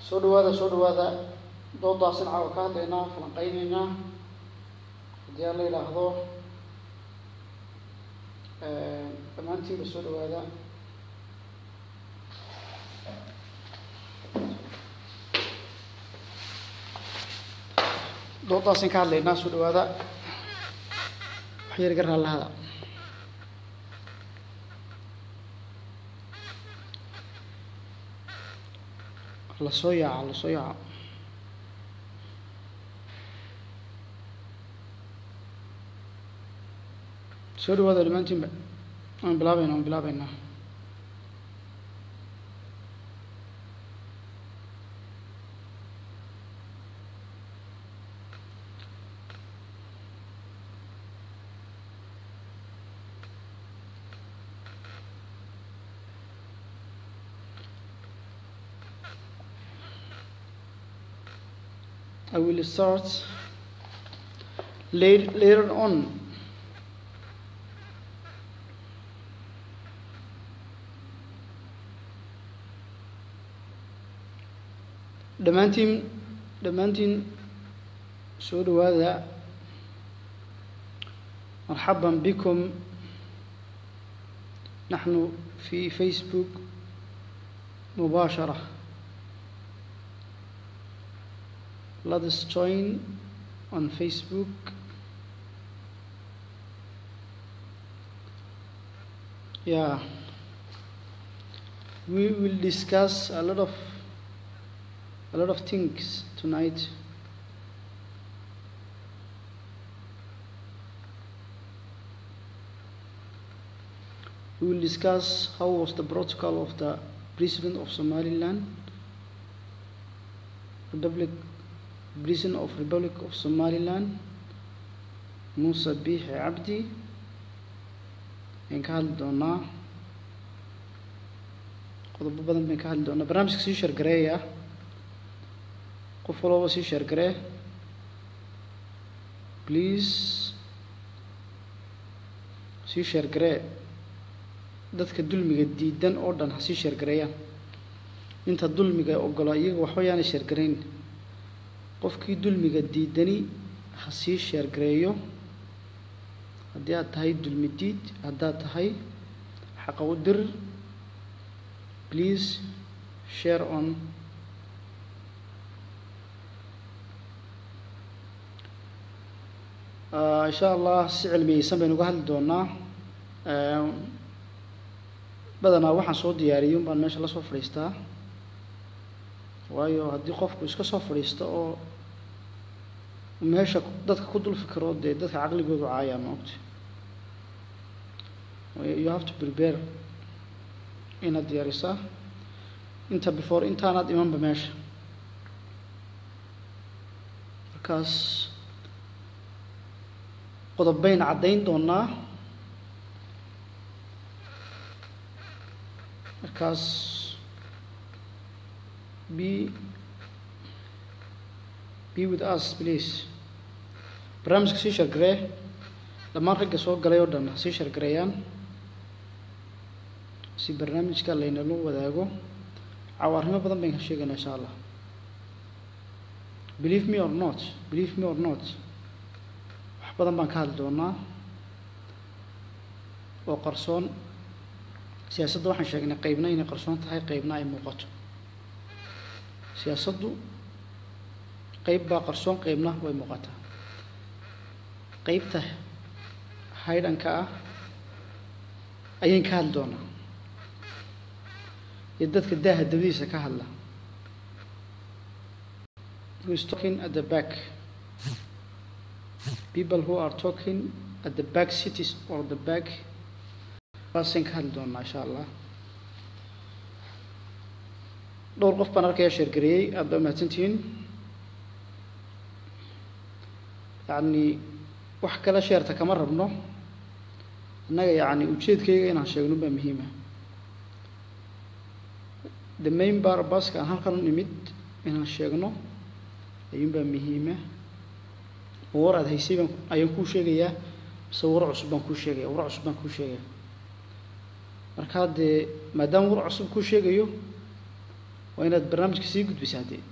soo dhawaada doodaas inca ka hadlaynaa, falanqaynaynaa haddii aan la yidhaahdo dhammaantiinba soo dhawaada. doodaas in ka hadlaynaa, soo dhawaada wax yar garaa lahada. la soo yaaca soo dhawaada dhammaantiinba. aan bilaabaynaa I will start later on. The mountain so the weather مرحبا بكم. نحن في فيسبوك مباشرة. Let's join on Facebook. We will discuss a lot of things tonight. We will discuss how was the protocol of the President of Somaliland, President of Republic of Somaliland, Muse Bihi Abdi, qodobo badan baan ka hadli doonaa. Barnaamijka sii shirgareeya qof walba sii shirgaree. Please sii shirgaree. Dadka dulmiga diidan oo dhan ha sii shirgareeyaan. Inta dulmiga ogolaa iyaga waxba yaana shirgareyn. qofkii dulmiga diidani ha sii sheer gareeyo. haddii aad tahay dulmi diid, haddaad tahay xaqa u dir. Please share on. insha allah si cilmiyeysan baynu uga hadli doonaa. badanaa waxaan soo diyaariyey un baan meesha la soo fadhiistaa. waayo haddii qofku iska soo fadhiisto oo meesha dadka ku dul fikiro, dee dadka caqligoodu caaya noqdo. you have to prepare inaad diyaarisa intaanaad imanba meesha. markaas qodob bayn caddayn doonaa. markaas be with us please. barnaamijka sii shirgaree. dhammaan ragga soo galay oo dhan ha sii shirgareeyaan si barnaamijka laynala wadaago. cawaarimo badan bayn ka sheegaynaa insha allah. believe me or not wax badan baan ka hadli doonaa oo qarsoon. siyaasadda waxaan sheegnay qaybna inay qarsoon tahay, qaybna ay muuqato. siyaasaddu qayb baa qarsoon, qaybna way muuqataa. qaybta haydhanka ah ayaan ka hadli doonaa, iyo dadka daaha dabadiisa ka hadla. who is talking at the back? people who are talking at the back cities or the back baasaan ka hadli doonaa insha allah. dhowr qof baan arkaya sheergareeyey. aad baa mahadsantihiin. wax kala sheerta kama rabno innaga. ujeedkayga inaan sheegno baa muhiima. the main barbaska aan halkan u nimid inaan sheegno ayuunbaa muhiima. war aad haysay ayaan kuu sheegayaa, mise war cusub baan kuu sheegayaa. markaa dee maadaama war cusub kuu sheegayo وإناد برنامج كسي قد بساعدين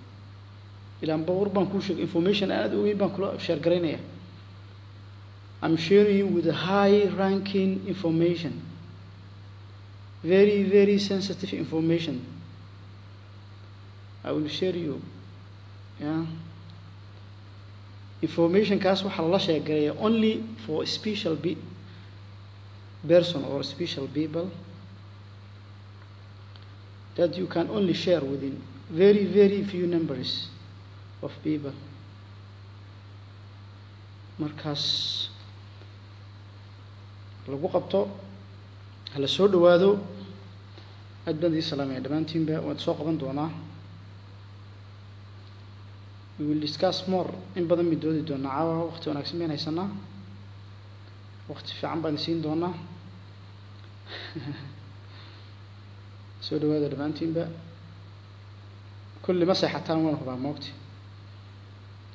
إلا أن بغربان كل شيء information أنا أدوين بانكلا شير قرينية I'm sharing you with the high-ranking information, very sensitive information. I will share you, yeah. Information kaas waxa la sheegayaa only for special person or special people that you can only share within very few numbers of people. Markaas lagu qabto hala soo dhawaado adbandii salaamay dhamaantiinba waad soo qaban doonaa. We will discuss more in badan midoodi doona caawa waqti wanaagsan baan haysanaa waqti fiican baan siin doonaa soo dhawaada dhamaantiinba kulli ma seexataan waan hubaa moogti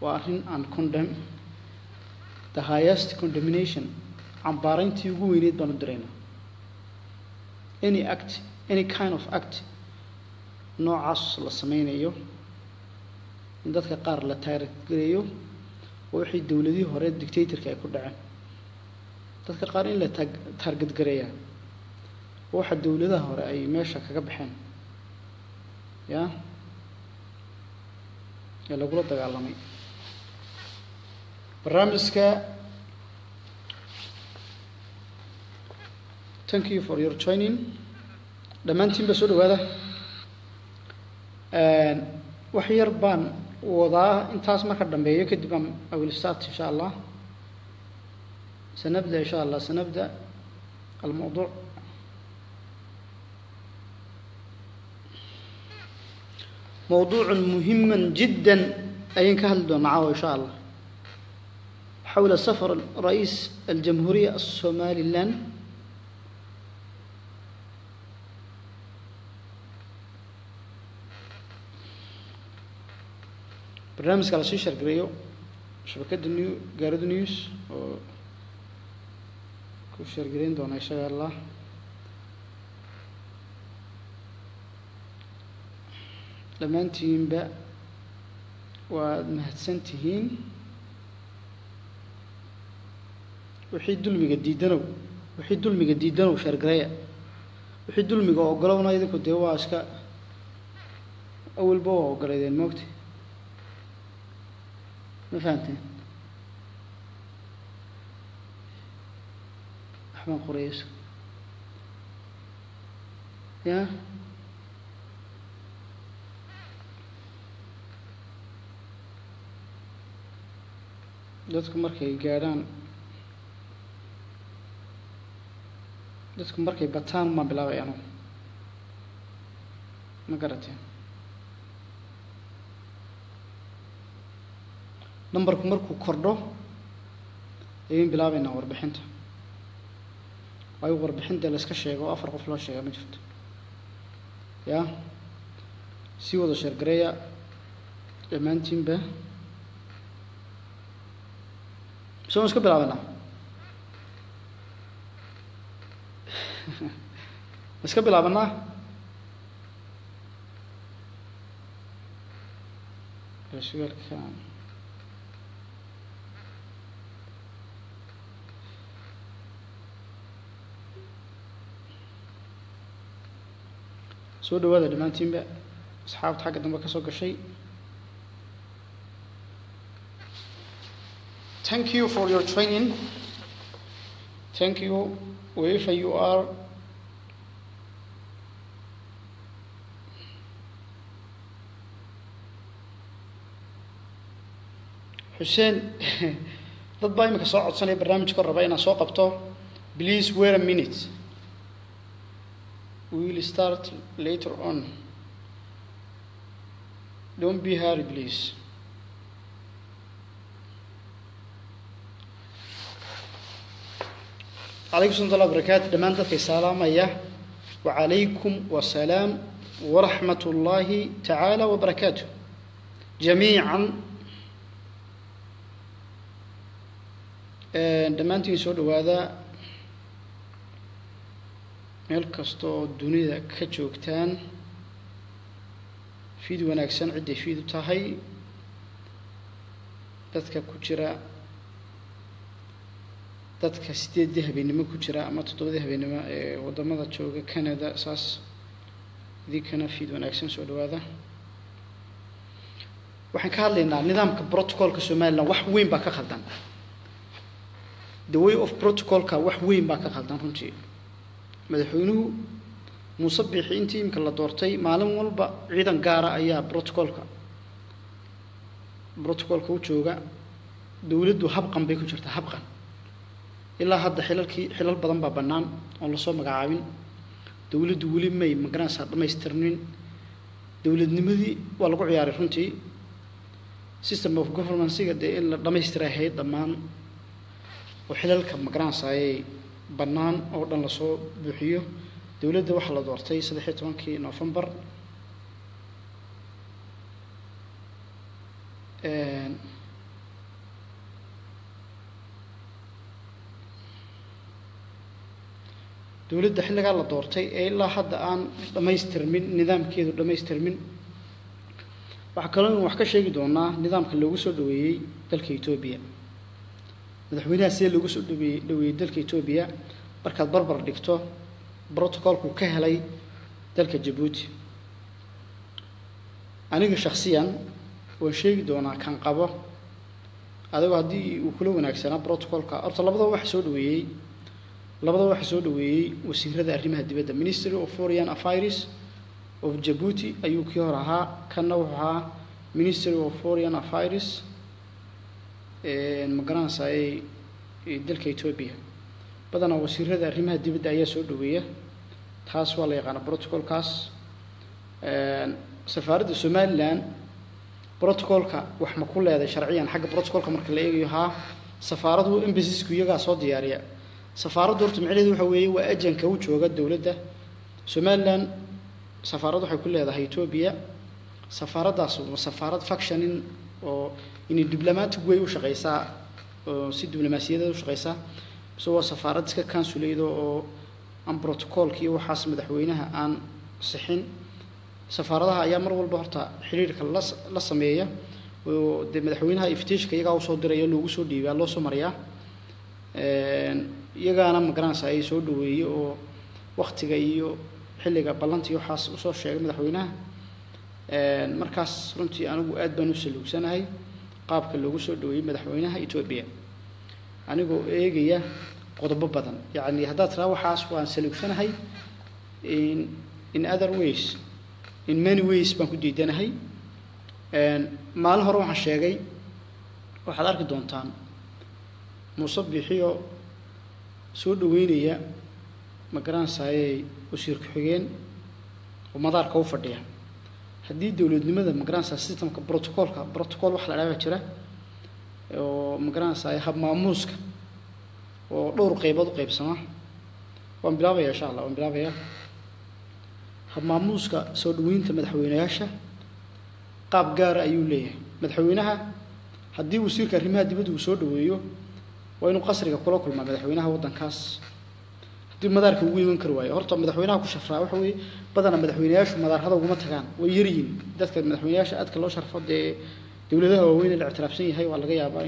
وارين عن condemn the highest condemnation عن بارين تيجو ينيد بندرينا any kind of act نوع عص للسمين أيوه إن ذاتك قار لا تارك قريو ووحيد دولدي هوري الدكتاتور كي يكون دعم ذاتك قار إلا تارك قريا ووحد دولده هوري أي ماشى كقبحين يا يلا قولوا تقالمي برامج كا thank you for your training دمانتين بسولو هذا وحير بان وضع انتاس ما قدم به يكتب أو السات إن شاء الله سنبدأ إن شاء الله سنبدأ الموضوع موضوع مهم جدا أين كهلدون معه إن شاء الله حول سفر رئيس الجمهورية الصوماليلاند برنامج كلا شيء شرقيو شبكة نيو جارد نيوز كل شرقيين دون إن شاء الله لما نتيم بق ومهتسنتين وحيدوا المجددينه شرقية وحيدوا المجاوقلون هذا كده واسك أول بوا قريدة الموت ما فهمتين أحمد قريش يا دتكم مركي بتان ما بلاقي أنا ما قرأتين نمبركم مركو كردو أيين بلابينا وربحنت أيو وربحنت لسكشة جو أفرق فلاشة جو مجفت يا سوى ذا شرقية إمانتين به شو مسك بلابينا مسك بلابينا إيش قال كان سود هذا دمانتين بقى أصحاب تحققنا بكسوق الشيء. Thank you for your training. Thank you. If you are Hussein, ضد باي مكسوق عطسني برنامج كرباينا سوق بتو. Please wait a minute. We will start later on. Don't be hurry, please. عليكم ورحمة الله وبركاته. دمان تدخي سلام أيه وعليكم وسلام ورحمة الله تعالى وبركاته جميعا. دمان تيسود هذا ملكستو الدنيا كجوكتان فيد وناكسان عدي فيد تاهي تذكى كجراء dadka 8 dahabeenimo ku jira ama 7 dahabeenimo ee wadamada jooga Canada saas idinka fiid wanaagsan soo dhawaada waxaan ka hadlaynaa nidaamka protocolka Somaliland wax weyn baa ka khaldan the way of protocolka wax weyn baa ka khaldan runtii madaxweynuhu Muse Bihi intii imka la doortay maalin walba ciidan gaar ah ayaa protocolka u jooga dawladdu habqan bay ku jirtaa habqan ilaa hadda xilal badan baa banaan oo la soo magacaabin dawladdu wali may magaraansa dhameystirnin dawladnimadii waa lagu ciyaaray runtii system of governance-ga in la dhameystirahay dhamaan oo xilalka magaraansa ay banaan oo dhan la soo buuxiyo dawladda waxa la doortay 13 November dawladda xilligaa la doortay ee ilaa hadda aan dhameystirmin nidaamkeedu dhameystirmin waxa kale oo wax ka sheegi doonaa nidaamka lagu soo dhaweeyay dalka Ethiopia madaxweynaha si lagu soo dhaweeyay dalka Ethiopia markaad barbar dhigto protocolku ka helay dalka Djibouti aniga shakhsiyan waan sheegi doonaa kan qabo adigu hadii uu kula wanaagsanaa protocolka arta labada wax soo dhaweeyay labada waxa soo dhaweeyay wasiirada arrimaha dibadda Ministry of Foreign Affairs of Djibouti ayuu ka hor ahaa kana waxa Ministry of Foreign Affairs ee magaraansa ay dalka Ethiopia badana wasiirada arrimaha dibadda ayaa soo dhaweeya taas waa la yaqaan protocolkaas safaaradda Somaliland protocolka wax ma ku leedahay sharciyan xagga protocolka marka la eegayo ha safaaradu embassies-ku iyaga soo diyaariya سفارة معنيده waxa weeye waa ajanka uu jooga dawladda Somaliland safaradu waxa ku leedahay Ethiopia safaradaas waa safarad faction oo in diblomatic way u shaqeysa oo si diblomaasiyada u shaqeysa soo safarad iska kansuleedo oo aan protocolkii waxaas madaxweynaha aan sixin safaradaha ayaa mar walba horta xiriirka la sameeya oo madaxweynaha iftiishka iyaga soo diray loogu soo dhiibay loo soo mariya iyagaana magaraansa ay soo dhaweeyay oo waqtiga iyo xilliga balantii waxaas u soo sheegay madaxweynaha markaas runtii anigu aad baan u saluugsanahay qaabka lagu soo dhaweeyay madaxweynaha Ethiopia anigu eegaya qodobo badan yaani hadda taa waxaas waan saluugsanahay in other ways in many ways baan ku diidanahay maalin hore waxaan sheegay waxaad arki doontaan Muse Bihi soo dhaweynaya magaraansa ay wasiir ku xigeen oo madaarka u fadhiya hadii dawladnimada magaraansa systemka protocol wax la dhaawac jira oo magaraansa ay hab maamuuska oo dhowr qaybood u qaybsama waan bilaabaya insha Allah waan bilaabaya hab maamuuska soo dhaweynta madaxweynayaasha qaab gaar ah ayuu leeyahay madaxweynaha hadii wasiirka arrimaha dibadda uu soo dhaweeyo وأنو قصرك كله كل ما مدحوينها وطن كاس دي مدار كوي من كروي هرت مدحوينها كشفرة وحوي بدنا مدحوينهاش مدار هذا وقمت كان ويرين ده كده مدحوينهاش أتكلم شرف ده دولة ده وين الاعتراف سين هاي والله جاي أبغى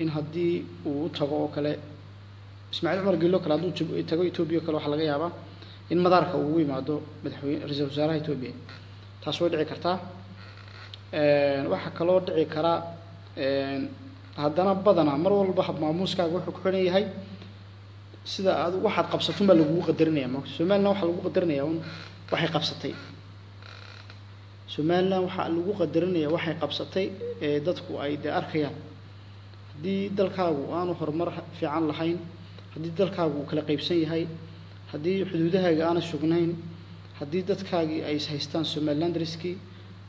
إن هدي وتقوى كله إسماعيل عمر قال له كلا دو تقوى توبيو كله والله جاي أبغى إن مدار كوي مع دو مدحوين رئيس وزراء توبيو تصوير عكرتا واحد كلام عكرا haddana badana mar walba hab maamuuskaaga wuxuu ku xun yahay sida aad waxa qabsato ma lagu qadarinayaa ma Somaliland waxa lagu qadarinayaa waxay qabsatay Somaliland waxa lagu qadarinayaa waxay qabsatay ee dadku ay arkayaan hadii dalkaagu aanu horumar fiican lahayn hadii dalkaagu kala qaybsan yahay hadii xuduudahaaga aanu sugnayn hadii dadkaagi ay haystaan Somaliland riski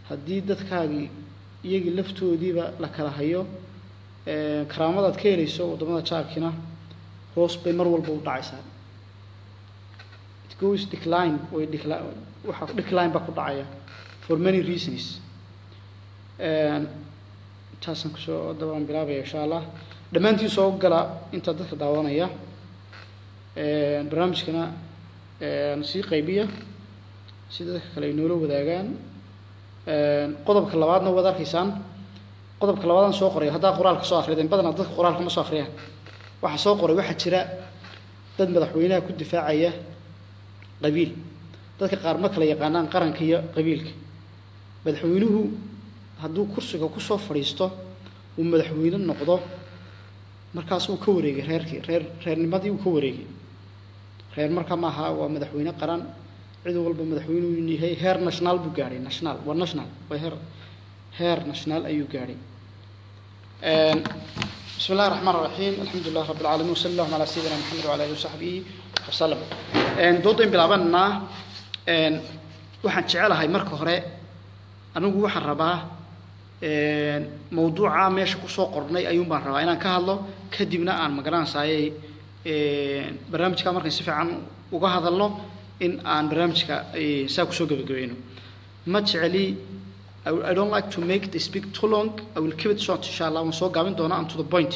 haddii dadkaagi iyaga laftoodiiba la kala hayo karaamada aad ka helayso wadamada jaarkina hoos bay mar walba u dhacaysaa it goes decline way decline waxa decline ba ku dhacaya for many reasons and taasan ku soo dawaan bilaabay insha Allah dhamaantii soo gala inta dadka daawanaya barnaamijkana si qaybiya sida kale inoo loo wadaagaan qodobka labaadna wada arkaysan qodobka labaadan soo qoray hadaa qoraalka soo akhriideen badan dadka qoraalka ma soo akhriyaan waxa soo qoray waxa jira dad madaxweynaha ku difaacaya qabiil dadka qaar ma kala yaqaanaan qaranka iyo qabiilka madaxweynuhu hadduu kursiga ku soo fadhiisto uu madaxweyne noqdo markaas uu ka wareegay reerkii reernimadii uu ka wareegay reer marka ma aha waa madaxweyne qaran عدو قلب مدحوينه هي هير ناشنال بوغاري ناشنال والناشنال هير ناشنال أيو غاري بسم الله الرحمن الرحيم الحمد لله رب العالمين وصلى الله على سيدنا محمد وعلى آله وصحبه وسلم دوطين بلابنا waxaan jecelahay marka hore anigu waxaan rabaa mawduuca meesha ku soo qornay ayuun baan rabaa inaan ka hadlo kadibna aan magaransaayay barnaamijka markan si fiican uga hadalno in aan barnaamijka saaku soo gabagabeyno majcali I don't like to make this speak too long I will keep it short inshallah waan soo gaabin doonaa to the point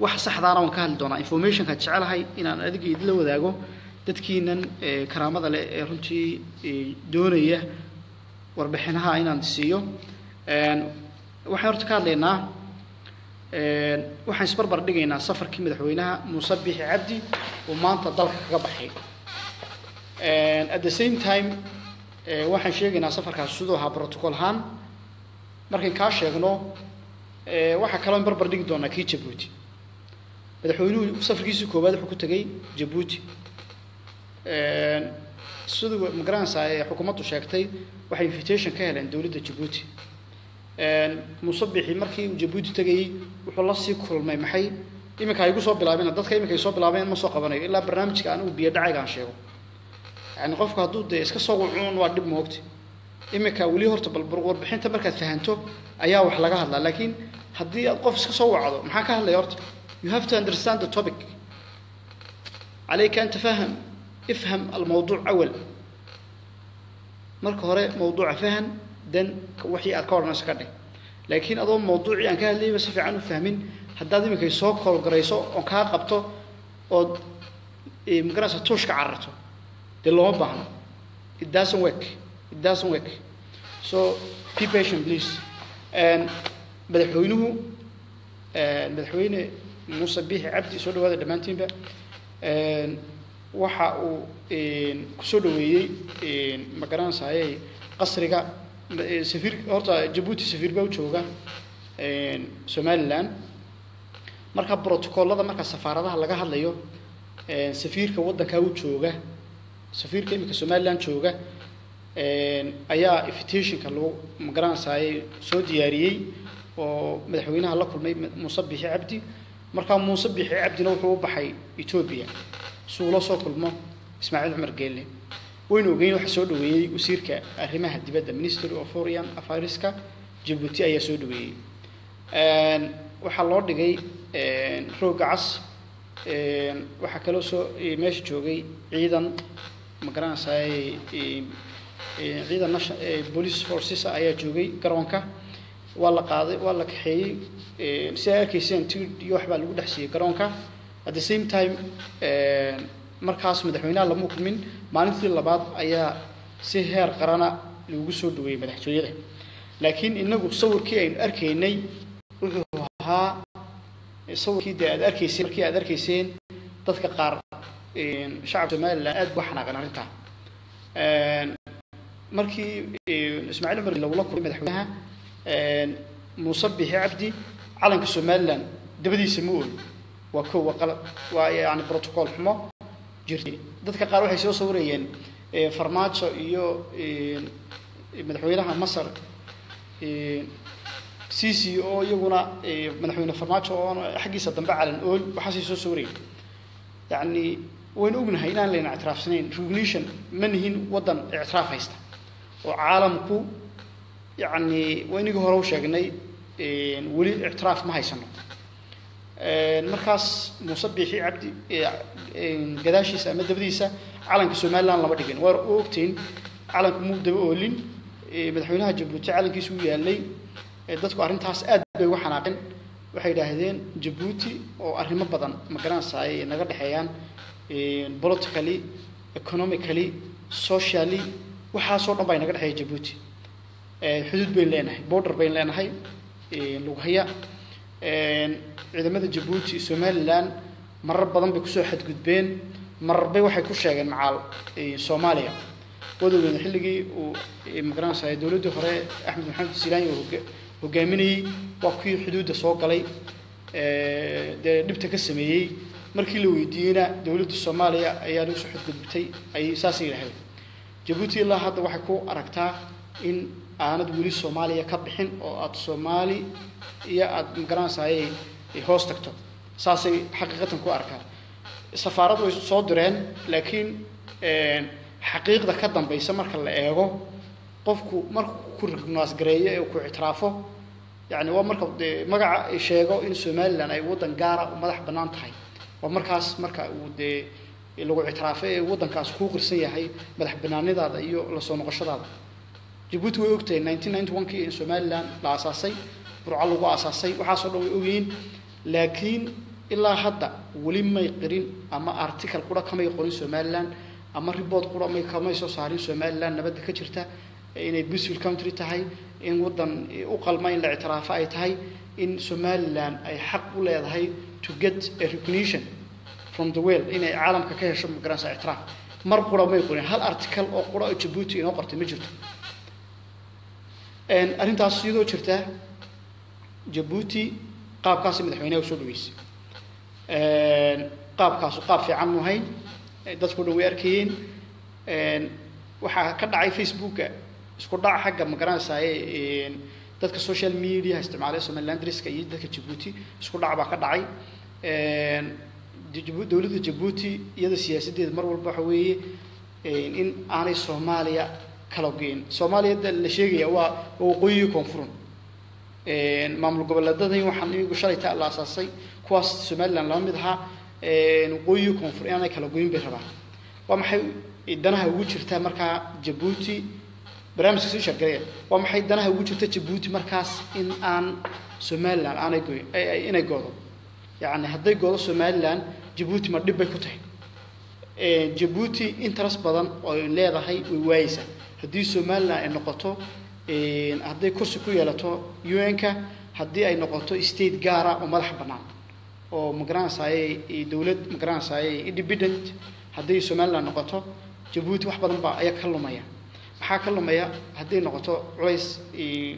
wax saxdaana waan ka hadli doonaa information ka jecelahay in aan adiga idin la wadaago dadkiinan karaamada leh ee runtii doonaya warbixinaha inaan siiyo waxaan horta ka hadlaynaa waxaan isbarbar dhigaynaa safarkii madaxweynaha Muse Bihi Abdi oo maanta dalka kaga baxay and at the same time waxaan sheegaynaa safarkaas sidoo ahaa protocol ahaan markaan ka sheegno waxa kale oo barbar dhigi doona ki Djibouti madaxweynuhu safarkiisa koobaad wuxuu ku tagay Djibouti sidoo magaraansa ay xukuumaddu sheegtay waxay invitation ka heleen dawladda Djibouti Muse Bihi markii Djibouti tagay wuxuu la sii kulmay maxay iminka ay ugu soo bilaabeen dadka iminka ay soo bilaabeen ma soo qabanayo ilaa barnaamijka aanu biyo dhacayga aan sheego يعني قفك هدود إسكت صوّع عون وادب موقتي إما كولي هرت بالبرغور بحين تبرك فهنته أياه وحلاقة هلا لكن هدي القف إسكت صوّع عضو محاك هلا يرت you have to understand the topic عليك أن تفهم افهم الموضوع أول مرك هراء موضوع فهم دن وحي أذكار ناس كده لكن أظن موضوع يعني كان لي بس في عنه فهمين هدادي مكي سوق أو قريسو أو كهقبته أو مقرصة توش كعرته The law ban. It doesn't work. It doesn't work. So be patient, please. And madaxweyne Muse Bihi Abdi soo dhawaada dhamaantiin ba waxa uu ku soo dhaweeyay magaraansaayay qasriga safiir horta Djibouti safiir baa jooga Somaliland marka protocollada marka safaaradaha laga hadlayo safiirka wadanka uu jooga سفير كيميكا سوماليلاند جوجا ayaa invitation-ka loo magaransaayay soo diyaariyay oo madaxweynaha la kulmay Muse Bihi Abdi marka Muse Bihi Abdina wuxuu u baxay Ethiopia soo la soo kulmo Ismaaciil Umar Geelle waynu ogeyn waxa soo dhaweeyay wasiirka arrimaha dibadda Ministry of Foreign Affairs-ka Djibouti ayaa soo dhaweeyay waxa loo dhigay roog cas waxa kale oo soo meesha joogay ciidan مقران ساي عيدا نش بوليس فورسيس أيجوجي كرونكا ولا قاضي ولا كحي سير كيسين تود يحبل ودحسي كرونكا at the same time مركز مدحونا الله مكمن ما ننتظر لبعض أيها سهر قرنا لوجسود ومدحويره لكن إنه بصور كي أركيني وها صور كده أركيسين كده أركيسين تذكر شعب سوماليلاند aad waxna qanarinta markii Ismaaciil Umar Geelle la kulmay madaxweynaha Muse Bihi Abdi calanka Soomaaliland dabadiisa muul waa koow qalad waa yani protocol xumo jirtay dadka qaar waxay soo sawirayeen farmaajo iyo madaxweynaha Masar CCO iyaguna madaxweynaha farmaajo oo xaqiisa dambe calan ool waxa soo sawirayeen yani وين أبنها إن لنا اعتراف سنين recognition منهن وطن اعتراف هيسته وعالمكو يعني وينيجو هروش أجنبي ولي اعتراف ما هيسنو مركز Muse Bihi Abdi قداشي سامد بديسة على كسومالان لما تيجين وروقتين على كمود بقولين مدحونها جبوتي على كيسويا اللي دتكو أرنتاس أد بوحناقن وحيد هذين جبوتي وأرهم بدن مكان ساي نقد حيان politically economically socially وحصلنا بين نقد حي جبوتي حدود بين لنا border بين لنا هاي لغة إذا ماذا جبوتي Somaliland مر بدن بكسو حد قدبين مر بي واحد كوشة مع Somalia وده من الحلقي ومكان ساي دولته خري أحمد محمد السيلاني وجامني وكيل حدود السوق عليه نبتكر سميه مركي لو يدينا دولة الصومالية أي لو سحب جبتي أي أساسي له جبتي الله هذا وحكو أركتها إن أنا دولة الصومالية كبحن أو الصومالي يا المكان ساي هوست أكتر أساسي حقيقة كو أركها سفارات صدرين لكن حقيقة كدم بيسمر كلا إيجو قفكو مركو كل ناس جريء وكو اعترافه يعني ومركب مرع الشيغو إن Somaliland أي وطن جارة ومدح بنانتهاي ومركز مركب ود اللي هو اعترافه وطن كاس خوغر سياحي مدح بناني هذا يو لصنع الشراب جبوتي وقتها 1991 كي إن Somaliland لا أساسي برعلوا أساسي وحصلوا يقولين لكن إلا حتى ولما يقرين أما أرتكل كورا كم يقولين Somaliland أما رباط كورا ما كم يسوسارين Somaliland نبدأ كشرته إن يبص في الكونتري تهاي إن وضن أقل ما إلا اعترافات تهاي إن Somaliland أي حق ولا تهاي to get a recognition from the world إن العالم ككير شو مقرنس اعتراف مرقرة ما يقولين هل أرتكل أو قراءة جبوتي إن أقرت مجرد إن أنت عصيدو ترتاح جبوتي قاب قاسم الحيناء وسولويس قاب قاسو قاب في عمو هاي ده تقول ويركين وحكرد على فيسبوك سكودا حق مكان ساي دتك السوشيال ميديا استعماله Somaliland كي دتك جيبوتي سكودا با كدعي دولة جيبوتي يدا سياسيد مر walba xaweeye in aanay Soomaaliya kala geyn Soomaaliya la sheegaya waa waqooyi koonfur maamul goboleedadan waxaan igu shalay ta la asaasay kuwaas Somaliland la mid aha waqooyi koonfur aanay kala geyn bay rabaa waa maxay danaha ugu jirta marka Djibouti برامج سوشيال جريء ومحيط دناها وجهة جبوتي مركز إن عن Somaliland أنا جوي أنا جوده يعني هذا جوده Somaliland جبوتي مدرب بيكوته جبوتي إنترس بدن ولا رهاي وويسة هذه Somaliland النقطة هذا كورس كويلا تو يوانكا هذه أي نقطة استيد جارة وملح بنان ومقران ساي دولة مقران ساي independent هذه Somaliland نقطة جبوتي واحد بدن بقى يكحلوا مايا حاكلوا ميا هدي نقطة رئيس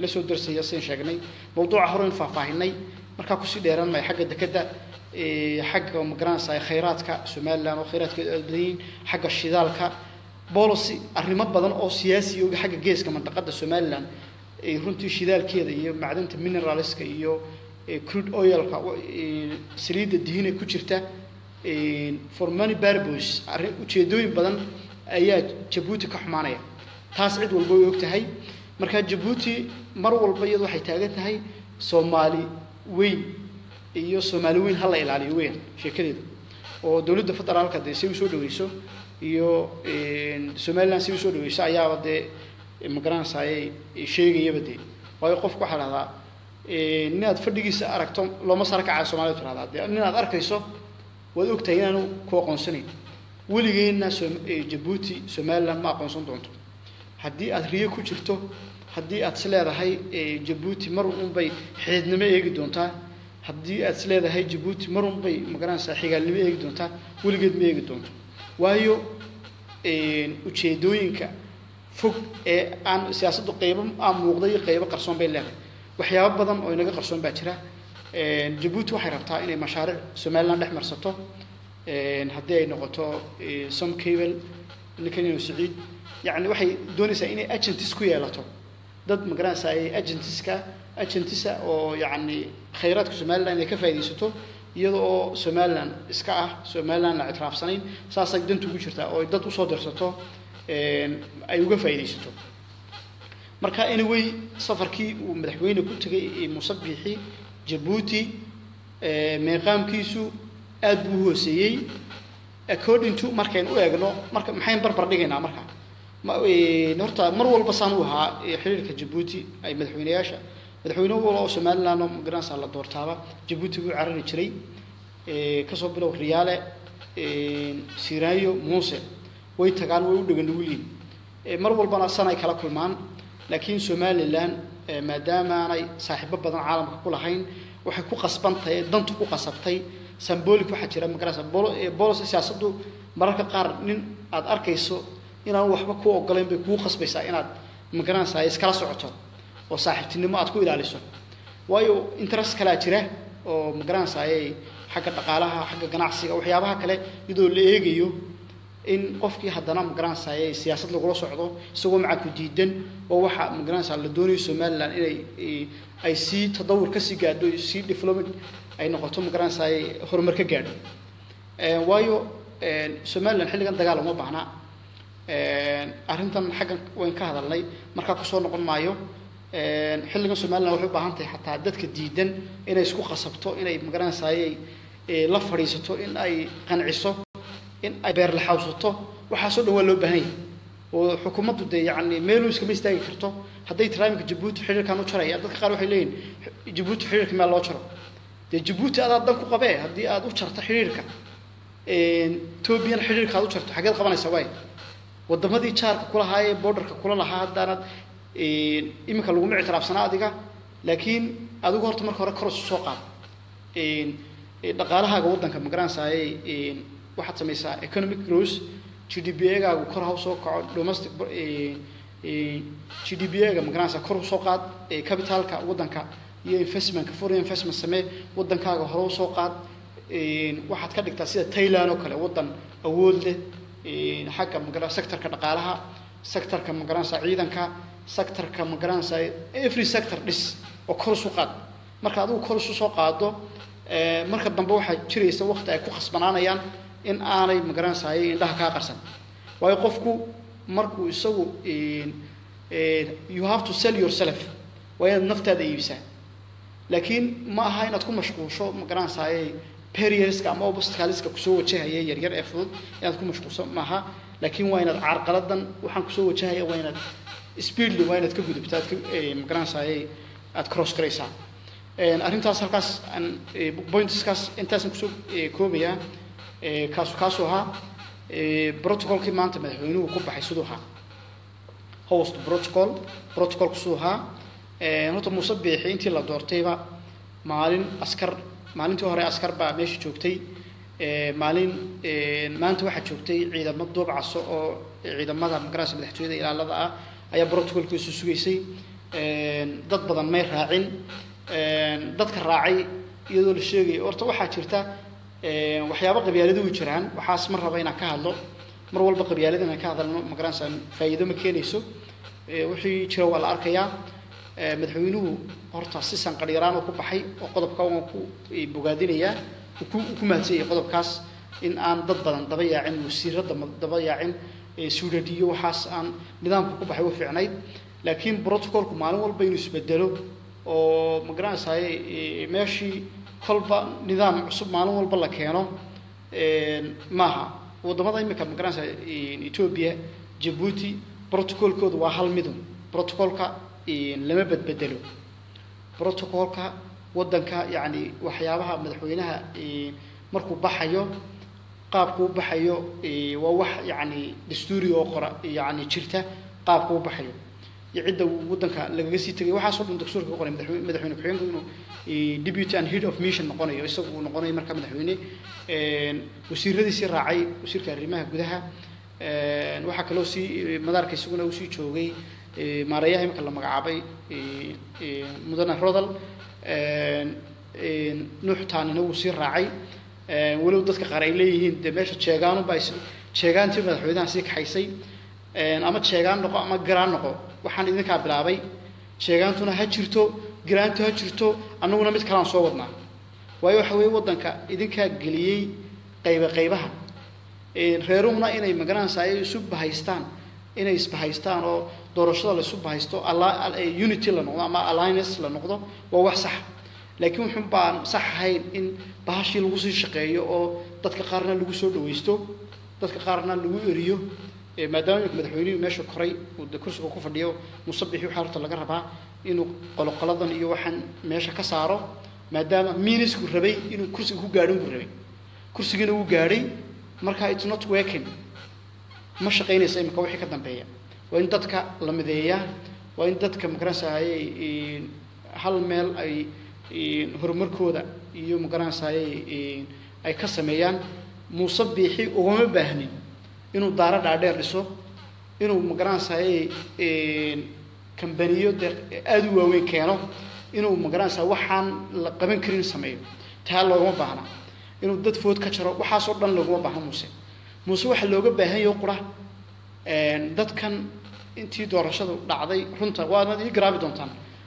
لسه درس ياسين شجني موضوع هرون ففاهني مركب كسي ديران ما حاجة كده حاجة مجران ساي خيرات كا Somaliland وخيرات كالدين حاجة الشذال كا بولسي الرماد بدن أو سياسي وجه حاجة جيس كمان تقدم Somaliland هون تي شذال كده يو معدن المينرالز كا يو كرود أويل كا سريد الدهين كوشرته فورماني باربوس وتشيدوي بدن أيات جبوتي كحمانية تاسعد والبوي وقتها مركز جبوتي مرو والبيض وحيتاجتها هاي Somali وين يو Somaliين هلا إلى علي وين شكله ودولة الفترة القديمة سيوسو دويسو يو Somaliland سيوسو دويسو عيا وده مقران ساي شيء يبدي ويقف كحل هذا النهاد فردي سأركتم لو ما سرك على Somali ترى هذا النهاد أركيسه ووقتها ينو كوقنصني ولقينا جبوتي Somaliland ما قنصنتهم هدي أثرية كوشرته هدي أتسلى هاي جبوتي مرون بي حد نما يقدون تا هدي أتسلى هاي جبوتي مرون بي مكان صحيح اللي ما يقدون تا ولقد ما يقدون ويو وشيدوين كا فوق عن سياسة قيبم عن مقدار قيبة قرصون بين لها وحياة بدم أو نجا قرصون باترة جبوتي وحربتها إلى مشاريع Somaliland أحمر سطو هدي نقطة سم كيبل اللي كان يسعيد يعني وحي دونيسا إني أجنتسكو يالاتو ضد مقرانسا أي أجنتسا أو يعني خيراتك Somaliland إني كفا يديسوتو يدو Somaliland إسكاه Somaliland لعتراف سنين ساساك دنتو بوشرتا أو ضد وصدرساتو أيوغا فايديسوتو marka anyway safarkii uu madaxweyne ku tagay ee Muse Bihi Djibouti meeqaamkiisu aad buu hooseeyay according to markaan u eegno marka maxay barbar dhigaynaa marka horta mar walba saan u ahaa xiriirka Djibouti ay madaxweynayaasha madaxweynaha oo Somaliland oo garanaysa la doortaaba Djibouti wuu carari jiray kasoo bilow riyaale siraayo Muuse way tagaan way u dhagan wiliin mar walbana san ay kala kulmaan laakiin Somaliland maadaama aanay saaxiibo badan caalamka ku lahayn waxay ku qasbantay dantu ku qasabtay symbolic waxa jira magarasa bolos siyaasadu mararka qaar nin aad arkayso inaan waxba ku ogolayn bay ku qasbaysaa inaad magarasa ay iska socoto oo saaxiibtinimo aad ku ilaaliso waayo interest kala jira oo magarasa ay xagga dhaqaalaha xagga ganacsiga waxyaabaha kale idoo la eegayo in qofkii hadana magarasa ay siyaasad lagu socdo isagoo macaan ku diidan oo waxa magarasa la doonayo Somaliland inay si tadawur ka sii gaadho si development ay noqoto magarasa ay horumar ka gaadho waayo Somaliland xilligan dagaal uma baahna arintan xaggan waan ka hadalnay marka ku soo noqon maayo xilligan Somaliland waxay u baahan tahay xataa dadka diidan inay isku qasabto inay magarasa ay la fariisato in ay qanciso in ay beer la xawsato waxa soo dhaw loo baahan yahay oo xukuumaddu yani meel uu iska meestaagi karto haday taraamka Djibouti xiriirkan u jiray dadka qaar waxay leeyeen Djibouti xiriirka ma loo jiro de Djibouti aad adan ku qabay hadii aad u jarto xiriirka Ethiopia xiriirka aad u jarto xageed qabanaysa way wadamadii jaarka kula haye borderka kula lahaa hadaan imika lagu mic taraabsana adiga laakiin adigu horta marka hore kor soo qaad dhaqaalahaaga wadanka magarasa ay waxaad samaysaa economic growth GDP-ga kor u soo kaco domestic GDP-ga magarasa kor u soo qaad capitalka wadanka iyo investment foreign investment samee wadankaaga hor u soo qaad waxaad ka dhigtaa sida Thailand oo kale wadan awood leh xagga magarasa sectorka dhaqaalaha sectorka magarasa ciidanka sectorka magarasa every sector dhis oo kor u soo qaad marka aad kor u soo qaado marka dambe waxa jiraysa waqti ay ku qasbanaanayaan in aanay magarasa ay indhaha ka qarsan way qofku markuu isagu you have to sell yourself way naftaada iibisa laakiin ma aha inaad ku mashquusho magarasa ay periods-ka ama obstacles-ka ku soo wajahayo yar yar afud inaad ku mashquusho ma aha laakiin way inaad carqaladan waxaan ku soo wajahayo way inaad speedly way inaad ka gudubtaa magarasa ay aad cross garaysaa arintaas halkaas points-kaas intaas ku soo koobiya كاسوها بروتوكول كمان تمهينه وكوب حيسودها هوست بروتوكول كسوها نوتو Muse Bihi انتي لا دورتيبا مالين عسكر مالين تو هري عسكر با ماشي جوجتي مالين مانت واحد جوجتي ciidamada dubacso oo ciidamada magarasa madaxtooyada ilaalada ah ayaa borotokolkiisu sugeysay dad badan may raacin dadka raacay iyadoo la sheegay horta waxa jirta waxyaabo qabyaaladu u jiraan waxaas mar raba inaan ka hadlo mar walba qabyaaladana ka hadalno magarasa faa'iido ma keenayso wixii jiro wala arkayaa madaxweynuhu horta si san qadhiiraan ku baxay oo qodobka uu ku bogaadinaya ku maasay qodobkaas in aan dad badan daba yaacin wasiirada daba yaacin suudadiyo waxaas aan nidaamku ku baxay oo fiicnayd laakiin protocolku maalin walba inuu isbedelo oo magarasa ay meeshii kolba nidaam cusub maalin walba la keeno maaha wadamada imika magarasa Ethiopia Djibouti protocolkoodu waa hal mid protocolka lama bedbedelo protocolka wadanka yani waxyaabaha madaxweynaha markuu baxayo qaabku baxayo waa wax yani dastuuri oo qora yani jirta qaabku baxayo ciidda wadanka laga sii tagay waxa soo dhintay suurka qoray madaxweynaha ku xigeenku deputy and head of mission noqonayo isagu noqonay marka madaxweyne wasiiradiisa raacay wasiirka arrimaha gudaha waxa kale oo si madaarka isaguna uu sii joogay maarayaha imka la magacaabay mudane rodal nuxtaanina uu sii raacay walow dadka qaray leeyihiin meesha jeegaanu bayso jeegaantii madaxweynaha si kaxaysay ama jeegaan noqo ama garaan noqo waxaan idinka bilaabay jeegaantuna ha jirto garaantu ha jirto annaguna mid kala soo wadnaa waayo waxa weey wadanka idinka galiyay qayb qaybaha reerumna inay magarasa ay sub bahaystaan إن يسبهايستان أو دورشة الله سبهايستو الله unity لنا ما alliance لنا قدام ووحصح لكن حبا صح هاي إن بهاش الوصول شقيه أو تتكارنا الوصول ويستو تتكارنا الويريو مدام مدحوني وماشوا كري والدكورس وقف اليوم مصبحي وحارة الجربة إنه قلقلضن يوحن ماشى كساره مدام مينس كربي إنه كرسي هو قارن كربي كرسي جنو قاري مركها it's not working مش قيني سامي كوحي كذا بيا وإن تتك لمذيع وإن تتك مقرنسة أي هالميل أي هرمركودا يوم مقرنسة أي كسميان مصبحي وهم بهني إنه دارا داير لسه إنه مقرنسة أي كمبانيو در أدوه وين كانوا إنه مقرنسة وحن لقمن كرين سميه تعالوا وهم بهنا إنه ضد فوت كشرو وحصل لنا وهم بهنا موسى waxa looga baahan yahay qura dadkan intii doorashadu dhacday runta waadna ii garaabi doontaan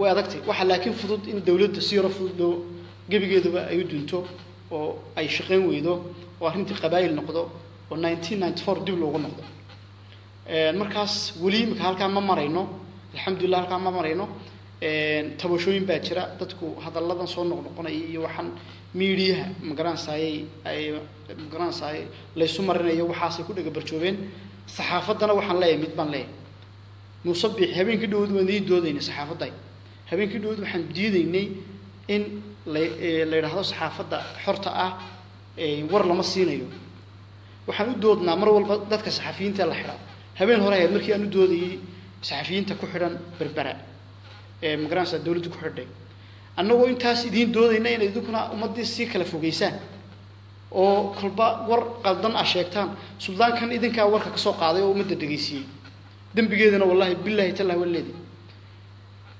way adagtay waxa laakiin fudud in dawladda si yar fudud oo gabigeeduba ay u dunto oo ay shaqeyn weydo oo arintii qabaayil noqdo oo 1994 dib loogu noqdo markaas wali imka halka ma marayno alxamdulillah halka ma marayno tabashooyin baa jira dadku hadalladan soo noqnoqonay iyo waxan media magaran saay lay sumarinayo waxaas ku dhaga barjoobeen saxaafadana waxaan leeyahay mid baan leeyahay musabbih habeenkii dhow wadii doodaynay saxaafaday habeenkii dhow waxaan diidaynay in la yiraahdo saxaafada xorta ah war lama siinayo waxaan u doodnaa mar walba dadka saxaafiyiinta la xira habeen hore ay markii aan u doodayay saxaafiyiinta ku xiran berbera magaran saay dawladdu ku xidhay annagoo intaas idin doodayna inay idinku ummadii si kala fogeysaan oo kulba war qaldan ah sheegtaan Sudaankan idinka warka ka soo qaaday oo ummadda dhageysiyay dambigeedana wallahi billahi ta'ala waladi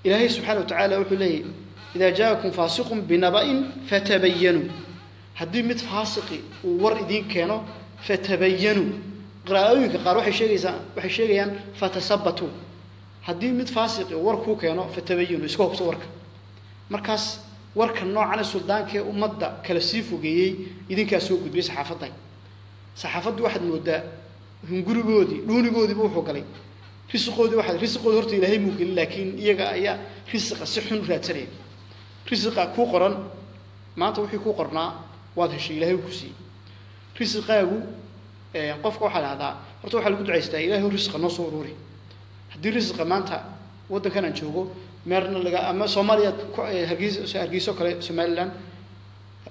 ilaahi subhanahu wa ta'ala wuxuu leeyahay idha ja'akum fasiqun binaba'in fatabayyanu hadii mid faasiqi oo war idin keeno fatabayyanu qaraa'ooyinka qaar waxay sheegayaan fatasabbatu hadii mid faasiqi war ku keeno fatabayyanu iska hubso warka markaas warka noocan Sudaanka ummadda kala sii fogeeyay idinka soo gudbiyay saxaafaddu waxaad moodaa hungurigoodii dhuunigoodiiba wuxuu galay risqoodu horta Ilaahay muu galin laakiin iyaga ayaa risqa si xun raadsanay risqa ku qoran maanta wixii ku qornaa waad heshay Ilaahay ku sii risqaagu qofka waxa la hadaa horta waxa lagu duceystaa Ilaahay risqa noo soo ururi hadii risqa maanta wadankan aan joogo marna laga ama Soomaaliya hargeyso kale Somaliland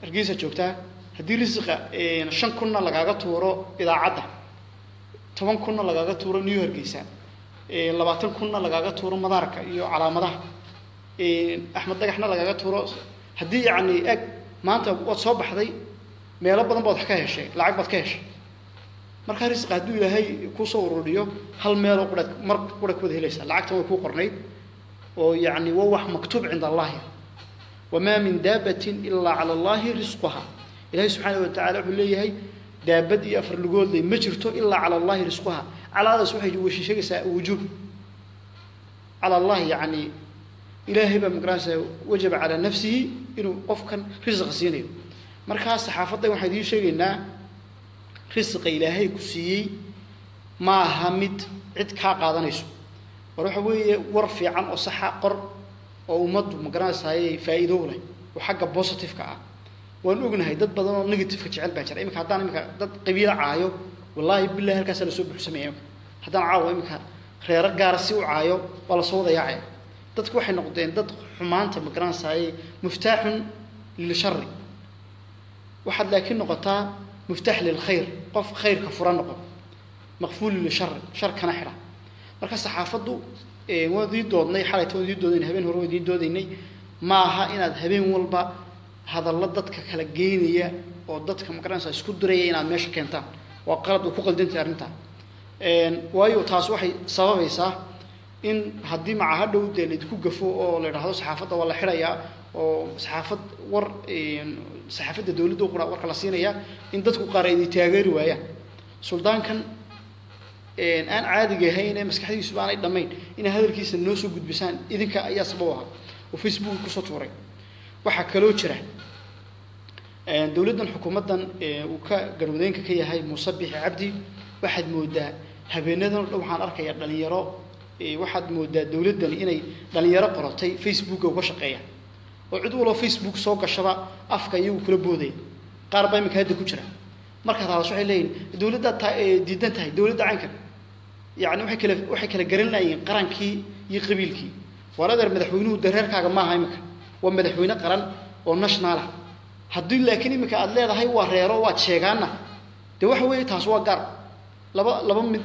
hargeysa joogtaa hadii risqa 5,000 lagaga tuuro idaacada 10,000 lagaga tuuro New Yorkisa 20,000 lagaga tuuro madaarka iyo calaamadaha Axmed Dagaxna lagaga tuuro hadii yaani ag maanta waad soo baxday meelo badan baad wax ka heshay lacag baad ka heshay marka risqa haduu Ilaahay ku soo ururiyo hal meel oo qudad mar qudad wada helaysa lacagta way ku qornay ويعني ووح مكتوب عند الله وما من دابة إلا على الله رزقها إلهي سبحانه وتعالى وليه هي دابة أفر الجود ما جرته إلا على الله رزقها على هذا سبحانه وش شيء وجوب على الله يعني إلهي بمقراسه وجب على نفسه إنه وفقا رزق سيني مركز صحافته وحدي شيء إنه رزق إلهي كسي ما همد عدك قاضي نسو waxa weeye war fiican oo sax ah qor oo ummadu magaraasay faa'iido u leh oo xagga positive ka ah waan ognahay dad badan oo negative ka jecel baa jira imika hadaan imika dad qabiil caayo wallahi billahi halkaas la soo buuxsameeyo hadaan caawo imika reer gaar si u caayo wala soo dayaacay dadku waxay noqdeen dad xumaanta magaraasay muftaahun lil sharri waxaad laakiin noqotaa muftaah lil khayr qof khayr ka furan noqo maghfuul lil sharri sharkana xira marka saxaafadu wadii doodnay xalayto wadii doodeen habeen hore wadii doodeynay ma aha inaad habeen walba hadalla dadka kala geeyniya oo dadka magaranaysa isku durayay inaad meesha keentaan waa qalad ku qaldinta arinta waayo taas waxay sababaysaa in haddii macaha dhowda la idku gafo oo la yiraahdo saxaafadda waa la xirayaa oo saxaafad war saxaafadda dawladda qura warka la siinaya in dadku qareeyo taageeri waaya suldaankan aan caadiga ahayn maskaxdiisu baan ay dhamayn in hadalkiisa noo soo gudbisaan idinka ayaa sababaha oo Facebook ku soo tuuray waxa kale oo jira dawladdan xukuumadan uu ka garwadeynka ka yahay Muse Bihi Abdi waxaad moodaa habeenadan waxaan arkaya dhalinyaro waxaad moodaa dawladdan inay dhalinyaro qortay Facebook uga shaqeeyaan oo cid walba Facebook soo gashaba afka iyo kula booday qaar baa imka hadda ku jira marka taas waxay leeyeen dawladda diidan tahay dawladda caanka yaani waxay kala garan laayeen qarankii iyo qabiilkii waradar madaxweynuhu dareerkaaga ma aha imka waa madaxweyne qaran oo national ah haddii laakiin imka aad leedahay waa reero waa sheegaana de waxa weey taas waa gar laba mid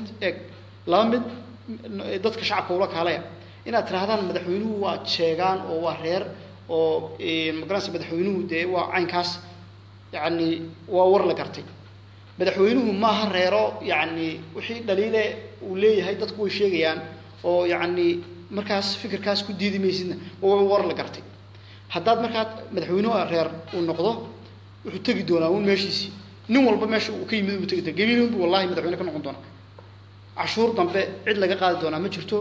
dadka shacabka ula kaalaya inaad tirahdaan madaxweynuhu waa sheegaan oo waa reer oo magaraanka madaxweynuhu de waa caynkaas يعني وور لكرتي مدحوينهم ما هريرو يعني وحي دليله وليه هاي ددكو شيغيان او يعني markaas fikirkaas ku diidimaysina oo war la gartay hadaad markaad madaxweynuhu reer uu noqdo wuxuu tagi doonaa uu meeshiisi nin walba meesha uu ka yimid uu tagi gabiilba wallahi madaxweynuhu ka noqon doona cashuur dambe cid laga qaadi doona ma jirto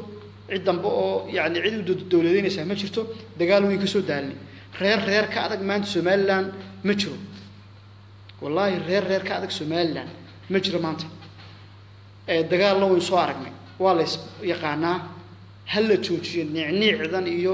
cid dambe oo yani cid dawladeynaysa ma jirto dagaal weyn ka soo daalnay reer ka adag maanta Somaliland ma jiro والله الرير كأدك سوماليلاند ما جرى مانتا دقال لو يصارق مي والله يقانا هل توجي نعنيع ذن إيو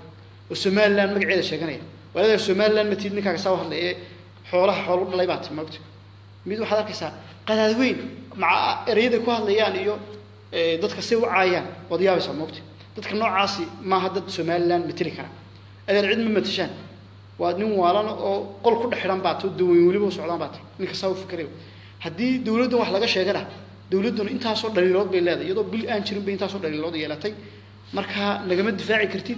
oo Somaliland magaceeda sheeganaya walaal Somaliland ma tiidin ka soo hadlay xoolaha xoolo dhalay baad moogto mid waxa arkaysa qadaad weyn maca ereyada ku hadlayaan iyo dadka si u caayaan wadayaysa moogto dadka noocaasi ma hadad Somaliland ma tiri kara adeer cid ma matashaan وأدنو وعلنا قل كل حرام بعته الدويل وليه وسعلان بعته نكساو فكره هدي دولته وحلاقة شجرة دولته أنت هصور دليلات بالله يدو بالآن شنو بين هصور دليلات يلاتي مركها نجم الدفاعي كرتيد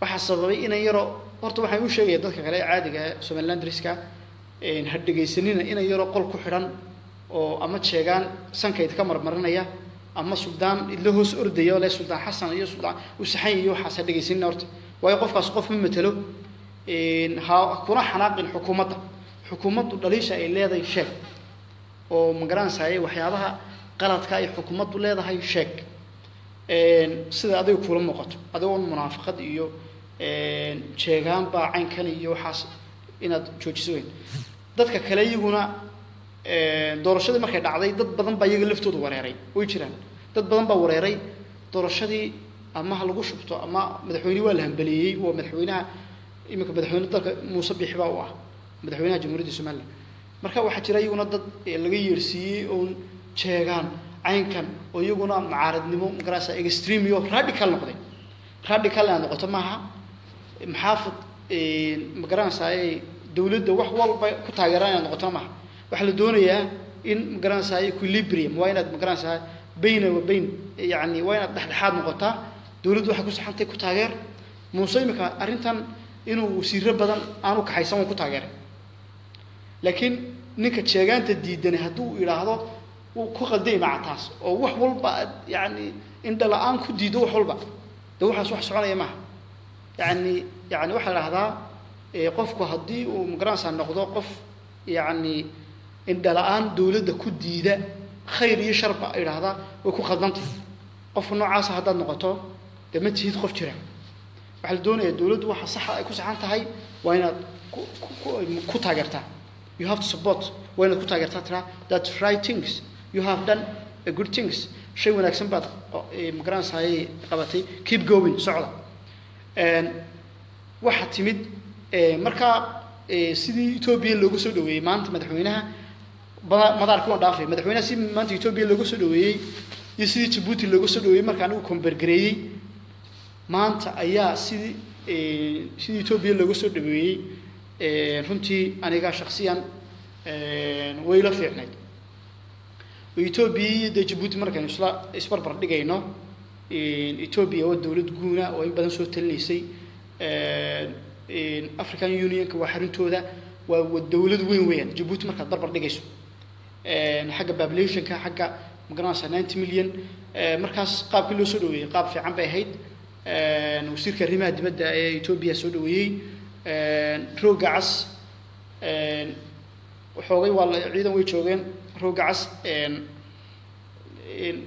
waxa sababay inay yaro horta waxay u sheegayeen dadka kale caadiga Somaliland riska ha dhageysanina inay yaro qol ku xiran oo ama jeegan sankeyd ka marmarinaya ama Sudan ila hoos ordayo la Sudan Xasan iyo Sudan u saxay iyo waxa dhageysanina horta way qofkaas qof ma matalo إن ها كنا حناق الحكومة الدليشة اللي هذا يشك أو مجران سعي وحياضها قرط كاي حكومة اللي هذا يشك إن سيدا أديو كفر مقط أديو المنافقة إيو إن شجعان بعين كان إيو حاس إن شو تسوين ضدك كلاي هنا درشة ما خير عادي ضد بدن بيجلفتو دوريري ويشرن ضد بدن بوريري درشة دي أما هالقش بتو أما مدحوني ولا هم بليه ومدحونها imika madaxweynaha dalka Muse Bihi Abdi waa madaxweynaha jamhuuriyadda Soomaaliland marka waxa jira iyaguna dad laga yeersiiyay oo jeegan aynkan oo iyaguna mucaaradnimo magaraasa extreme iyo radical noqoto maaha muxaafid magaraasa ay dawladda wax walba ku taageeraan noqoto maaha waxa la doonayaa in magaraasa ay equilibrium waa inaad magaraasa bayna wa bayn yani waa inaad dhaxdhaxaad noqoto dawladdu waxa ku saxantay ku taageer muusayimka arintan inuu sirra badan aanu ka haysan ku taageeray laakiin ninka jeegaanta diidan haduu ilaahdo uu ku qalday ma taas oo wax walba yani inta la aan ku diido wax walba dad wax soconaya ma yani waxa la hada qofku hadii uu magaraansan noqdo qof yani inta la aan dawladda ku diida khayr iyo sharba ilaahda way ku qadantay qof noocaas haddaad noqoto de ma tihid qof jira waxa la doonayaa dawladdu waxa sax ah ay ku saxan tahay waa inaad ku taageertaa you have to support waa inaad ku taageertaa tira that right things you have done a good things shay wanaagsan baad migrants ay qabatay keep going socda and waxa timid marka sidii Ethiopia loogu soo dhaweeyay maanta madaxweynaha madaarku oo dhaafay madaxweynaha si maanta Ethiopia loogu soo dhaweeyay iyo sidii Djibouti loogu soo dhaweeyay marka anigu konbergareeyay maanta ayaa sidii Ethiopia loogu soo dhaweeyay runtii aniga shakhsiyan way la fiicnay Ethiopia iyo Djibouti marka isla isbarbar dhigayno Ethiopia waa dawlad guuna oo in badan soo talinaysay in African Union ka waxarintooda waa dawlad weyn weyn Djibouti marka barbar dhigayso xagga population ka xagga maganaansa 90 milyan markaas qaabka loo soo dhaweeyay qaab fiican bay ahayd wasiirka arrimaha dibadda ee Ethiopia soo dhaweeyay Rogacas waxoogay waa ciidan way joogeen Rogacas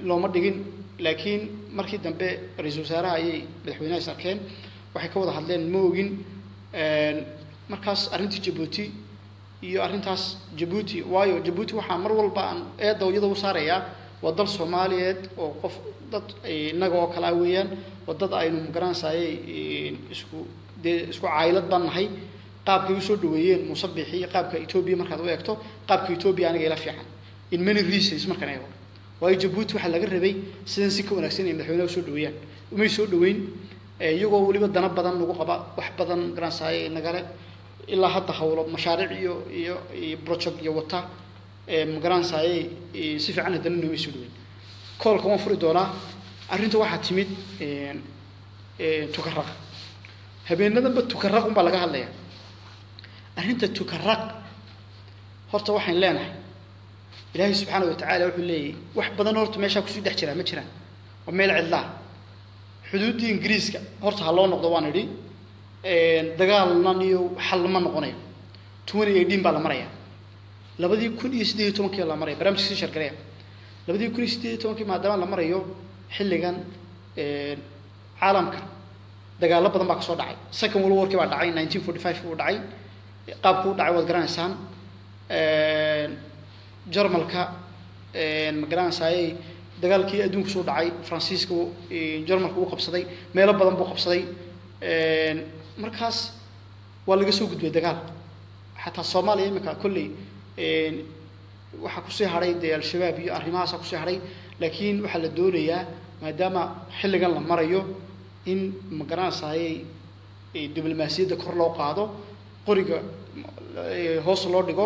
looma dhigin laakiin markii dambe ra'iisul wasaaraha ayay madaxweynaha sarkeen waxay ka wada hadleen moogin markaas arintii Djibouti iyo arintaas Djibouti waayo Djibouti waxa mar walba aan eedda wadada u saaraya wadal Soomaaliyeed oo qof dad inaga oo kala weeyaan wadada aynu magaraansaay isku caylad banahay qaabkii u soo dhaweeyeen Muse Bihi qaabka Ethiopia markaad u eegto qaabka Ethiopia aniga ila fiican in many reasons markan ay waayo Djibouti waxa laga rabay sidan si ka wanaagsan ee madaxweynaha u soo dhaweeyaan umay soo dhaweeyeen iyagoo waliba dana badan lagu qaba wax badan magaraansaay inaga leh إلا حتى حوله مشاريع بروجكت يوتا مقران ساي سيف عنه دنو يسودين كل كم فرد ولا أرنت واحد تميد تكرر هبين ندم بتكرر قم بالله عليه أرنت تكرر هرت واحد لنا الله سبحانه وتعالى يقول لي واحد بدن هرت ماشى كسيد حجرة مشرة وميل الله حدود إنجليزك هرت هالون قضوانه دي دجال نانيو حل ما نقولين توني يدين بالمريا لابد يكون يستدي تونك على المريا برامج سيشر كريم لابد يكون يستدي تونك مع دام المريا حلقان عالمك دجال لابد ما كسر دعي سكن ولور كبار دعي 1945 ودعي قابو دعي والجران سام جرملك مجران ساي دجال كي أدون كسر دعي فرانسيسكو جرملك وقب صدي ما لابد ما وقب صدي مركز واللي سوق دجال حتى الصومالي مكان كلي وحكوسي هريد الشباب يأرماس حكوسي هريد لكن وحل الدولية ما دام حل قال مريو إن مقران صاي دبلوماسية دكرلو قاعدو قريق هوصلوا دقو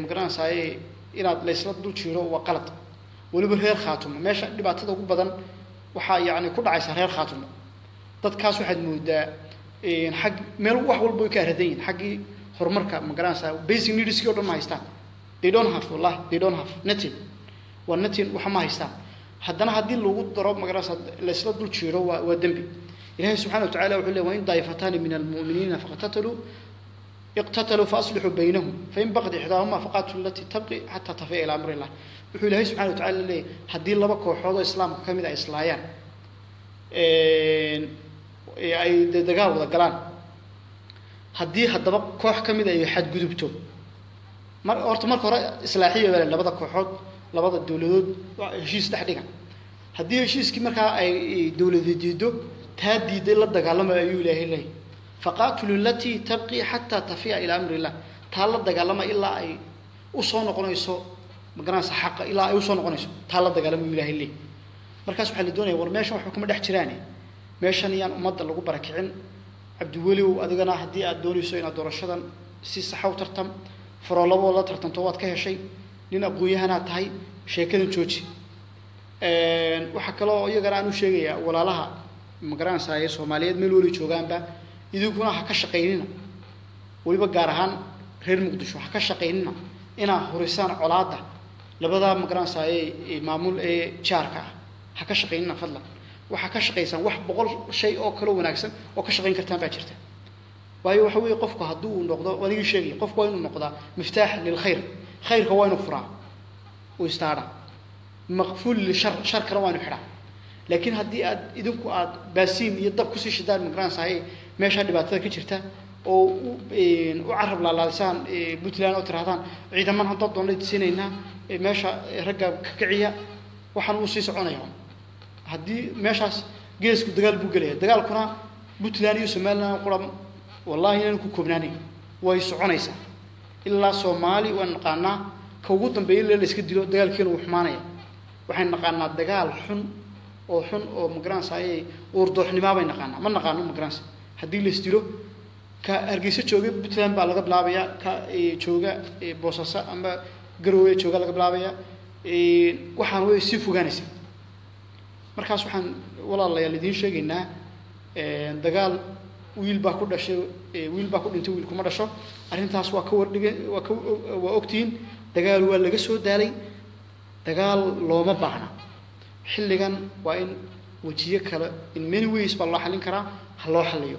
مقران ساي إن ليس لطول شراء وقلط ولبرهير خاتم ميش اللي بعتده بدن وحا يعني كل عشر هير خاتم ضد كاس واحد مودا حق ملو واحد والبوكار هذين حقي هرمركا مقرانسا basic needs كده ما يستان they don't have والله they don't have nothing والنتين وحما يستان حدنا هدين لوجود ضرب مقرانسا لسلا دول شيروا ودنبي الله سبحانه وتعالى وعلى وين ضيفتان من المؤمنين فقتتلوا اقتتلوا فأصلحوا بينهم فإن بغت إحداهما فقاتل التي تبقي حتى تفي إلى أمر الله الله سبحانه وتعالى لي هدين لبك وحوض الإسلام كم إذا إسلايان ay dagaal wada galaan hadii hadaba koox kamid ay xad gudubto mar horta marka hore islaaxiyo wala labada kooxood labada dawladood heshiis dhex dhigan hadii heshiiski marka ay dawladda diido taadiiday la dagaalamo ayuu ilaahay leey faqatul lati tabqi hatta tafiya ila amri allah taa la dagaalamo ilaa ay u soo noqonayso magaraas xaq ilaa ay u soo noqonayso taa la dagaalamo ilaahay leey markaas waxa la doonayaa war meesha wax kuma dhex jiraan meeshan iyaan umada lagu barakicin Cabdiweli oo adigana hadii aad doonayso inaad doorashadan si sax u tartam faro labo la tartanto waad ka heshay nin aqoon yahanaa tahay sheekada jooji وحكلوا يقرأ أنو شيء ولا لها مقران ساير سوماليات ملولي شوجان با يدوكونا حكش قيننا ويبقى جارهان غير مقدس وحكش قيننا إنا هرسان علاده لبذا مقران ساير معمول شاركة حكش قيننا فضلا وحكش قيسان وح بقول شيء أكلوا وناقصن وكش قين كرتان باجرته وهي حوي قفقه هدوء نقضاء وليه شيء قفقه إنه نقضاء مفتاح للخير خير كوان وفرع ويستعرض مقفول للشر شر كروان وحرام لكن هدي قد يدوبكو قد باسيم يضرب كسي شدار مقران صحيح ماشي هدي بعد تذكر شرته وعرب لا لسان بوتلان وترهدان عيدا ما هنضد ولا تسينينا ماشي رجع كعية وحنوصي سعونا يوم هدي ماشي جيس دجال بوجليه دجال كنا بوتلاني وسمالنا وقرب والله هنا نكون كوبناني ويسعونا يسا إلا سومالي ونقانا كوجودن بيل اللي سكدلو دجال كيلو وحمانية waxaan naqaanaa dagaal xun oo migrants ay urdoxnimaa bay naqaanaa ma naqaano migrants hadii la istiro ka argeysa jooga Puntland baa laga bilaabayaa ka jooga Boosaaso ama Garowe jooga laga bilaabayaa waxaan way si fogaanaysaa markaas waxaan walaalayaal idin sheegaynaa dagaal wiil baa ku dhintay wiil kuma dhasho arintaas waa ka wardhigay waa ogtiin dagaal waa laga soo daalay dagaal looma baahna xilligan waa in wajiye kale in many ways baa loo xalin karaa hal loo xaliyo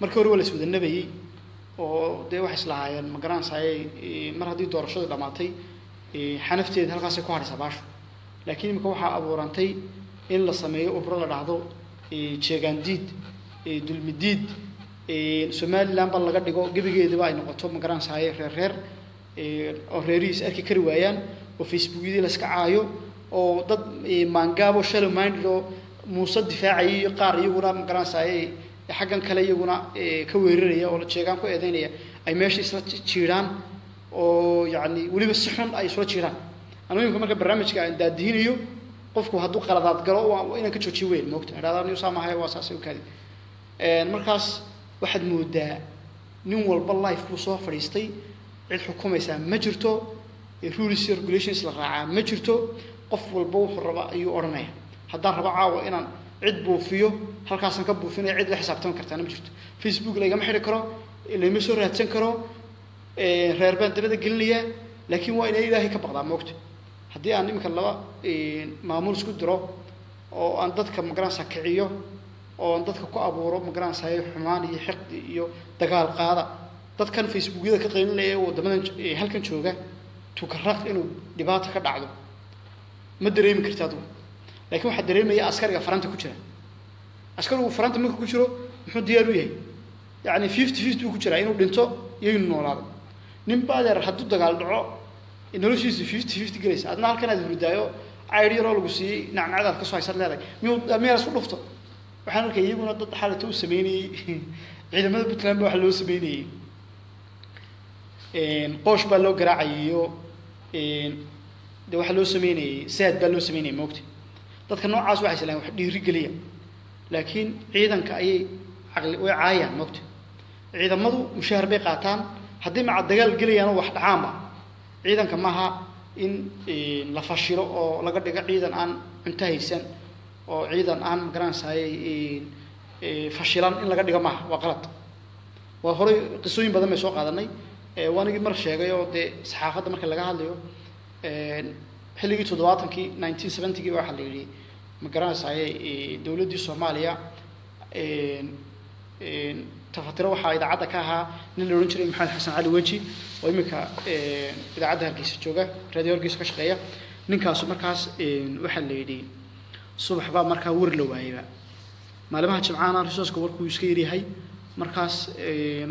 markii hore wala iswada nabayay oo de wax isla hayeen ma garan saayay mar hadii doorashada dhamaatay xanafteed halkaas ay ku haraysaa baasho laakiin imka waxa abuurantay in la sameeyo ubro la dhacdo jeegaandiid dulmidiid Somaliland bal laga dhigo gabigeediba ay noqoto ma garan saayay reer oo reeriis arki kari waayaan oo Facebook-yada la iska caayo oo dad maangaabo shal maandro muusa difaacay qaar iyaguna ma garan saayay xaqan kale iyaguna ka weeraraya oo la jeegan ku eedeynaya ay meesha isla jiiraan oo yaani waliba si xun ay soo jiiraan anigu marka barnaamijka aan daadinayo qofku haduu qaladaad galo waa inaan ka joojiyo weel moogta raadaan iyo saamahay waa saasi u kali markaas waxaad moodaa nin walba life ku soo fariistay الحكومة سام مجرته rules regulations للرعاة مجرته قف والبوح الرباء يورناه هذا الرباع وإنا عدبوا فيه هل كان سنكبوا فينا عد الحساب تام كرتنا مجرته فيسبوك لا جمحي كره اللي مسورة تنكره ريربان تبدأ قلية لكن وين إلهي كبغض عن وقت هذي أنا يمكن لوا معمول سكدره أو أنضت كمجران سكعيه أو أنضت كأبو رب مجران سايح حماني حقد يو تقال قاعدة dad kan Facebook-yada ka qeynlay oo damadan halkan jooga tukaraq inuu dibaato ka dhacdo ma dareemi kartaa dad laakiin waxa dareemaya askariga faranta ku jira askarigu faranta ma ku jiro muxuu diyaar u yahay yaani 50-50 ku jira inuu dhinto iyo inuu noolaado nin baader hadduu dagaal dhaco noloshiisa 50-50 gareys adna halkan aad hurdaayo ayri roo lagu sii nacnacada ka soo haysan leedahay meel isku dhufto waxaan arkay iyaguna dad xaalad u sameeyay ciidamada Puntland waxa loo sameeyay قوش بالو قراعيو ده واحد لو سميني ساد بالو سميني موقتي تذكر نوع عاص واحد سلام واحد يرجليه لكن عيدا كأي عقل وعايا موقتي عيدا مضو مشهر بقعتان حد مع الدجال قلي أنا واحد عامة عيدا كماها إن لفشيره أو لقد دق عيدا عن انتهي سن أو عيدا عن جرانس هاي فشيلان إن لقد دق معه وغلط وهري قصوين بدل ما يسوق هذاني وأنا مر شيء أو ده صحافة ده مركل لقاه اللي هو حلقة تدواتهم كي 1970 كي واحد اللي مقرن ساي دولة دي الصومالية تفتروا حا إذا عدا كها نلورنشري محمد حسن علي وجهي ويمك إذا عدا هرقيس توجه راديو هرقيس كشقية نكاسو مركز واحد اللي صبح بقى مركز ورلو هاي بقى ما لما هتجمعنا رشاش كبر كويسكيري هاي مركز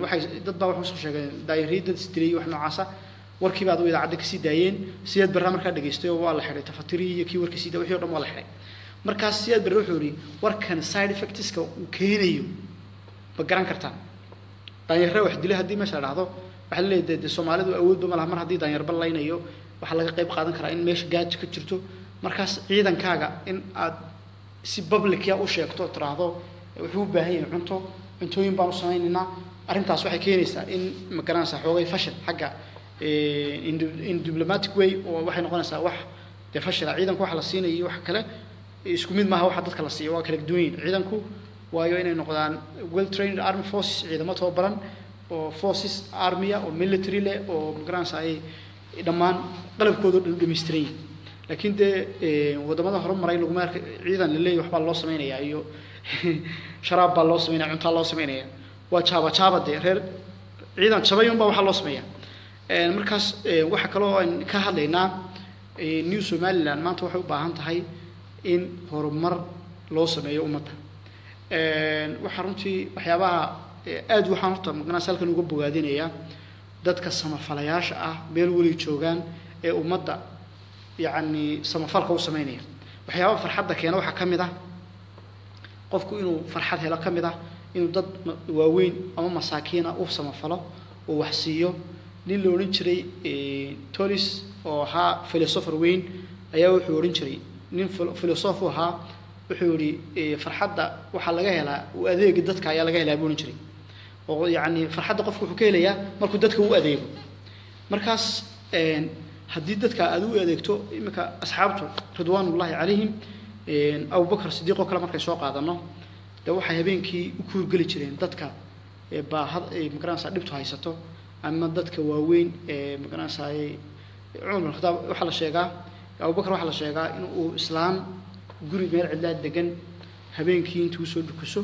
واحد ضد ضوء حمص شجع دايريد ضد ستري وإحنا عصا وركي بعض وإذا عندك سيدين سيد برا مركز دقيستي والله حري تفطري يكي وركي سيد وحير ما الله حري markaas siyaad baro wuxuu ri warkan side effects ka uu keenayo ba garan kartaa daanyaro wax dilo hadii ma sharaxdo waxa la leeyahay Soomaalidu awoodba ma laha mar hadii daanyar bal laynayo waxa laga qayb qaadan karaa in meesha gaaj ka jirto markaas ciidankaaga in aad si public ya u sheegto tiraahdo wuxuu u baahan yahay cunto cuntooyin baan u sameeynaa arintaas waxay keenaysaa in magaran saxoogay fashil xagga in diplomatic way oo waxay noqonaysaa wax de fashil ciidanku wax la siinayo wax kale isku mid maaha waxa dadka la siiyo waa kala duwayeen ciidanku waayo inay noqdaan well trained armed forces ciidamo too baran oo forces army oo military leh oo magaran saxay dhamaan qalabkoodu dhameystireen لكن ده ودماده هرم راي لقمار عيدا للي يحب الله سمينه يا أيو شراب الله سمينه عن الله سمينه وشابة ده غير عيدا شباب يوم بروح الله سمينه المركز وحكى له إن كهلنا نيو سوماليلاند ما تروحوا بعند هاي إن هرمر الله سمينه أمته وحرمتي وحيابها أد وحنطة مجنون سالك نجوب بقادين يا دت كسمة فلياش بيرولي شوجان أمته يعني سمفالك وسمينيه وحياة فرحتك أنا وحكمي ده قفكوا إنه فرحتها لكمي ده إنه ضد واوين أمام مساكينة أو سمفاله ووحسيه للورينشري توريس أو ها فيلسوفر وين أيوه حورينشري نين فيلسوفه ها حوري فرحتها وحلاجها لا وأذيه جدتك يا لجها لا بورينشري ويعني فرحتها قفكوا حكيلة يا مركو جدتك وأذيه مركز حديدتك ادو ايدكتو امكا اصحابته رضوان الله عليهم ابو بكر الصديق وكلا markay soo qaadano da waxa habeenkii u kuur gali jireen dadka baahad ay magaraansa dhibto haysato ama dadka waaweyn ee magaraansa ay umar khadaab waxa la sheegaa Abu Bakar waxa la sheegaa in uu islaam guri meel ciidad degan habeenkii intuu soo dhukuso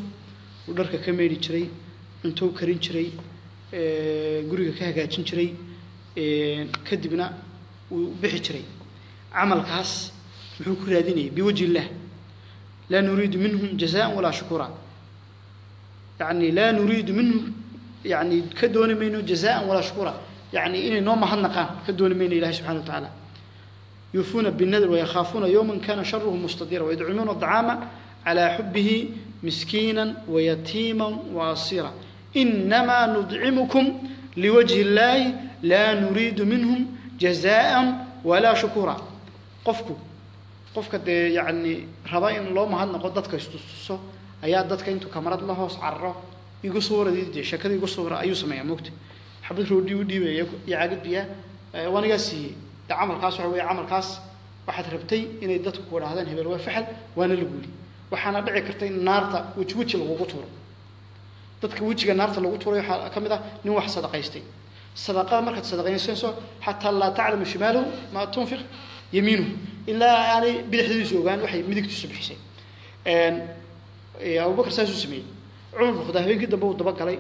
uu dharka ka meeri jiray intuu karin jiray guriga ka hagaajin jiray kadibna وبيحي جري عمل كاس محو كراديني بوجه الله لا نريد منهم جزاء ولا شكورا يعني لا نريد منهم يعني كدون منه جزاء ولا شكورا يعني إني نوم حنقا كدون منه الله سبحانه وتعالى يوفون بالنذر ويخافون يوما كان شره مستديرا ويدعمون الطعام على حبه مسكينا ويتيما وعصيرا إنما ندعمكم لوجه الله لا نريد منهم جزاء ولا شكورا قفك يعني رباين الله ما هن قدتك يستوسو أياد دتك أنتو كاميرات الله صعرة يجو صورة دي شكل يجو صورة أيو سمايا موقت حبيت رودي ودي يعجب بيا وأنا جالسي عمل كاس وعوي عمل كاس واحد ربتي إن دتك ورا هذا هبل وفحل وأنا اللي بقولي وحنا بعي كرتين نارتا وتوجه الغوطور دتك وجه نارتا الغوطور يح كم ده نوح صدق يستي صدقاء مركز صدقين سنسو حتى لا تعلم شماله ما تنفق يمينه إلا يعني بالحديث وقال وحي مدك تسبح شيء أبو بكر ساسو سمين عمر خدها بين قدام وضبق علي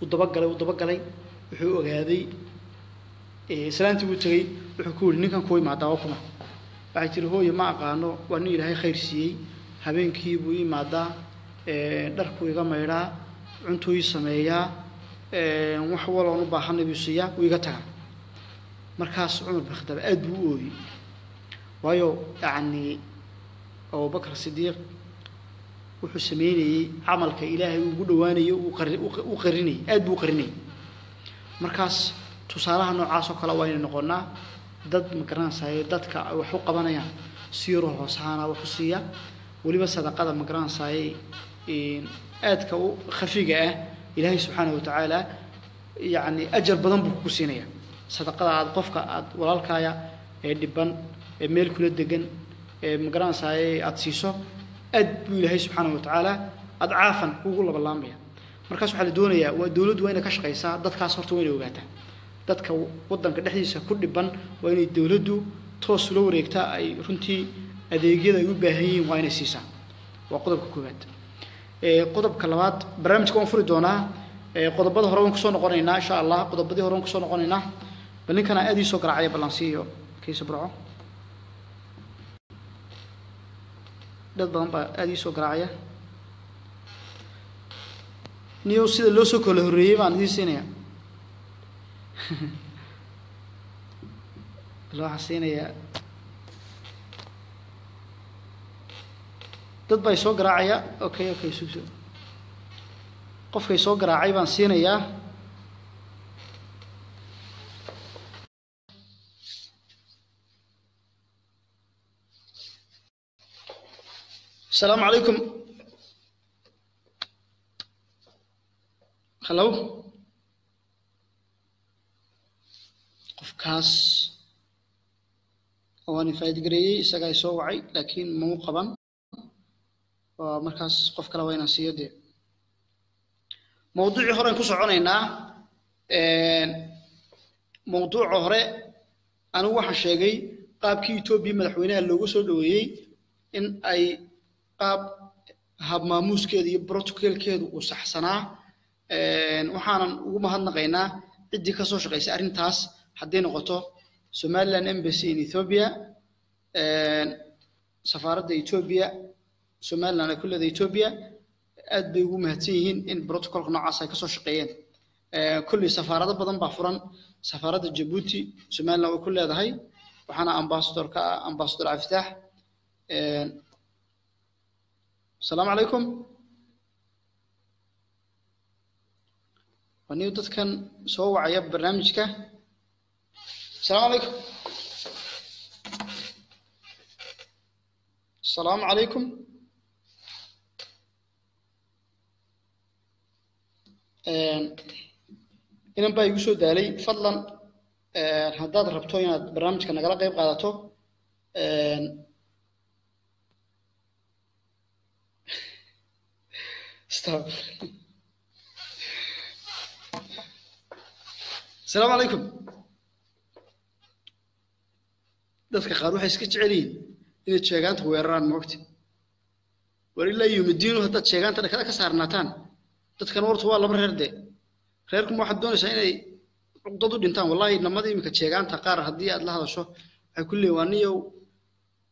وضبق علي وضبق علي وحقوق هذه سلامتي وتغي وحكول نكن كوي مع دواكما بعتي هو يما قانو وأني لها خير سي هبين كيبوي مع دا دركوي غميرا عنتوي سمايا وحول ونبا حنبي سيا ويقطع مركز عمر بخدر أدوي ويو يعني أو بكر الصديق وحسميني عمل كإلهي وجدواني وقرني أدو قرني مركز تصارها نعاس وكلا وين نقولنا ضد مكران ساير ضد كا وحق بنايا سيره وصحنا وحسيا ولبس هذا قدم مكران ساير أدكو خفيجة إلهي سبحانه وتعالى يعني أجر بدن بكوسينية صدق الله عاد قفك عاد ولا الكايا الدبن ميل كل الدجن مجران ساي أتسيسه أد إلهي سبحانه وتعالى أد عافن وقول بالله ميا مركز حال دونية ودولد وين كش قيسا ضد كاسرت وين وجاته ضد كو وضن كده حديثه كل الدبن وين الدولدو توصلوا ريكتا أي رنتي أديجي ذا يبهي وين السيسة وقدر كوكبات قطب كلمات برامجكم فردونا قطبات هرون كسون قرينا إن شاء الله قطبات هرون كسون قرينا بلين كان أدي سكر عيب بلانسيو كيس برعه ده ضمن أدي سكر عيا نيوسيد لوسو كله ريب عن ذي سنة لو حسينا يا dad bay soo garaacaya okay suuso qofkay soo garaacay baan siinaya السلام عليكم. hello qofkaas waan faa'iideeyay isaga soo wacay laakiin ma uu qaban markaas qof kale wayna siiyade mowduuci hore ku soconaynaa mowduuci hore anigu waxa sheegay qaabkii Ethiopia madaxweynaha loogu soo dhaweeyay in ay qaab hab maamuskeed iyo protocolkeedu u saxsanaa waxaanan ugu mahadnaqaynaa cidii ka soo shaqeysay arintaas haddii noqoto Somaliland embassy in Ethiopia safaaradda Ethiopia Somaliland kulada Ethiopia aad bay ugu mahadsan yihiin in protocolka noocaas ay ka soo shaqeeyeen kulli safaarado badan baa furan safaaradda Djibouti Somaliland oo ku leedahay waxaana ambassadorka ambassador Aftah السلام عليكم. ونيو تذكر سووا عيب برنامجك. السلام عليكم. السلام عليكم. إن باي يوسف دالي فضلا هداد ربطونا برنامجك نقرأ قيب قادته. السلام عليكم. دفك خاروح يسكت علين إن الشجعان تويران موقتي ولله يوم الدين وهذا الشجعان ترى كذا كسر ناتان تتكنور طوال أمر هردة خيركم واحد دون شيء عقدوا دينتان والله لما ذي مك الشجعان تقار هدية الله هذا شو هكل وانية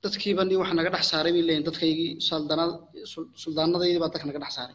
وتتكيبني وإحنا قد حساري بالله تتكيجي سلطان ذي باتك نقد حساري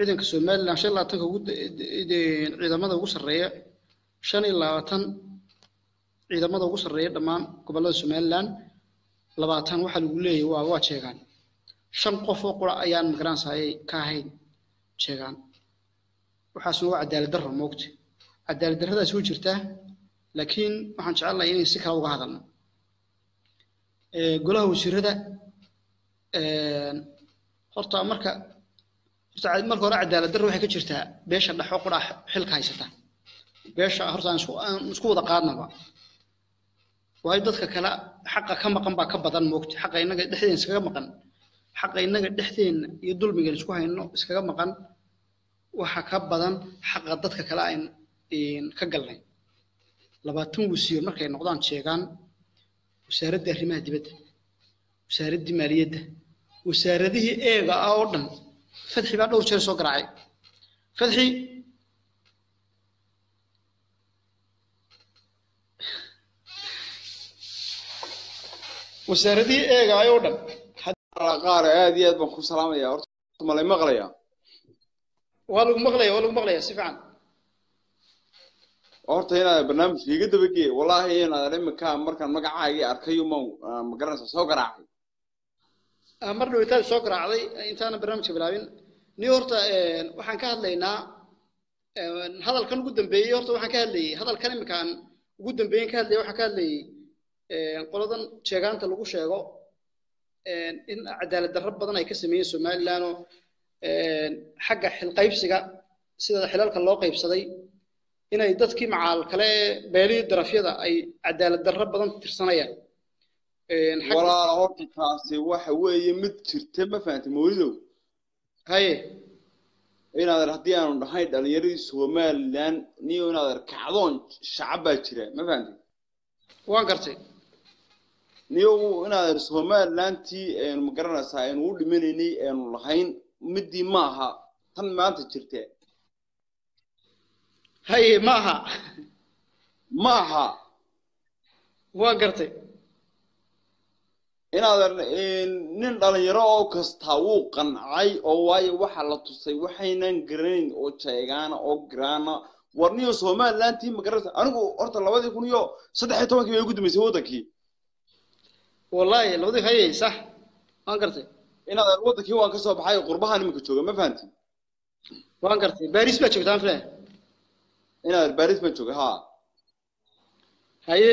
ciidanka Soomaaliland insha Allah tan ugu ciidamada ugu sareeya 25 ciidamada ugu sareeya dhamaan gobolada Soomaaliland 20 waxa lagu leeyahay waa jeegan 5 qof oo qura ayaan magaraansahay ka ahayn jeegan waxa soo cadaalad darro moogti cadaalad darrada soo jirta laakiin waxaan jecelahay in si kala uga hadalno golaha wasiirada horta marka marka hore cadaalad darro waxay ka jirtaa beesha dhaxo qura xilka haysata beesha horta aan isku wada qaadnaba way dadka kala xaq ka maqan ba ka badan moogti xaq inaga dhexdeen iskaga maqan xaq inaga dhexdeen iyo dulmiga isku hayno iskaga maqan waxa ka badan xaq dadka kala in ka galnay 20 wasiir markay noqdaan jeegan wasaaradda arrimaha dibadda wasaaradda maaliyadda wasaaradaha eega oo dhan فتحي بعد أول شيء صقر عي فتحي وسردي إيه قايودن حد رقار هذه أتبقى سلامة يا أرض ثم لا مغلية والو مغلية سفعان أرض هنا برنامج يجد بكي والله هنا لما كان مركان مقععي أركيومو مقرنس صقر عي marna inta soo garaacday intaana barnaamijka bilaabin New York waxaan ka hadlaynaa hadalkan ugu dambeeyay horta waxaan ka hadlayay hadalkan imkaan ugu dambeeyay ka hadlayay waxa ka hadlayay qoladan jeegaanta lagu sheego in cadaalad darro badan ay ka sameeyeen Somaliland oo xagga xil qaybsiga sida xilalka loo qaybsaday inay dadkii macaal kale beelii darafyada ay cadaalad darro badan tirsanayaan ولا هورتي كاسي واحد ويا متر تبى فانت مولده هاي هنا الهدية عند هاي دليريس ومال لان نيو نادر كعضون شعبات كده ما فهمتي وانقرتي نيو هنا الصومال لانتي مقرنا ساين ود منيني والحين مدي معها تم ما تجرتين هي معها وقرتي هنا نين دلن يرو كستا و قنعي او واي waxa la tusay waxaynan green oo jeegaana oo graana warniyo Soomaaliland tii magarta anigu horta 2013 way ugu dumaysay wadankii wallahi labadii hayay sax waan gartay inaad wadankii waan ka soo baxay qurbaha nimka jooga ma fahantiin waan gartay Paris ba joogtaan flee inaad Paris ba jooga ha haye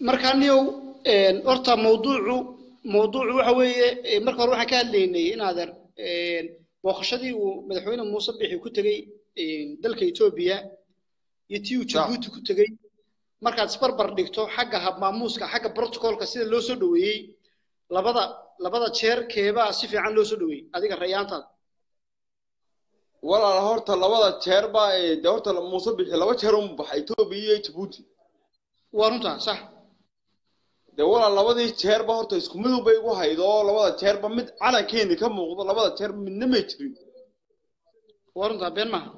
مركانيو أرتا موضوع وحوي مركان روح كالليني نادر وخشدي ومدحوين موسى بيحي كتري دلك إثيوبيا يتيو جيبوتي كتري مركان سبربر ديكتو حاجة هب ماموسكا حاجة بروتوكول كسيد لوسودوي لبدا تشير كيبا سيفي عن لوسودوي هذيك الريانتا ولا هورتا لبدا تشير با دورتا موسى بيحي لبدا تشيرهم بحيثوبيا جيبوتي وأنت صح. ده والله لبادي شهر بحرت يسكملوا بيجوا هيدا لبادي شهر بمد على كيني كم وقطع لبادي شهر من نمتري. وأنت بين ما.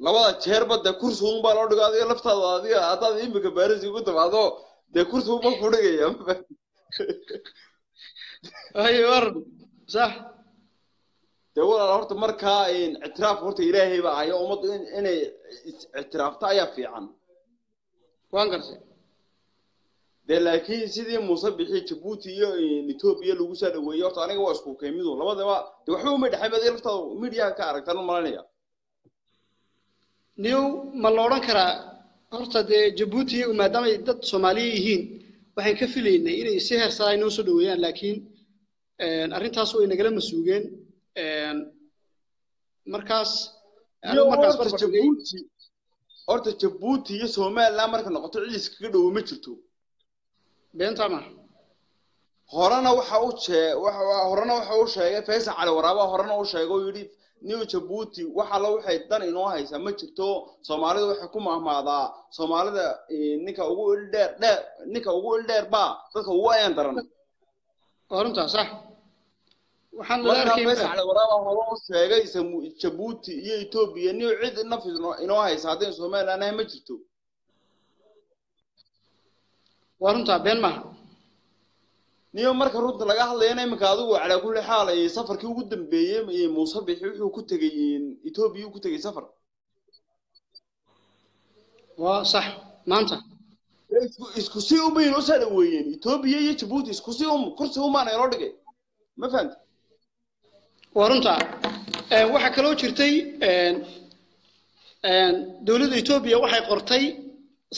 لبادي شهر بده كورس هم بالورد قاعد يلفت هذا دي هذا دي بكبارز يقول تبعه ده كورس هم بفرق يا. أيوة ورد صح. ده والله بحرت مركها إن اعتراف بحرت إلهي بقى يوم مط إن اعتراف تعيا في عن. وانقرسي. لكن سيدي مصبحي جيبوتي إثيوبيا لو سالوا وياك أنا واسكو كيميدو لما ده وحوم الحبة دي رفتو ميديا كارك تلو مالانية. نيو مالوران كرا أرتد جيبوتي وما دام يدد صوماليين وحين كفلين إلى سهر ساينو سدويان لكن أرين تاسو إن قلم مسوقين مركز برشلونة. أرتا جيبوتي يسومال لا مركن نقطع ليس كده ومشتو. بين تمام. هرنا وحوش هي فيس على ورابا هرنا وحوش هي يريد نيو جيبوتي وحلا وحيدان إنه هاي سمشتو سومالي وحكومة ماذا سومالي نيكا أقول دير لا نيكا أقول دير با تك هو يندرن. هرنا صح. وحنا على وراء هروس هاي يسمو جيبوتي إثيوبيا نيو عيد النفس إنه هاي ساعتين سومال أنا مجتو. وأنت بين ما نيو مركز رد لقاه لينا مكادو على كل حال سفر كي قدم بيم مصبح وكنت جين إثيوبيا وكنت جي سفر. وصح ما أنت. إسكوسيهم بينو سلويين إثيوبيا يجيبوتي إسكوسيهم كرسهم أنا يردك. ما فهمت؟ ورنتا waxaa kaloo jirtay dawladda Ethiopia waxay qortay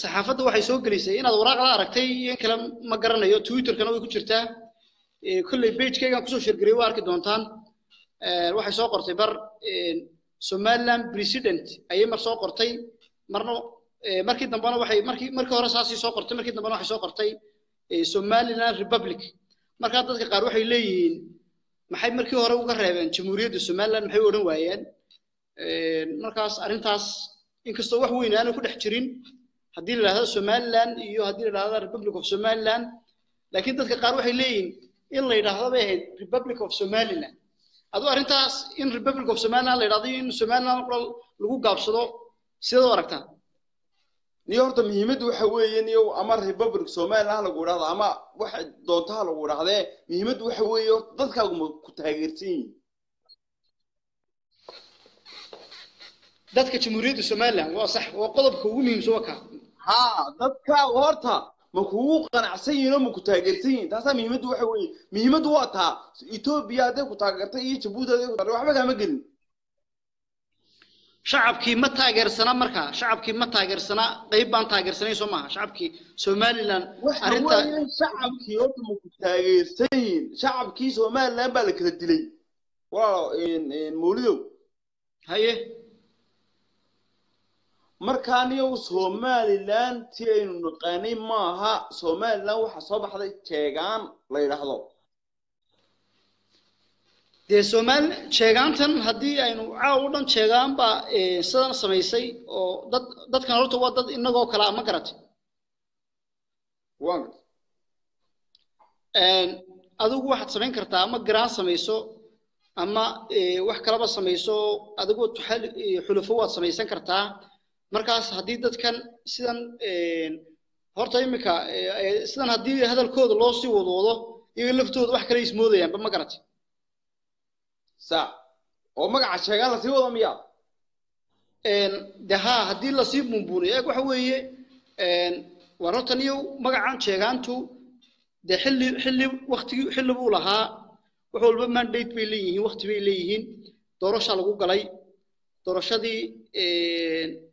saxaafadda waxay soo galisay inaad waraaqda aragtay in kala ma garanayo Twitter-kana way ku jirtaa kulli page-kayga ku soo shirgirey waa arki doontaan waxay soo qortay bar Somaliland president ayay mar soo qortay marna markii dambana waxay markii hore saasi soo qortay markii dambana waxay soo qortay Somaliland Republic marka dadka qaar waxay leeyihiin maxay markii hore uga reebeen jamhuuriyadda Soomaaliland maxay oran waayeen markaas arintaas inkastoo wax weyn aan ku dhex jirin hadii la yiraahdo Soomaaliland iyo hadii la yiraahdo Republic of Somaliland laakiin dadka qaar waxay leeyihiin in la yiraahdo bay Republic of Somaliland adoo arintaas in Republic of Somaliland la yiraahdo in Soomaaliland lagu gaabsado sidoo aragtaa niyo horta muhiimadu waxa weeyeen iyo ama Republic Soomaaliland lagu raado ama wax doonta lagu raado muhiimadu waxa weeyo dadkaagu ku taageertiin dadka jamhuuriyadda Soomaaliland waa sax waa qodobka ugu muhiimsan waa ka ha dadka horta ma kugu qanacsan yihiin ma ku taageertiin taas muhiimadu waxa weeyo muhiimadu waa taa Ethiopia ay ku taageertay iyo Djibouti ay waxba kama gelin شعبكي ما تاجرسنا مركا شعبكي ما تاجرسنا قريب بان تاجرسنا يسمعها شعبكي سوماليلاند أنت شعبكي يوم تاجرسين شعبكي سوماليلاند بالك تدلي واو إن مولدو هيه مركانيو سوماليلاند تين نقاني ماها سوماليلاند وحصاب حدا تيجان لا يلاحظوا دي سومال شجعانتن هدي إنه عودن شجعان با سدنا سميسي أو دت كانوا توا دت إنه جو كلام ما كرت. وان. and أدوق واحد سمين كرتا أما جران سميسو أما واحد كلام سميسو أدوق تحل حلفوات سميسين كرتا مركز هدي دت كان سدنا هرتاي مكا سدنا هدي هذا الكود لوسي وضوضه يغلفتوه واحد كليس موضي يعني بما كرت. سا أو ما عشان لسيب ولا مياه إن ده هدي لسيب مبوري أكو حويه إن ورطانيو ما عن شجانتو ده حل وقت حل بولها وحول بما ديت بيليه وقت بيليهن درش على جوجلي درش هذه إن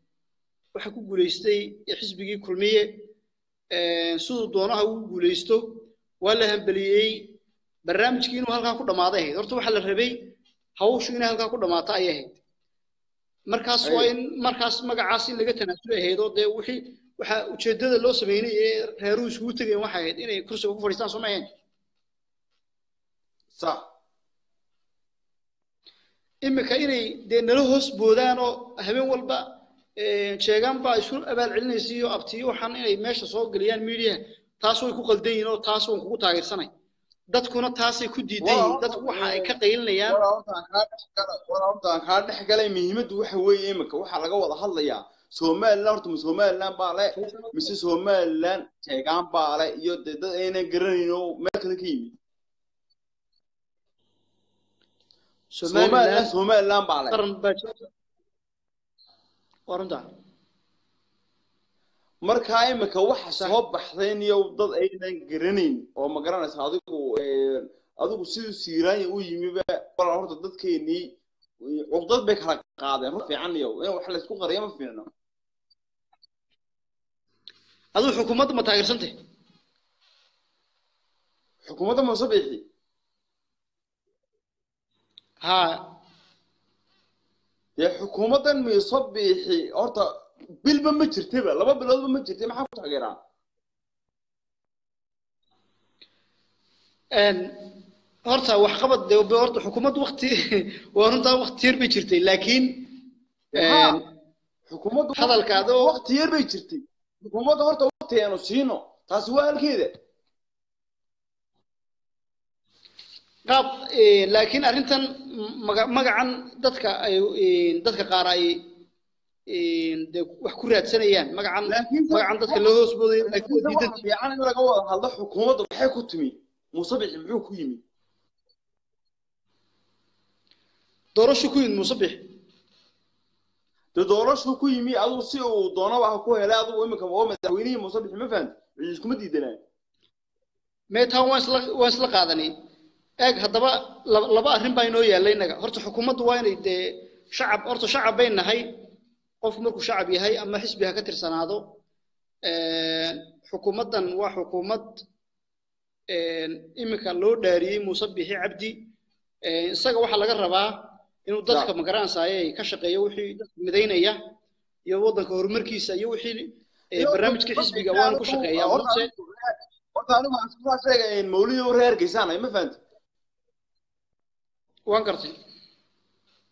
وحكو جوليستي يحسب يجي كل مية إن سود دونه هو جوليستو ولا هم بليه برنامج كينو هالكا كده ما ضايع درتو حل الربي هاوش هنا هالكا كده ما تأييه مركز وين مركز مقعاسي اللي جتنا سوى هيدو ده وحي وشدد اللوس مهني هيروس وتجي واحد يعني كرسي وفريستان سمعين صح إما كأني ده نلوهس بودانو همين والبا شجعان باشون قبل علني سيو أبتيو حن يعني ماشي صوت قليان ميليه تاسو يكون قلدينه تاسو يكون تاجر سنة dadkuna taasay ku diiday dad waxa ay ka qeelinayaan waran ka dhex galay muhiimadu waxa weeye imika waxa laga wada hadlayaa Soomaaliland horta Soomaaliland baa leh mise Soomaaliland jeegan baa leh iyo dad ayna garanayno meelka ka yimid Soomaaliland baa leh waranta marka imika waxa soo baxdeen iyo dad aynan garaneyn oo ma garanaysa adigu sidii siirayn u yimiba bal horta dadkeeni uqdad bay kala qaadeen wax fiican iyo wax la isku qariyo ma fiicno adigu xukuumadda ma taageersantay xukuumadda ma soo bixi ha ya xukuumaddan ma soo bixi horta بالما مجرتي بقى لما بالما مجرتي ما حاكوش عجيران هرتا وحقبت ده وبهرتا حكومة وقت وهرتا وقت كتير بيجرتي لكن حكومة هذا الكادو وقت كتير بيجرتي حكومة هرتا وقت يعني سينو تسوال كده قاب لكن أنتن مجعن دتك قارئ وحكورات سنيان مقعن دتك لو هوس بودي لكن يعني ولا قوا هل حكومه waxay ku timi musabbix muxuu ku yimi doorasho ku yimi musabbix doorasho ku yimi adu si uu doono waxa ku helay adu imika oo madaxweynihii musabbix ma fahant isku ma diidanaa meetan waas la qaadanay eeg hadaba laba arrin baa inoo yeelay inaga horta xukuumaddu waa inay shacab horta shacab baynahay qof markuu shacab yahay ama xisbiga ka tirsanaado xukuumadan waa xukuumad imika loo dhaariyay Muse Bihi Abdi isaga waxa laga rabaa inuu dadka magaransaayay ka shaqeeyo wixii dadka mideynaya iyo wadanka horumarkiisa iyo wixii barnaamijka xisbiga waan ku shaqeeyaa horta anigu waxaan isku sheegayaa in mawliyo reer geysanay ma fahanti waan gartay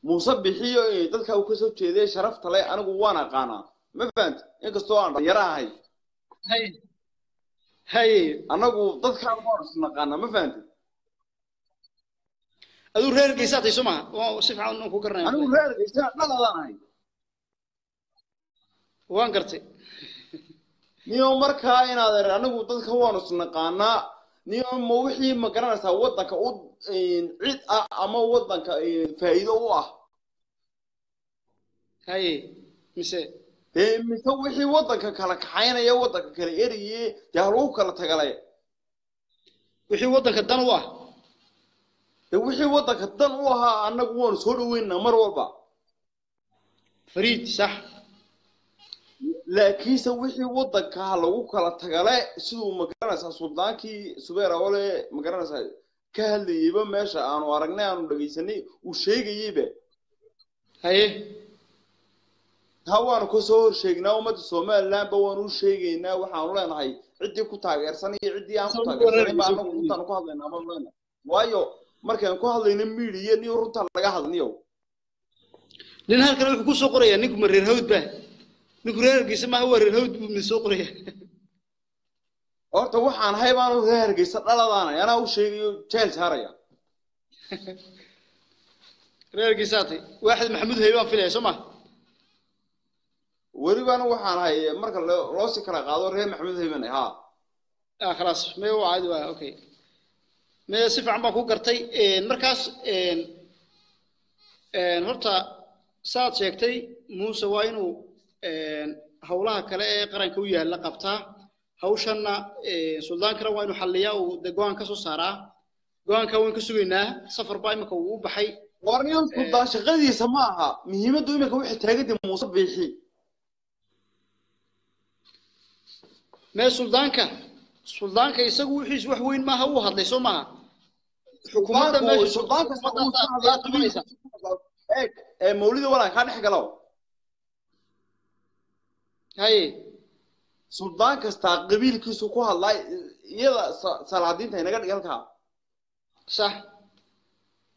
musabixiyo dadka uu ka soo jeeday sharafta leh anigu waan aqaanaa ma fahanti inkastoo aan yarahay hay anagu dadka aan horsna aqaanaa ma fahanti adu reer geesaatay suma oo si fiican aan ku garanayo anigu reer geesaatay dadanahay waan gartay niyo markaa inaad anigu dadka waan horsna aqaanaa niyo ma wixii ma garanaysaa wadanka cid ah ama wadanka faa'iido u ah hay mise mise wixii wadanka kala kaxaynaya wadanka kala eriyay yaalu kala tagalay wixii wadanka dan u ah wixii wadanka dan u aha anagu waan soo dhaweynaa mar walba فريد صح لكن سوي وضك هالو كلا تجلى سو مكانه سودان كي سوبر أوله مكانه سا كهل يبى ماشى عن وارجنا عن دقيسني وشيء يبى هاي هوا أنا كسور شيءنا وما تسمع لا بوانو شيءنا وحنولا نهاي عدي كتاجر سني عدي عم كتاجر سني بعنا كتاجر كهذا نعملنا وايو مركان كهذا نميلي نيورو تلاجه هذا نيو لأن هالكلام كوسو قرية نكمل رهود به نقول رجس ما هو رهود من سوق قرية أو توحان هاي ما هو رجس لا لا أنا وش تجلس هريا رجساتي واحد محمود هيوان في العصمة وريبان وحان هاي مركز راسي كلا قادور هي محمود هيوان ها خلاص ما هو عاد أوكي ما صفة عم بقول قرتي مركز هرتا ساعات شكتي مو سواينو هؤلاء كلا قرن كويه لقبتها هؤشنا سلطان كلا وينو حليا ودقوان كسو سارا قوان كوين كسوينا سفر باي مكوب بحي قرنيان سلطان شغلي سماها مهمة دوم كوي حتى قد موصب بيحي ما سلطان كا يسوي حيز وحوين ما هو هذا ليسوا ما حكومة ما سلطان كسوي إيه مولد ولا كان حقلاو هاي سودان كستا قبيل كيسوكو هلا يلا سالعدين تاني نقدر نقولها صح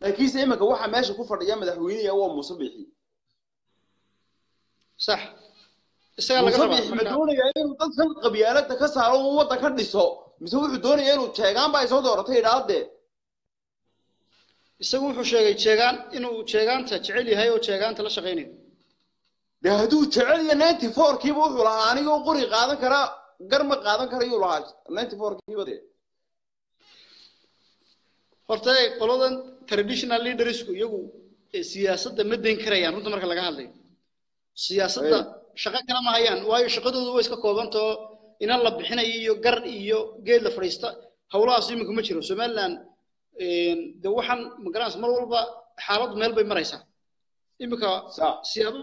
لكن زي ما كواحد ماشي كفر أيام الحويني هو مصبيحي صح مصبيحي بدون يعني وتصل قبيلات تكسر أو تكسر لسه مسوي بدون يعني وتشجعان بايسون دورته رادة يسوي حشية تشجعان إنه تشجعان تشعلي هاي وتشجعان تلاش غيني هادو تعلي 94 كيبو ولا أنا يوم قري قادن كرا قرم قادن كرا يولاج 94 كيبو ده. فرتاي قلودن traditional leaders كو يجو السياسة ده مدين كريان رد مركل جهالي. السياسة ده شقة كلام عيان وايو شقة ده هو إسكا كوبان تو إن الله بحنا ييو قر ييو جيل فريستا هؤلاء أصيمكم مشيرو سمعلنا دوحن مقراس مروربا حارض ملبي مريسا. إمكا سيادو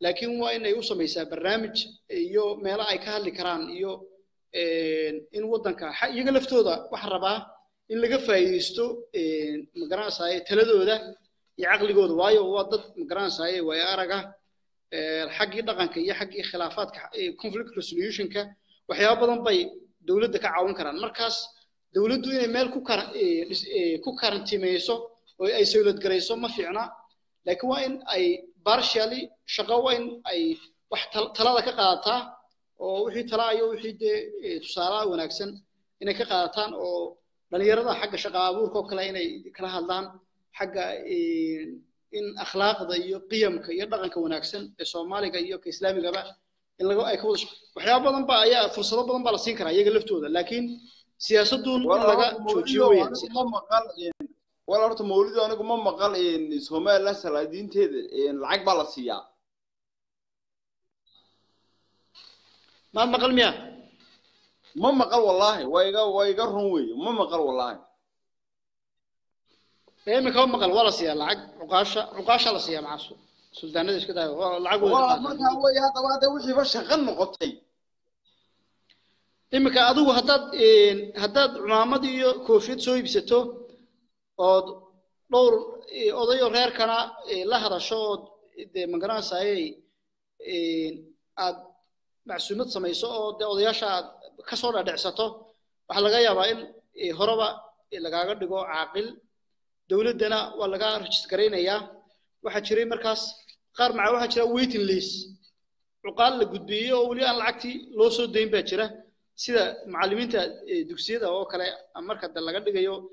لكن هو إنه يوصل مثلا برنامج يو ملا أيكها اللي كران يو إن وضن كا يقلفتو ده وحربه إن لقفه يستو مقران ساي تلدو ده يعقل يقول وايو وضد مقران ساي ويا رجع الحق يدقن كي حق خلافات conflict resolution كا وحياه بدن بي دولة كعون كران مركز دولة دويني مال كوكارن تيميسو وأي سولة جريسو ما في عنا لكن وين أي بارشالي شقوين أي واحد ثلاثة كقاطع أو واحد ثلاثة واحد تسارع وناكسن إن كقاطعان أو لنيرضى حق شقابور كوكلاين كلها لان حق إن أخلاق ضيق قيم كيرضى كوناكسن الصومالي كيو كإسلامي كبا إن لقوا أي كوش وحياة بدن بقى يا فرصة بدن بقى لسين كرا يقلفتوا ده لكن سياستون لقى شوية ولا أنت مولود أنا كمان مقال إن سوماليا سلادين تيجي إن العقب على السياق ما مقال مياه ما مقال والله ويجا رهوي ما مقال والله إيه مكان مقال ولا سياق العقب رقاشة على السياق مع السودان إيش كده العقب والله ما هو يا طبعا ده وش يبغى شغل نقطي إيه مكان أدو هداد رامدي كوفيت سوي بسته أو لور أو ذي غير كنا لهذا شود مجرد سعي عد معصومة سميسو ده أضياش عد كسر عدسته وحلاقي يبين هربا لقاعد دقو عاقل دولة دنا ولا قاعد رجسكرين إياه واحد شري مركز قار مع واحد شري ويتن ليس وقال لجودبيه ولي أنا لعكتي لوسو دين بشرة سيدا معلمين تا دكسيدا أو كلا أمريكا ده لقاعد دقيو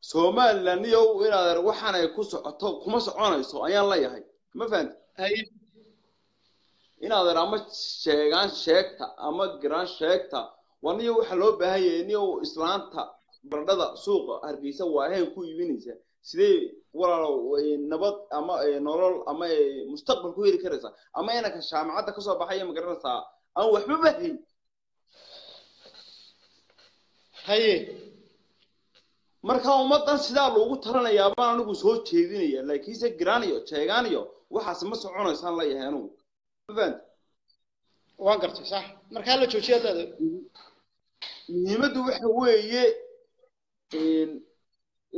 سومال لأن يو هنا روحنا يكوس عطوا كم سعانا يسوا أيان لا يهاي ما فهمت إن هذا رامج شجعان شكتا، أما جران شكتا، ونيو حلو بهاي نيو إسلامتا برضه سوق أربيسة وهاي كوي بينيسه، سدي ورا النبض أما نورال أما مستقبل كوي ركرسا، أما أنا كشامع هذا كسر بحاجة مقرنسا، أنا وحبي بهاي، هاي مركها ومطن سدالو وترنا يابان أنا بسوي شيء بينيه، لكن هذا جرانيو شجعانيو وحاسم مسعون إنسان لا يهانو. فهمت؟ وانقرت صح؟ مركها له شو شيء هذا؟ يمد وحويه إلى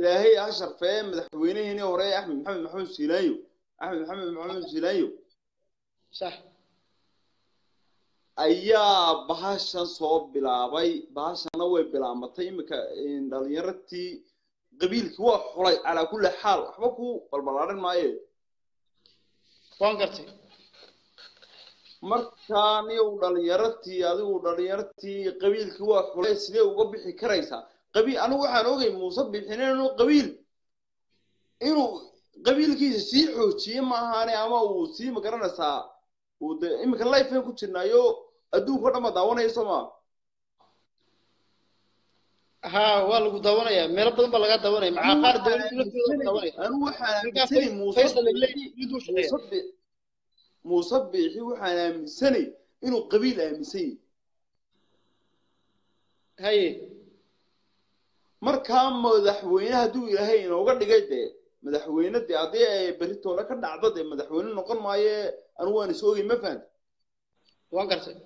هي عشر فاهم مدحوينه هنا وراي أحمد محمد سيلايو صح؟ أيا بحشان صوب بلا باي بحشان أوي بلا مطيم إن دليرتي قبيل كوا حراي على كل حال أحبكوا بالبلارين معي وانقرت markaan iyo dhalinyartii adigu dhalinyartii qabiilka waa xulay sidee uga bixi karaysa qabiil anigu waxaan ogay Muse Bihi inuu qabiil qabiilkiisa si xoojiye ma ahaanay ama uu si magaranaysa uu imka life ku jirnayo adduunka dhama daawanayso ma aha waa lagu daawanaya meel badan ba laga daawanaya macaqar dawladda daawanaya anigu waxaan Muse Muse Bihi وحنا من سنة إنه قبيلة من سنة هاي مركام مدحوينها دوي هاي نوقد جدة مدحوينها دي عادي بريتو لكن عدد مدحوين نقل معي أنوان سوقي ما فهمت وانقرت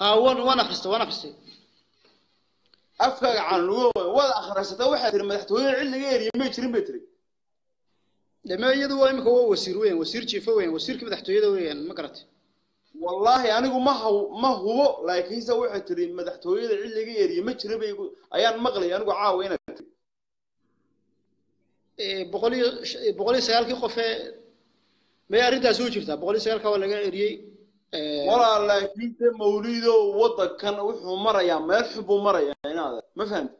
ها وأنا خلصت أفكر عن لو ولا أخلصت واحد المدحتويد اللي غير يميتري متري لما يدوا إمك هو وسير وين وسير شيفه وين وسير كم تحت يده وين ما قرأت والله أنا جو ما هو لكن إذا واحد تري ما تحت يده اللي جيري ما تربي يقول أيان مغلي أنا جو عاوينه بقولي سيالك خوفه ما أريد أسوي كذا بقولي سيالك ولا جيري ولا لكن موليده وطن كان وحوم مرة يا مرحب ومرة يا هذا ما فهمت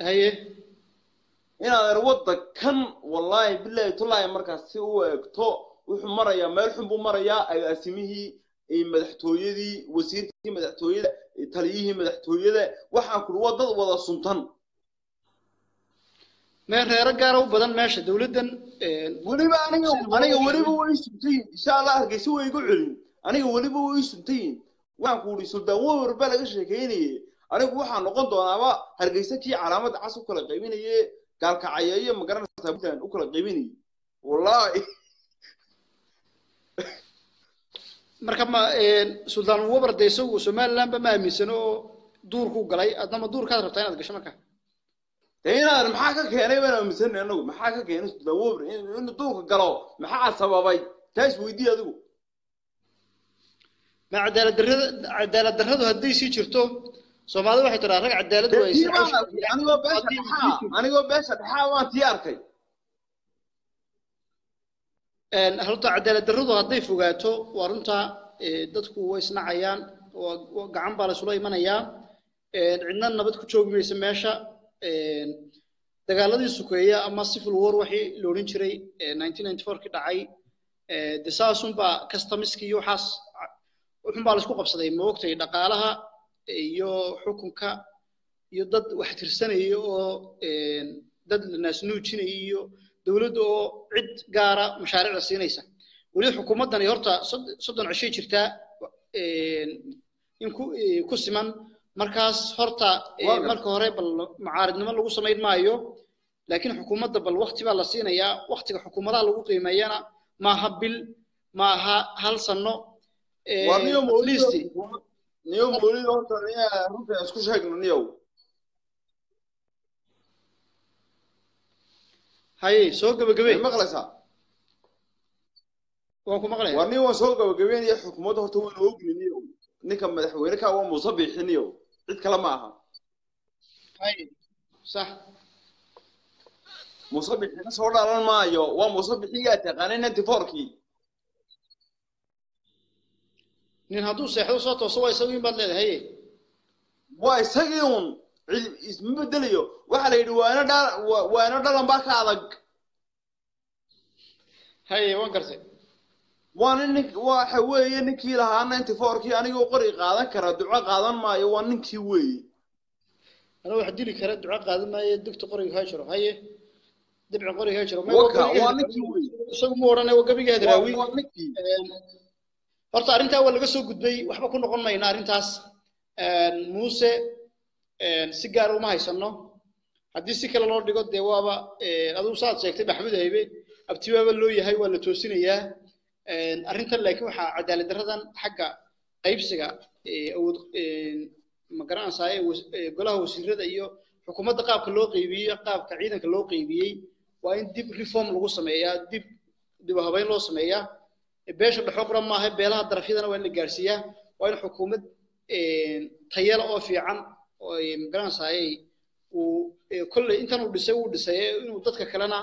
هي إنا الوضع كان والله بالله طلع مركز سوى قطع وحمر يا ملح بمر يا أسميه مدحتوي ذي وسيرتي مدحتوي ذا تليه مدحتوي ذا وحنا كل وضع سلطان ما هيرجع رو بدن ماشي دولتنا ولي ما أنا ولي بوي سنتين إن شاء الله هجسوا يقولون أنا ولي بوي سنتين وحنا كل سلطان وربنا كشيء كيني أنا وحنا نقد أنا ما هجسكي علامة عصب كل قيمين هي قال كعياية مقارنة ثابتة أكل قيمني والله مركب ما سلطان وبر ديسو وسوماليلاند بما أمسنو دوركو قلي أدنى ما دور كذا ربطين هذا كشمة كه هنا المحاكك هنا بنا أمسن إنه محاكك هنا سلطان وبر إنه دورك قلوا محاك سبابي تايس ويدي هذا ما عدالة درهدو هدي سي شرتو سومالي واحد ترى رجع الدالد ويسير أنا قبّيش الحاوان تياركي هل تعدل الدرود هضيف وجاته ورنتا دتك ويسنا عيان وقعم بالسليمان أيام عندنا نبتك تشوق بيسماشة تقالدي سكوية أما صيف الور وحي لورينشري 1994 كدعي دساسون با كاستمسكي يوحس وحن بالسكوب بصدي موقت يدقالها iyo xukunka iyo dad wax tirsanay oo dad naas nuujinay iyo dawladdu oo cid gaara mashaariic siinaysa wali xukuumadan horta 30 jirta in ku siman markaas horta marka hore bal mucaaradnimo lagu sameyn maayo laakiin xukuumadda bal waqti baa la siinaya waqtiga xukuumadaha lagu qiimeeyana ma habil ma hal sano وأنا أقول لك أنا أقول لك أنا أقول لك أنا أقول لك أنا أقول لك أنا أقول لك أنا أقول لك أنا أقول لك أنا أقول لك أنا أقول لك أنا أقول لك أنا أقول لك nin hadduu seexdo soo tooso way isagii baad leedahay way isagii isma bedelayo waxa la yiri waana dhalan baa ka adag hay waan garse waxa weeye ninkii lahaa 94 kii aniga qori qaadan kara duco qaadan maayo waa ninkii weeye ana wax dili kara duco qaadan maayo digto qoriga ha jiro hay dibci qoriga ha jiro ma waa ninkii weeye isagu ma oranay waa gabiga hadraawi waa ninkii horta arinta waa laga soo gudbay waxba ku noqon maayna arintaas muuse si gaar uma haysano hadii si kale loo dhigo de waaba aduu saad sheegtay maxmed haybe abtiwaaba loo yahay waa la toosinaya arinta laakiin waxa cadaalad daradan xagga qaybsiga awood ma garanaysaa golaha wasiirada iyo xukuumadda qaabka loo qaybiyo qaabka ciidanka loo qaybiyay waa in dib reform lagu sameeyaa dib habayn loo sameeyaa beesha dhaxo qoran ma aha beelaha darafyadana waa in la gaarsiiya waa in xukuumad tayal oo fiican oo imgraan saayay oo kulli intan uu dhisay inuu dadka kalena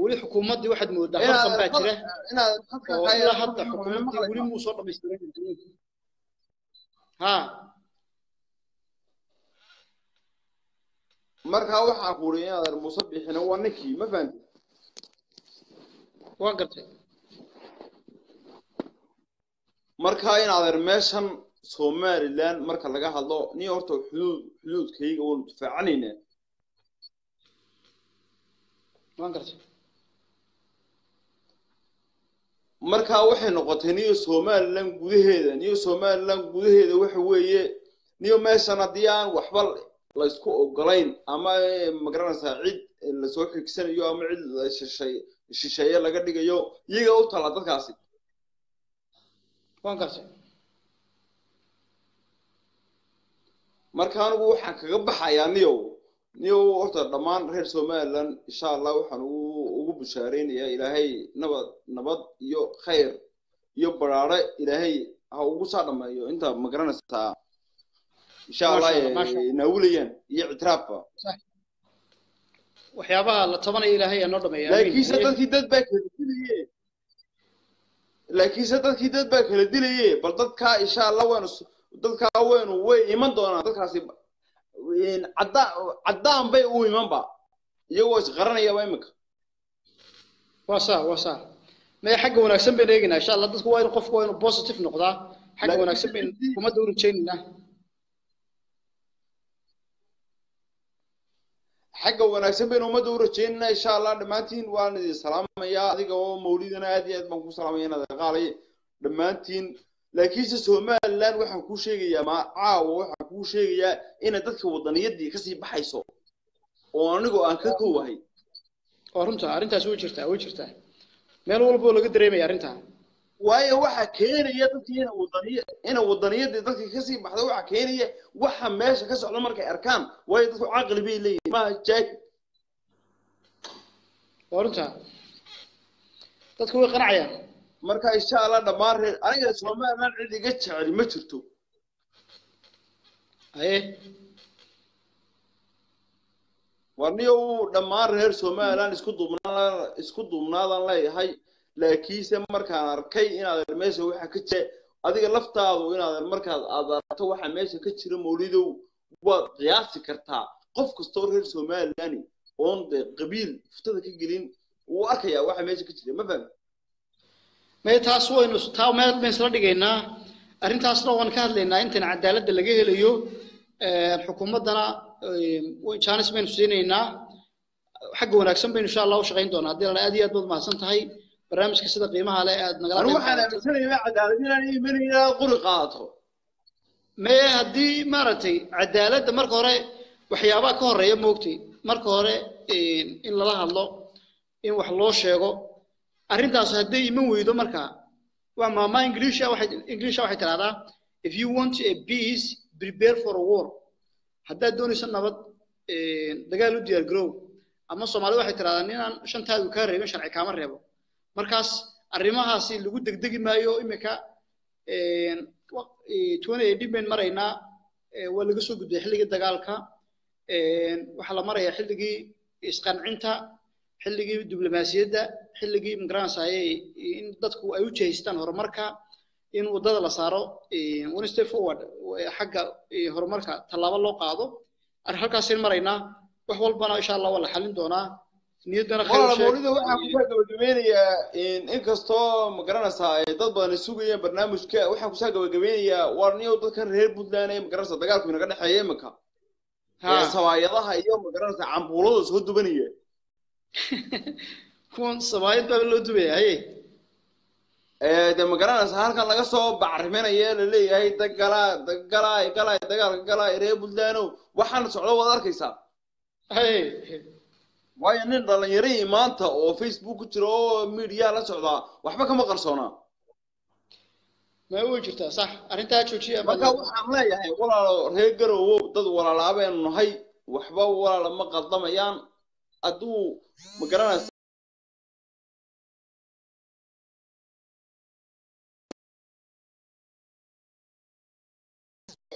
wali xukuumadii waxad moodaa qarsan baa jira inaad dadka qaylo hadda xukuumadii wali muu soo dhameystireen ha marka waxa qoriyaa adeer Muuse Bixina waa ninkii ma fahantay waan gartay marka in adeer meeshan Somaliland marka laga hadlo ni horta xuduudkayga oo difaacanayna waan gartay marka waxay noqotay ni Somaliland gudaheeda waxa weeye ni meeshan hadii aan waxba la isku ogolayn ama magaranaysa cid la soo xigsanaayo ama cid shisheeye laga dhigayo iyaga u tala dadkaasi وانكسر مركان هو حكى بحياة نيو أرتا دمان غير سومالا إن شاء الله وحن وبشارين يا إلهي نبض يو خير يو برارة إلهي هو صار ما يو أنت مقرنة ساعة إن شاء الله نوليا يعترفه وحيابها الله طبعا إلهي النظم يا لا كيس تنتدد بك لكن سدد كده بقى هل دليل بردك إن شاء الله وين ودك وين وإيمان دونا دك هسي وين عدام بي وإيمان با يوش غرنا يا وينك وصا ما حاجة ونكسب بيننا إن شاء الله دك وين قف وين بوزيتيف نقطة حاجة ونكسب بين وما دور تشيننا حاجة ونكسب بين وما دور تشيننا إن شاء الله دماتين وان سلام يا أديك أو مولدنا هذه مكوس سلامينا هذا قالي دمانتين لكن سوما لان وحكوشي يا ما عاو وحكوشي يا إن تذكر وطنية دي كسي بحيسو وأنجو أنكتو وهي أرنتا ويشرتا ما الأول بقول قد ريمي أرنتا وهي وحكيري يا تذكر وطنية أنا وطنية دي تذكر كسي بحذو وحكيري وحماش كسي على مركز أركان وهي تذكر عقل بي لي ما جاك أرنتا dadku way qanacayaan marka insha Allah dhamaan reer aniga Soomaaliland cid iga jecel ma jirto ay warniyo dhamaan reer Soomaaliland isku duubnaadan leeyahay laakiin markaan arkay inaad meesha waxa ka jeed adiga laftaadu inaad markaad aadato waxa meesha ka jira mawlidow waa qiyaasi kartaa qof kasto reer Soomaaliland oo qabiil ftada ka gelin وأكيا واحد ماشي كتير ما فهم. ما يتحسوا إنه ستاو ما يصير دقينا. أنت أصلاً وان كان لنا أنت عدالة اللي جه اليوم الحكومة دنا وكان اسمه نسينا حقه نكسب إن شاء الله وشغين دونا دينا أديات ما صنتهاي برامج كسر قيمة على نقل. أروح على مثلاً عدالة دينا من إلى قرقاته. ما هدي مرتي عدالة مرك هراء وحيابا كهراء موجتي مرك هراء إن الله الله إن وحلاش شجعه أرين تاس هدي من ويدو مركا وما ما إنجليش أو واحد إنجليش أو واحد هذا if you want a peace prepare for a war هذا دوني سنبض دجالو ديال grow أما الصومالي واحد هذا نينا شن تاو كهراء مش رح كامر ريبو مركز أريمها هسي لو قد دقدقي ما يو إمكا تونا يديبين مرينا ولا جسوا قد يحلق الدجالكا وحلا مرة يحلقي إسقان عنتا حلقي دبلوماسية ده حلقي مغرانسا إن ضدكوا أيوتشي يستان هرمركا إن وضد الله صاروا ونستيل فورد حق هرمركا طلاب الله قاضوا أرحلك سين مرينا وحول بنا إن شاء الله ولا حلين دونا نيدنا خير شيء. والله مولده وحقوق جميلة إن كستو مقرنصها تطبع نسوقيا برنامج كا وحقوق ساقة جميلة وارنيو تذكر هير بدلاني مقرنص دقالك من قرن حياة مكان. ها سوايضها اليوم مقرنص عم بولوس هدو بنية. كون سوايض بقولوا بيه هاي. ده مقرنص هالك الله كستو بعرفنا يال اللي هاي دقلا هير بدلانه وحنا سعلو وضرك يصير. هاي. واي نين دلنيري مانتا أو فيسبوك ترى ميديا لا سعدا وحبا كم قرصونا ما هو جرته صح أنت شو شيء ما كان عمله يعني ولا هيجر وضد ولا لعبة إنه هاي وحبا ولا لما قدم يان أدو مقرنا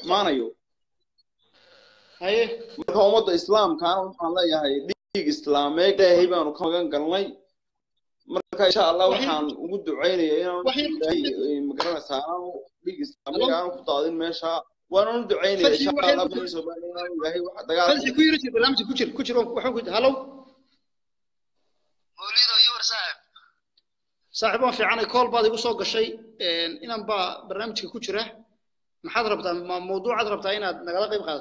ما نيو هاي ما هو مد الإسلام كانوا عمله يعني إسلامي ده هي بانو كمان قرني مركا إن شاء الله وحن وجود عيني أنا مقرن ساعة بيجسلامي كانوا قطعين ماشى وأنا وجود عيني إن شاء الله بنسوا بيننا هي واحد دكان فلسي كويرتي برنامج كوتشر وحقد هلو موليدو يور صاحبنا في عنا كول بعد يقصوا كشيء إن أنا با برنامج كوتشره محاضرة بتاع موضوع عذرة بتاعنا نقلاقي بقاعد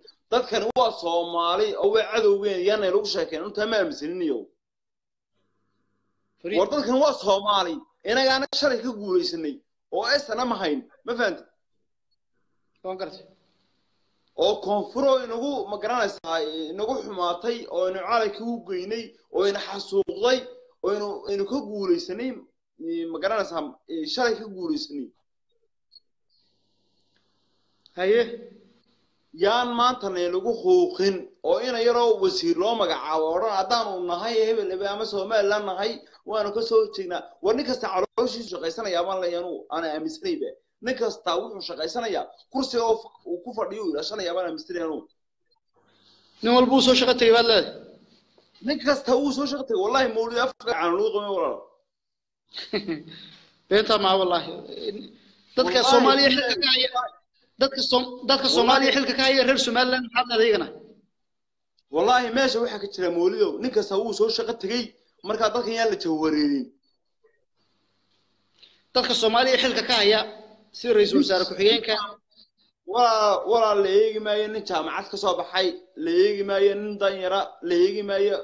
dadkan waa Soomaali oo way cadowgeen yana lagu sheekeen inta ma amsinina yow war dadkan waa Soomaali inaga aan sharci ka guuleysnay oo aysan ma hayn ma fahanti kongarti oo konfuro inagu ma garanaysaa inagu xumaatay oo inu caalayka u geynay oo ina xasuuqday oo inu ka guuleysnay ma garanaysaa sharci ka guuleysnay haye يان ما تنيلوجو خوخن أو إنا يرو وسيرو مجاورنا عدانو نهاي هبل اللي بيعمسوا ما إلا نهاي وأنا كسرتنا ونكست عروشي شقيسنا يا مال يانو أنا مصري به نكست عروش شقيسنا يا كرسي أوف وكفر ديو عشان يا مال مصري يانو نقول بوسو شقتي ولا نكست هوسو شقتي والله مولود أفكر عن لغة ولا بيتا مع والله تذكر الصومالي دك الصومالي حلك كاير هرب سومالن حضنا ديجنا والله ماشي وحكي تلاموليو نك سووا سو شقت جي مركا دك يلا توريين دك الصومالي حلك كايا سير رئيس سارك حيين كان ولا اللي ما ينتهى معك صوب حي اللي ما ينضيرة اللي ما ين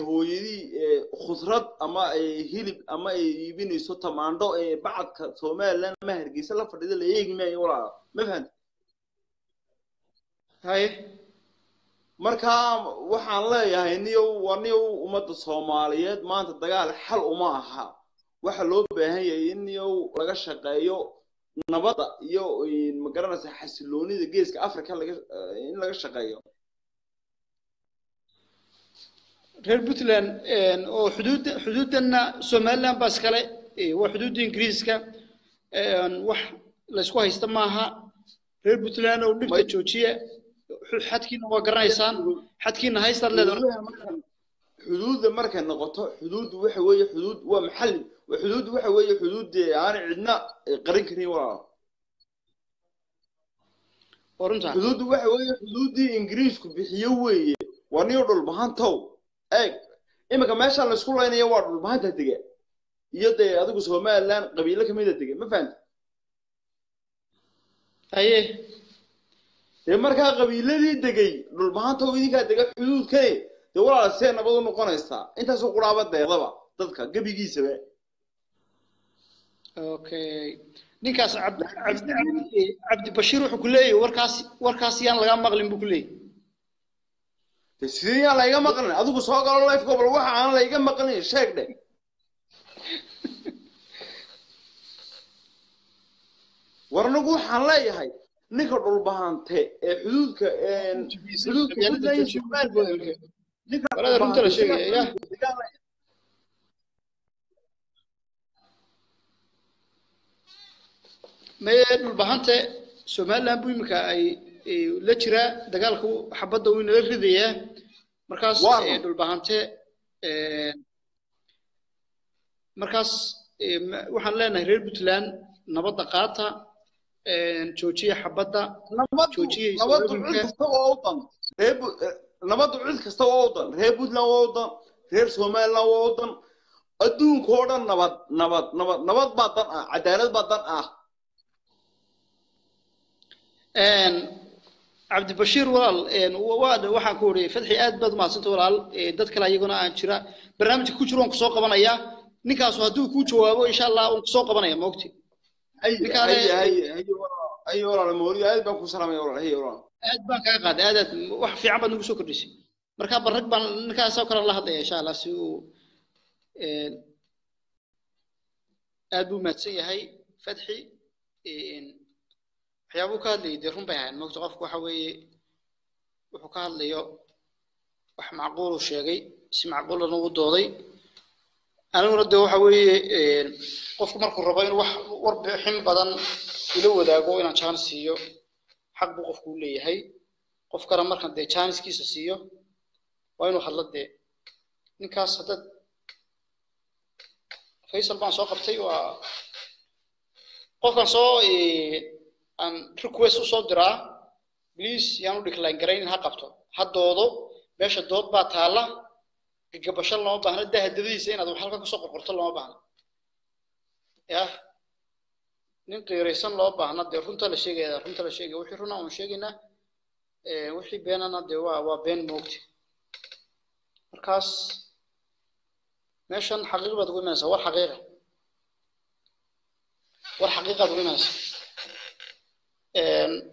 هويدي خضرة أما هيلب أما يبيني صوت معنده بعد كصومالن مهر جيسلا فرد اللي ما يورا مفهوم؟ هاي مركام وحنا لا يعني ونيو ومد الصوماليات ما أنت تقال حل وماها وحلو بهاي إنيو لقش قايو نبضة يو مقارنة حسلوني دقيس كأفريقيا لقش إن لقش قايو هربت لأن أو حدودنا سوماليان بس كله وحدود إنجليز كا وح لسه هيستمعها غير بطلانه ونبت تشوتيه حتى كنا وقرنايسان حتى كنا هيصل لدرجة حدود المركز نقطة حدود وحوي حدود ومحل وحدود وحوي حدود يعني عندنا قرن كنيوة ورنت حدود وحوي حدود إنجليز كبيحيوي ونيرد البحان تو إيه إما كمان شان السكول هنا يوارد البحان تتجه يده هذا قصه ما الآن قبيلة كم يتجه ما فهمت أيه يمركها قبيلة دي تجي البحان تو يديك تجي حدود كي تقول على السنة بدو نقارن استا أنت سوق رابط ده ضبع تذكر قبي جيسه بقى أوكي نكاس عبد بشير وحكولي وركاسيان لقام مغلين بكولي تسيريان لقام مغلين أذوق ساق الله يفك بالوحى عن لقام مغلين شاك ده ورنقول حلاي هاي نكر البهان ته حدودك حدودك لا يشمل نكر ولا رمت له شيء يا ماذا البحانته سوماليلاند بيمك أي لشراء دجالكو حبضة وين الرذية مركز البحانته مركز وحنا لنا هرير بطلان نبض دقاتها توجيه حبضة توجيه نبض عز كستوى أوطن هيب نبض عز كستوى أوطن هيبود لا أوطن هير سومال لا أوطن أدون كورن نبض بطن عدالة بطن عبد البشير ورال وواده وحنا كوري فتحي آد بد ما سنت ورال دت كلا يجونا أنشرا برنامج كوشرون كسوق بنايا نكاس وهدو كوشوا إن شاء الله كسوق بنايا موقتي أي ورا الموري آد بنكو سلام يا ورا هي ورا آد بنك قاد آدت وح في عمل نكسوق الرسي مركب برك بن نكاس سوكر الله هذا إن شاء الله سو آد بمتسي هاي فتحي يا أبوك اللي يديرهم بعين مكتوقف كحوي وحكى اللي يو وح معقول وشيء سمع معقول إنه وضعي أنا مرده حوي قف مركو ربعين وح وربع حين بدن يلو ده قوي أنا شان سيو حق بقف كله هاي قف كرام مركن ده شان سكيس سيو وينو حلت ده نكاس هذا فيصل بان ساق بتي وقف كان ساق أن request صدرا please يانو دخلين قرين هقبته هالدوضو بيش الدوض بعتهلا قبش الله ما بهنا ده هدريس إن هذا الحلقة كسوق قرط الله ما بهنا يا ننتي رئيسنا الله بهنا ده رفنت الشيء وحرنا وشيءنا وحي بيننا دوا وبين موت مركز ماشان حقيقة بتقول ناس والحقيقة بتقول ناس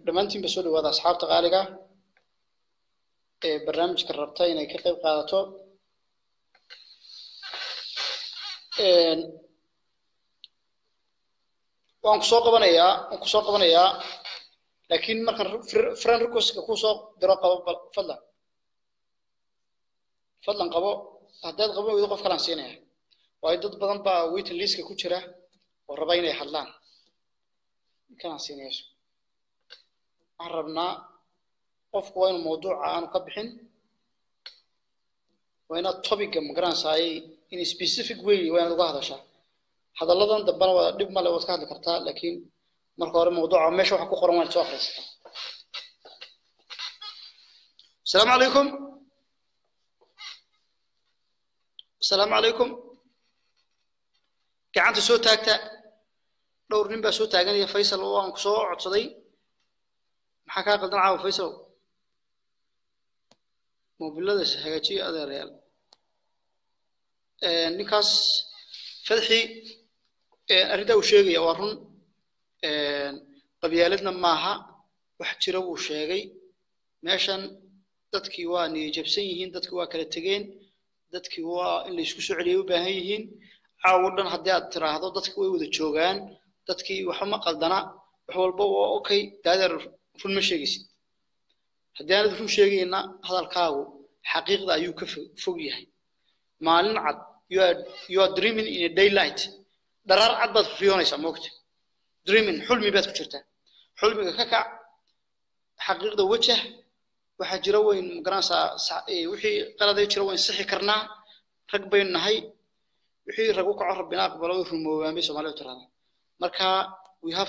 دمانتين بسود وهذا أصحاب تقالقة برنامج كررتين أي كقيب قادته وانكسوق بنايا لكن ما كان فرن ركوس كوسوق دراقة فضلا قبوا هداد قبوا يوقف كلامسينه وعدد بدن با ويت الليس كوتشرة والربعين يحلان كلامسينيش عربنا قف وين الموضوع عن قبحين وين الطبيق مقران ساي إن specific way وين الظاهر شاء هذا اللي ضمن دبنا ودب ما لو وصلت لكرتها لكن مركور الموضوع مش وحكوا خرمان تواخر السلام عليكم كعنت صوت هكذا لو رنبا صوت هكذا يا فيصل وانك صوت صدي حكا قدر عاو فيسو موبيلده شهاجي ادي ريال نيكاس فدحي اريده uu sheegay waa run qabiyaaladna maaha wax jira uu sheegay meeshan dadkii waa nijabsan yihiin dadkii waa kala tageen dadkii waa in la isku soo celiyo u baahan yihiin caawadan hadii aad tiraahdo dadkii way wada joogan dadkii waxa ma qaldana wax walba waa okay daadar فن مشيجيس هدينا دفن شيجينا هذا الكاو حقيقة يوقف فوقيه ما لنعد you are dreaming in a daylight درار عدد في يوم يسموكت dreaming حلمي بس كشرته حلمي ككع حقيقة وجه وحجروين مقران سا وحي قرده يجروين صحي كرنا ركبين نهاي we have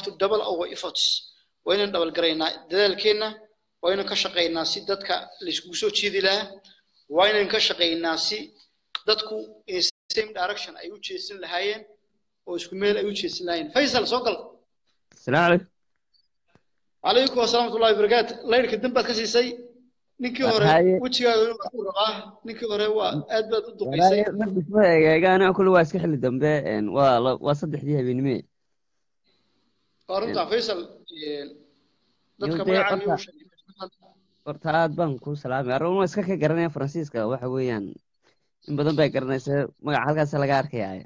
to double our efforts. We have to double our same direction. I would chase in the high end or square. I would chase in line. Faisal Sokal. Salaam. Alaikum assalam to life. Regret later. Can them but because he say Nikiore, which you are Nikiore, Edward. I got no clue. I scaled them there and well, what's the idea in me? Corrupta Faisal. That's come out. Portad Banco Salam. I don't know. Skaka Garana Francisco. What are we in? بدن بگرنه سه مگه سالگار که آیا؟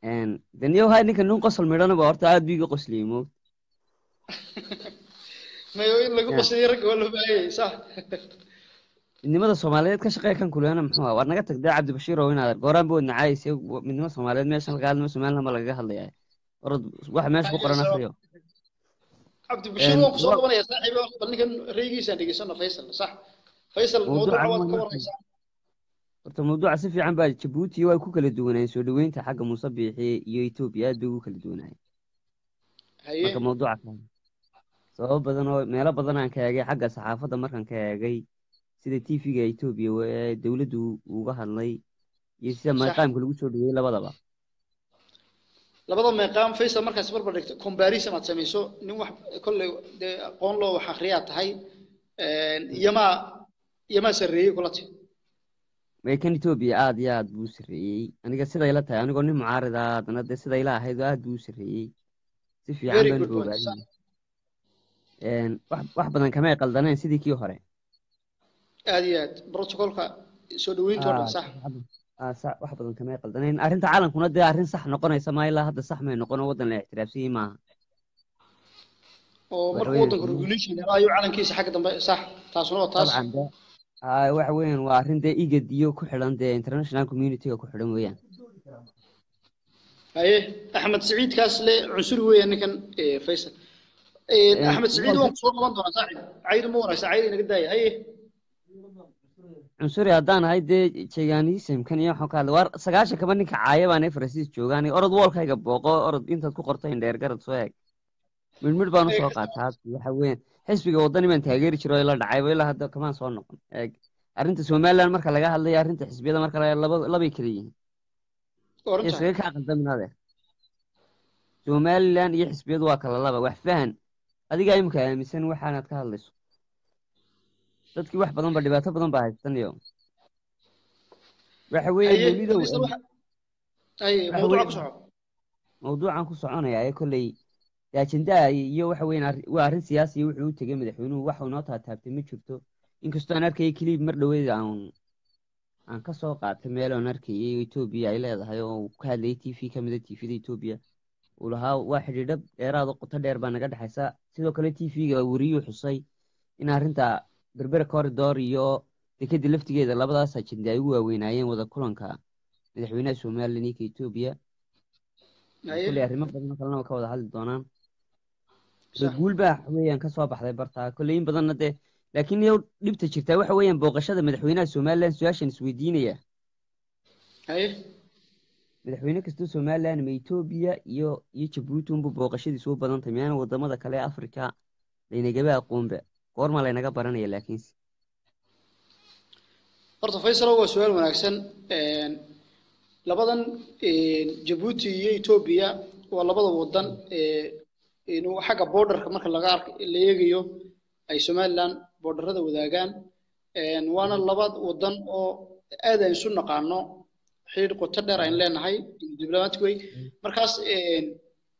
این دنیا های نیک نون قصل میرن و آرت عادی بیگو قصلیمو. میوین لگو قصلی رکولو بایی صح. اینی مدت سومالیت کاش قایکن کلیانم محمد وارن گفت کد عبد بشیر و اینا قرآن بود نعایسی و من نم سومالیت میشن قال نم سومالیت هم لگه حالی آیا. ورد واحد میش بقرآن فریو. عبد البشير وقصده وانا يا صاحبي وقبلني كان ريجيسنا فيصل صح فيصل الموضوع عوض كبر صح الموضوع عسفي عن بالي جيبوتي ويكو كلا دووناي سو دوينتا حق موسى بيحي يوتيوبيا دوو كلا دووناي هي الموضوع عفوا سبب بدن ميلا بدن ان كاغي حق صحافه markan kaagay sida tv-ga Ethiopia ee dawladdu uga hadlay iyo sida maqaamka lagu soo dhigay labadaba لبعض المقام فيصل مركز بربر دكتو كومباريس ما تسميسو نوح كل قانلو وحقريات هاي يما سرية كلتي. ما يمكن توبي عاد يا دو سرية أنا قصدي لا تها أنا قلني معارضات أنا قصدي لا هاي ذا دو سرية تفي عمل وبعدين. واحد بدنا كمان قلدنا نسيدي كيو هري. عاديات بروتوكول كا سودوين تورن صح. صح واحد بدن كمان قلدنا إن أرين تعالن كنا ده أرين صح نقنا سماي الله هذا صح ما نقنا ودن الاحتراف سي ما. أو مرقود الجنوش لا يعلن كيس حاجة دم صح تاسونات تاس. طبعا ده واحد وين وأرين ده يجد ديو كحلان ده international community كحلان ويان. أيه أحمد سعيد كاس له عسر ويان كان فيصل. أحمد سعيد هو مصور منطقة صعيد عير مورا سعيد نقداي أيه. عنصري هذا أنا هيدا شيء يعني يمكن يحوك على الور سجاش كمان كعايب أنا فرنسيس شو يعني أرد وارك هيك بواقع أرد أنت تكو قرطين دير قرط سواك من مربان سواقات هذا حوين حسب جوضني من تهجير شراء لا عايب إلا هذا كمان صار نقل أرنت سومال لما كلا جاه الله أرنت حسب هذا ما كلا لا بيكري إيش غير كأقل من هذا سومال لأن يحسب هذا كلا لا بوحفان هذا جاي مكان مثلاً وحنا تكالس تذكر واحد بدن بدي بيته بدن بعد تاني يوم راح وين أي موضوعك صعب موضوع عنك صعانة يعني كله لكن ده يروح وين وارن سياسي يروح تجمد حيونه وحناطها تهبتمي شفته إنك استأنر كي كليب مرة ويدا عن كسوقة تميله نركي إثيوبيا إلى هذا وكهذا تيفي كمدة تيفي إثيوبيا ولها واحد يدب إرادة قطة دربان قد حساء سيدو كله تيفي جوري وحصي إن أرنت بربر کار داریو دیگه دلیفتی که دلاب داشت چندی او وینایم و دکوران که مدحونه سومالی نیکی تو بیه کلی هریم بدن مثلا مکا و دهال دانم بقول به حویان کسواب حذای برتا کلیم بدن نده لکن یه لیبت چرتا و حویان باقش ده مدحونه سومالی سویشن سویدینیه مدحونه کسی سومالی نیتو بیه یا یه چبروتون با باقش دی سو بدن تمیان و دم داد کلی آفریقا لینجبه اقوام به قرما لنا كبرنا يلاكين. برضه فيصل هو سؤال مناسب. لبضن جيبوتي إثيوبيا ولا بضن وضن إنه حاجة border كمان خلاقار اللي يجيو أي سوماليلاند border هذا وذا كان. وأنا لبض وضن أو هذا يسون قانون حير قتدر عن لين هاي دبلومات كوي مركز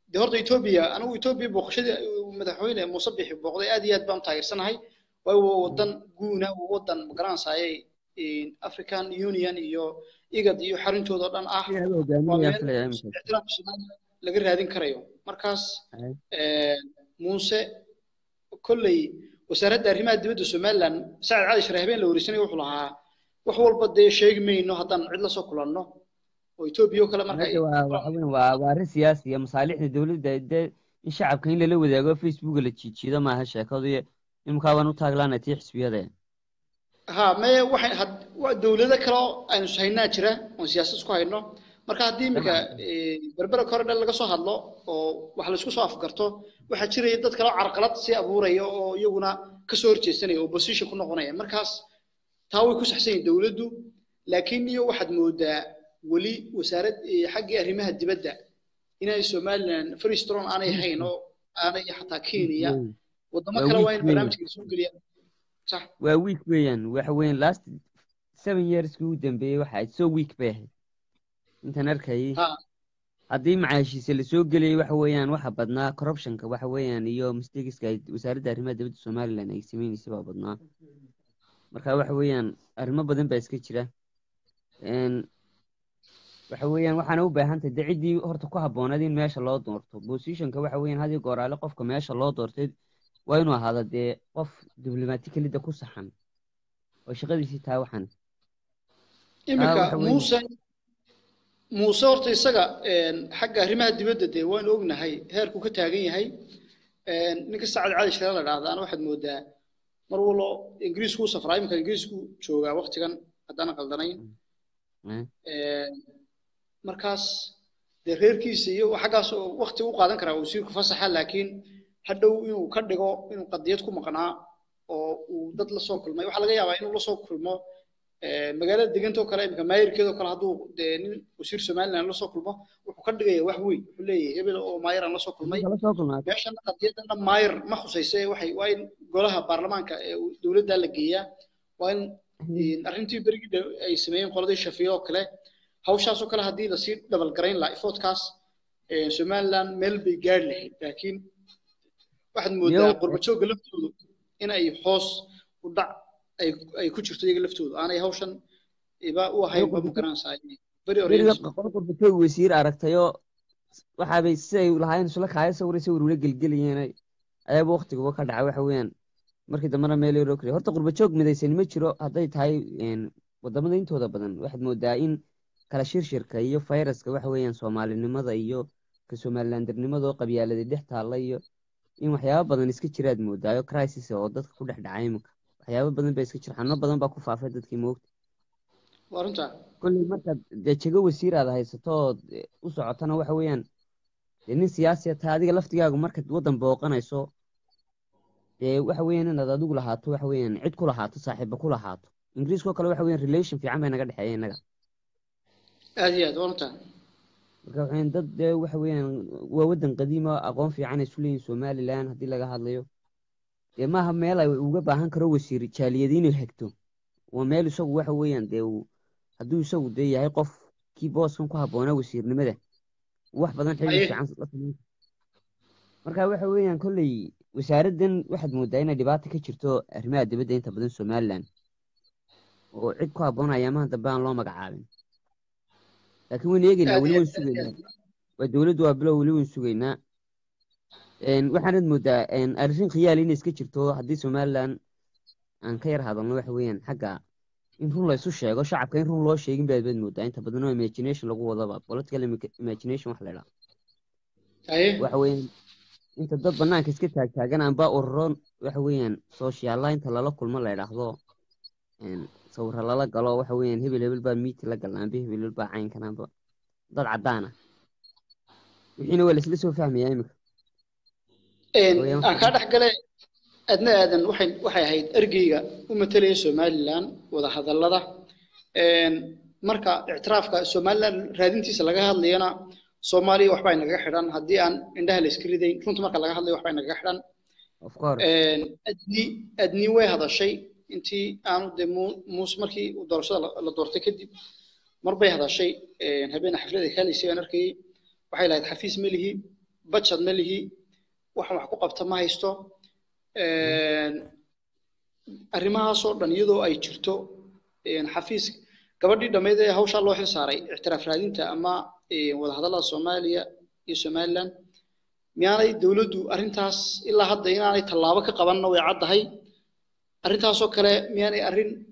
دهورت إثيوبيا أنا وإثيوبيا بخشة مدحونه مصبح بقضي أديات بام تايرسن هاي ووطن جونا ووطن مقرانس هاي African Union يو إيجاد يو حرين توضع أن أحد احترام الشمال لغير هذين كريو مركز موسى كلي وسرد درهم الدبد الشمال لأن سعر عايش رهبين لو رسني وحولها وحول بدي شيء منه هتن عدل سكولانه وإثيوبيا كلام مركز وارث سياسي مصالح الدولة ده الشعب كان له وذاك فيسبوك اللي تشي ده ما هالشيء كذي إمكا وانو تاغلان اتي حسبية ها ما واحد هاد دولة كلا أنا شاينها كرة ونسياسة سكوا هنا مركا هدي مكا بربرة كورنا اللي قصوا هلا وحلو سكوا أفكرته واحد كرة يدت كلا عرقلات سي أبورة يونا كسورتي سنة وبسيش كنا قناعي مركز تاوي كوس حسين دولته لكن يو واحد مودا ولي وسارد حق أريمها الدبدة هنا الصومال فريسترون أنا يحينه أنا يحطها كينيا وضمك روين برامج السوقية صح وويك بيان وحوين last 7 years قدام بيه واحد so weak بيه أنت نركي عديم عايش يصير السوقية وحوين واحد بدنا corruption كوحوين يوم mistakes كايد وسارد أريمها الدبدة الصومال لأن يسمين يسبب بدنا مركا وحوين أريمها بدن بس كتيرة وحويان وحنا وبهانت دعدي هرتكوا هبونادين ما شاء الله دورت بوسيشن كوحويان هذه قرعة على قفك ما شاء الله دورت وينو هذا ده قف دبلوماتيك اللي دكوا صحن وشغل يسيتها وحن. موسى ورتي سجا حق هرمها دبدة ده وين أجنها هاي هركو كتاعين هاي نقص على عادي شغلة هذا أنا واحد مودا مر والله إنجليزي كو سفراي ممكن إنجليزي كو شو جا وقت كان أنا قلدناين. مركز دغير كيسي وحقاس وقت وقادن كرا وسير كفصح لكن حدو إنه كدقو إنه قضيتكم مقنعة وضد لصوم كل ما يوحلا جاي وإنه لصوم كل ما مجال دقنتو كرا يمكن ما يركضو كرا هدو دين وسير سمعنا لأن لصوم كل ما وكدقي وحوي ليه قبل أو ما يران لصوم كل ما عشان قضيتنا ما ير ما خصيصة وحي وين جلها برلمان كدولة دلقية وين أرنتي برجع أي سمين قرضي شفيق كله هوشاسو كله هدي لصير دبل كرين لا فودكاست سومالان ملبي جارله لكن واحد مودع قربتشو قلبتو هنا أي حوس وضع أي كوتشفتو يقلفتو أنا هوشن يبقى هو هيبقى مكران سايني بري أورينس قربتشو ويصير عرقتيو وحابي الساي ولا هين سلك هاي سوري سوري ولا جلجلي هنا أي بوقتك وكذا عوي حويان مركي دمرنا ميلي روكري هرت قربتشو مدي سني متشرو هدي تاي يعني ودمنا إنتو هذا بدن واحد مودعين كلا شركة يو فيروس كوحويان سومالي نماذا يو كسوماليلاند نماذا قبيلة دي دحتها الله يو إن وحياة بدن إسكتشر أدمو دايو كرايسيس وضدك كل حد عايمك وحياة بدن بيسكتشر حنا بدن باكو فافدة كيموت وارنتا كل مرة دتشجو وسير هذا هي ستاد وسعتنا وحويان لأن سياسة هذه لفت جاكو مركز وطن باقنا يسوع وحويان أنا دادو كل هاتو وحويان عد كل هاتو صاحب كل هاتو إنجليز كل وحويان ريليشن في عمل نقد حياة نقد أزيد ورنتا. وحين ضد وحويان وودن قديمة أقوم في عن سولين سومالي لان هدي لقى هالليو. ما هم يلا وجب عن كرو السير تشاليدين الهكتو. وما له سو وحويان ده هدو سو ده يقف كيباس كم كه بونا وسير نمده. واحد بدن حلو عن صلتنا. مركا وحويان كلي وساردن واحد مودينا دبعت كشرتو أرماد بدين تبدن سومالي لان. وعد كه بونا يمان تبان الله مقعالين. لكن وين يجينا ولون سوينا والدولة وابلا ولون سوينا إن واحد مدة إن أرشين خيالين يسكتشرتوا حديث سومالان عن خير هذا النوع وين حقا إن هم لا يسوشي قا شعب كان هم لا شيء بعد مدة أنت بدنا إيماجينيشن لقوة ضباب ولا تكلم إيماجينيشن وحلالا أيه وحوين أنت ضد بنا كسكتها كأنا باقي الران وحوين سوشيال لاين تلالا كل مرة لحظة إن صور الله قالوا وحويان هبل بميت لا قالنا به هبل بعين كنا ضل عدانا الحين ولا سلسو فهم يا إمك إن أكاد حقله أدنى أدنى وحي هيد أرجية ومثلي سوماليلاند وذا هذا الله إن مركا اعترافك سوماليلاند رادنتي سلقها اللي أنا سومالي وحبين الجحران هدي أن عندها الإسكريدين كنت مركا لقها اللي وحبين الجحران أفكار إن أدنى وهذا الشيء أنتي أنا ده موس مركي ودرس على دورتك كدي مر بيه هذا الشيء هبينا حفلة خالي سيناركي وحيلها تحفيز ملهي بتشد ملهي وحنا حقوق بتماه يستو الرماها صور دنيدو أي شرتو حفيز كبردي دميده هوش الله حساري اعتراف رادين تأما وهذا الله سوماليا يسوماليلاند مياني دولدو أرنتاس إلا هذا يناني تلاوك قبلنا ويعد هاي أرنتها سو كلا مياني أرين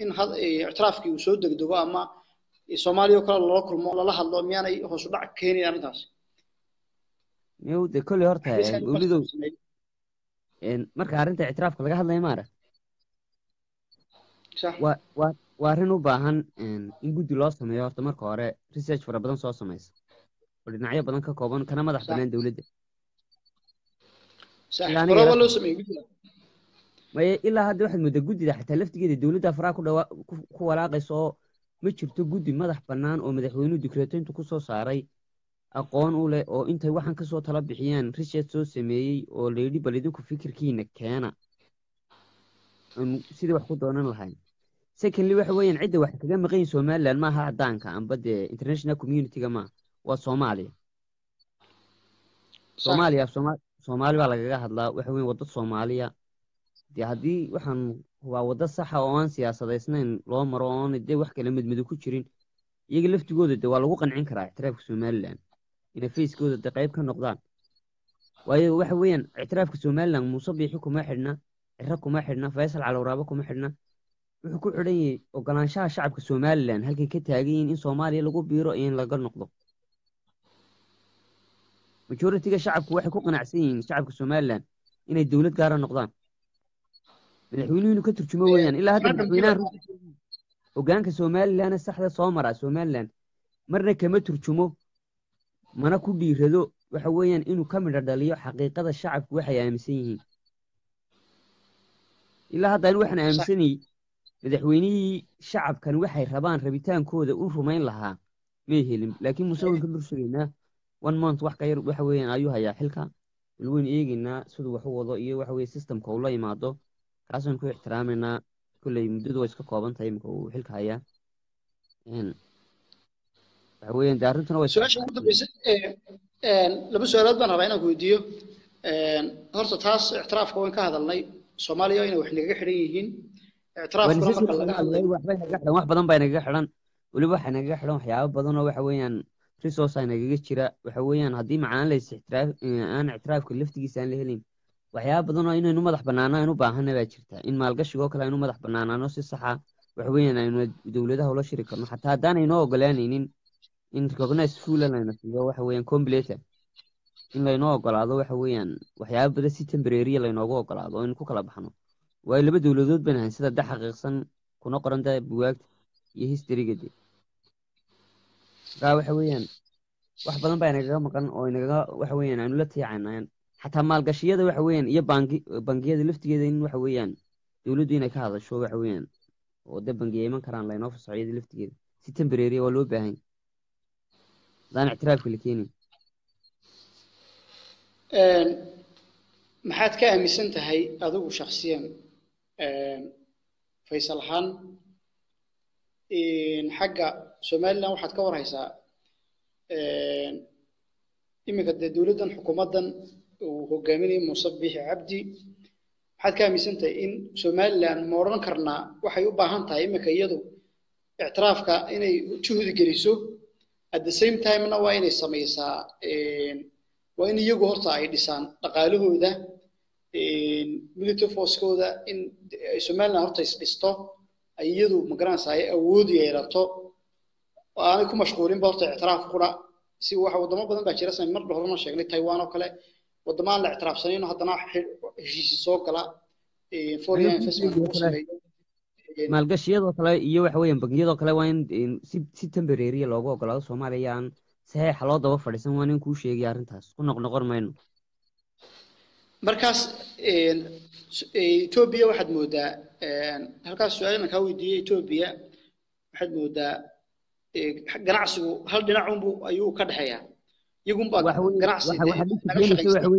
إن هذا اعتراف كي وسود الدواء ما الصومالي وكلا الله كل ما الله الله مياني هو صدق كيني أرنتها. يو ده كل هرتها. marka arinta i'tiraafka laga hadlay maara صح وارن و باهن in gudi loo sameeyo horta marka hore research fara badan soo sameeyso oo dhinacyo badan ka kooban kana madax banaan dawladda صح fara loo sameeyo gudida ma ilaa hadda waxa muddo gudida xataa laftigeeda dawladda fara ku walaaqayso ma jirto gudi madax banaan oo madaxweynuhu dikretayntu ku soo saaray aqoon u leh oo intay waxan ka soo tala bixiyeen research soo sameeyay oo leeydi balidinku fikirkiina keena sidii wax ku doonan lahayn secondly waxa weeyaan cid wax kaga maqayn Soomaaliland ma aha cadaanka amba de international community ga ma waa Soomaaliya Soomaaliya Soomaaliya laga hadlaa waxa weeyaan wadada Soomaaliya de hadii waxan waa wadada sax oo aan siyaasadeysnayn loo maro oo de wax kala mid ku jirin iyaga laftigooda de waa lagu qancin karaa i'tiraafka Soomaaliland ina Facebookooda de qayb ka noqdaan waayo waxa weeyaan i'tiraafka Soomaaliland Muse Bihi kuma xidna ركوم أحدنا فيصل على ورابكم أحدنا وحكوا عليه وقالان شعب كسوماليان هل كتاجين إن سومالي لقوا بيرأيين لقى النقطة وشورة تيجا شعب وحكوا قناعسين شعب كسوماليان إن الدولة قارن نقطان الحوينين وكتر شمويان إلا هذا الحوينان وقان كسوماليان السحلة صامرة سوماليان مرة كمتر شمو ما نكو بيردو وحويان إنه كامل رداليو حقيقة الشعب وحيا أمسيهين إلا هذا الواحد أمسني مدحويني شعب كان وحي ربان ربيتان كودا وفمين لها ميهلم لكن مسوي كل سرينا وان مانت وح كير وحوين أيها يا حلقة الوين إيجينا سود وحوي ضئي وحوي سيستم كولا يماضو كأسن كل احترامنا كل يمدد وجهك قابن تيم كو حلقة هيا إن حوين دارنتنا وش لما سؤالات بنا بعينا كوديو هرت هاس احتراف كون كهذا اللي Somalia ina wax laga xiran yihiin i'tiraaf marka laga hadlay wax badan bay naga xiran waliba waxa naga xiran waxyaabo badan oo waxa weeyaan resource ay naga jira waxa weeyaan hadii macaan la istictiraaf aan i'tiraafka laftigiisa aan la helin waxyaabo badan oo inaynu madax banaanaan u baahanaa baa jirta in maalgashiga kale aynu madax banaanaano si sax ah waxa weeyaan aynu dawladaha la shiriikarno xataa daanayno ogolaanaynin in recognize fulanayna sidoo waxa weeyaan complete in la inoo ogolaado waxa weeyaan waxyaabo badan si temporary la inoo ogolaado in ku kala baxno way laba dawladood banahan sida dad xaqiiqsan kuna qoran tahay buugaagta iyo history-geeda daa waxa weeyaan wax badan baa inaga maqan oo inaga waxa weeyaan aanu la tiicanayaan xataa maalgashiyada waxa weeyaan iyo bangiyada laftigeeda in waxa weeyaan dawladdu inay ka hadasho waxa weeyaan oo dad bangiye iman karaan la inoo fasaciyada laftigeeda si temporary oo loo baahan daan i'tiraaf kaliyeeni maxaad ka aaminsan tahay adigu shakhsiyan Faysal Khan in xagga Soomaaliland waxaad ka war haysaa imika dawladdan xukuumaddan uu hogaaminay Muse Bihi Abdi maxaad ka aaminsan tahay in Soomaaliland ma oran karnaa waxay u baahan tahay imika iyadu i'tiraafka inay juhdi geliso at the same time-na waa inay samaysaa وإن يجو هرتا عيدسان تقاله ده military force كده إن سمعنا هرتا يستو أيدو مجران ساي أودي يرتو وأنا كم مشغولين بهرتا اعتراف كرة سووا واحد وضمان بدن بعشرة سنين مرة هرنا شغلة تايوان وكله وضمان الاعتراف سنين وحطنا جيسو كلا فوريان فيسبوك مالجش يدو كلا يو حويين بقيدو كلا وين سبتمبريري لوجو كلا سوماليان صحيح لو دبا فدhisan waan in ku sheegay arintaas ku noqnoqor mayno markaas Ethiopia waxaad moodaa halkaas su'aalahan ka weydiiyay Ethiopia waxaad moodaa ganacsigu hal dhinac uu ayuu ka dhaxayaa iyagu baa ganacsiga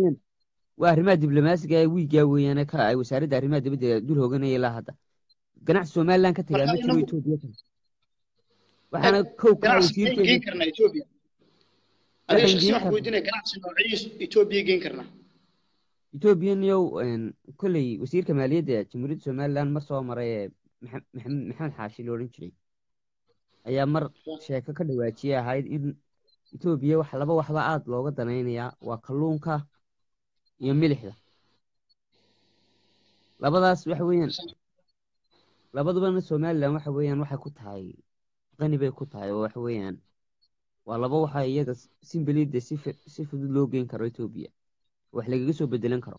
waa arrimaha diblomaasiga ay wiiga weeyaan ka ay wasaaradda arrimaha dibadda dul hooganay ilaa hadda ganacsi Soomaaliland ka tagay mid Ethiopia waxaana koob ka weydiin karnaa Ethiopia أنا شخصياً ودينا كناس نوعيس إثيوبيا جين كرنا. إثيوبيا نيو كل وزير كمالية ده تمرد سوماليان مرسوا مرة محمد حاشي لورنشري. أيام مر شاكا كده واتشيا هاي إن إثيوبيا وحلبة وحلقات لو قد نينيا وكلون كا يملح ده. لبضاس وحويان. لبضو بين سوماليان وحويان وحكوت هاي غني بيكوت هاي وحويان. والله بوحة هي سيمبليد سيف لوجين كرو إثيوبيا وإحنا جلسوا بدلن كرو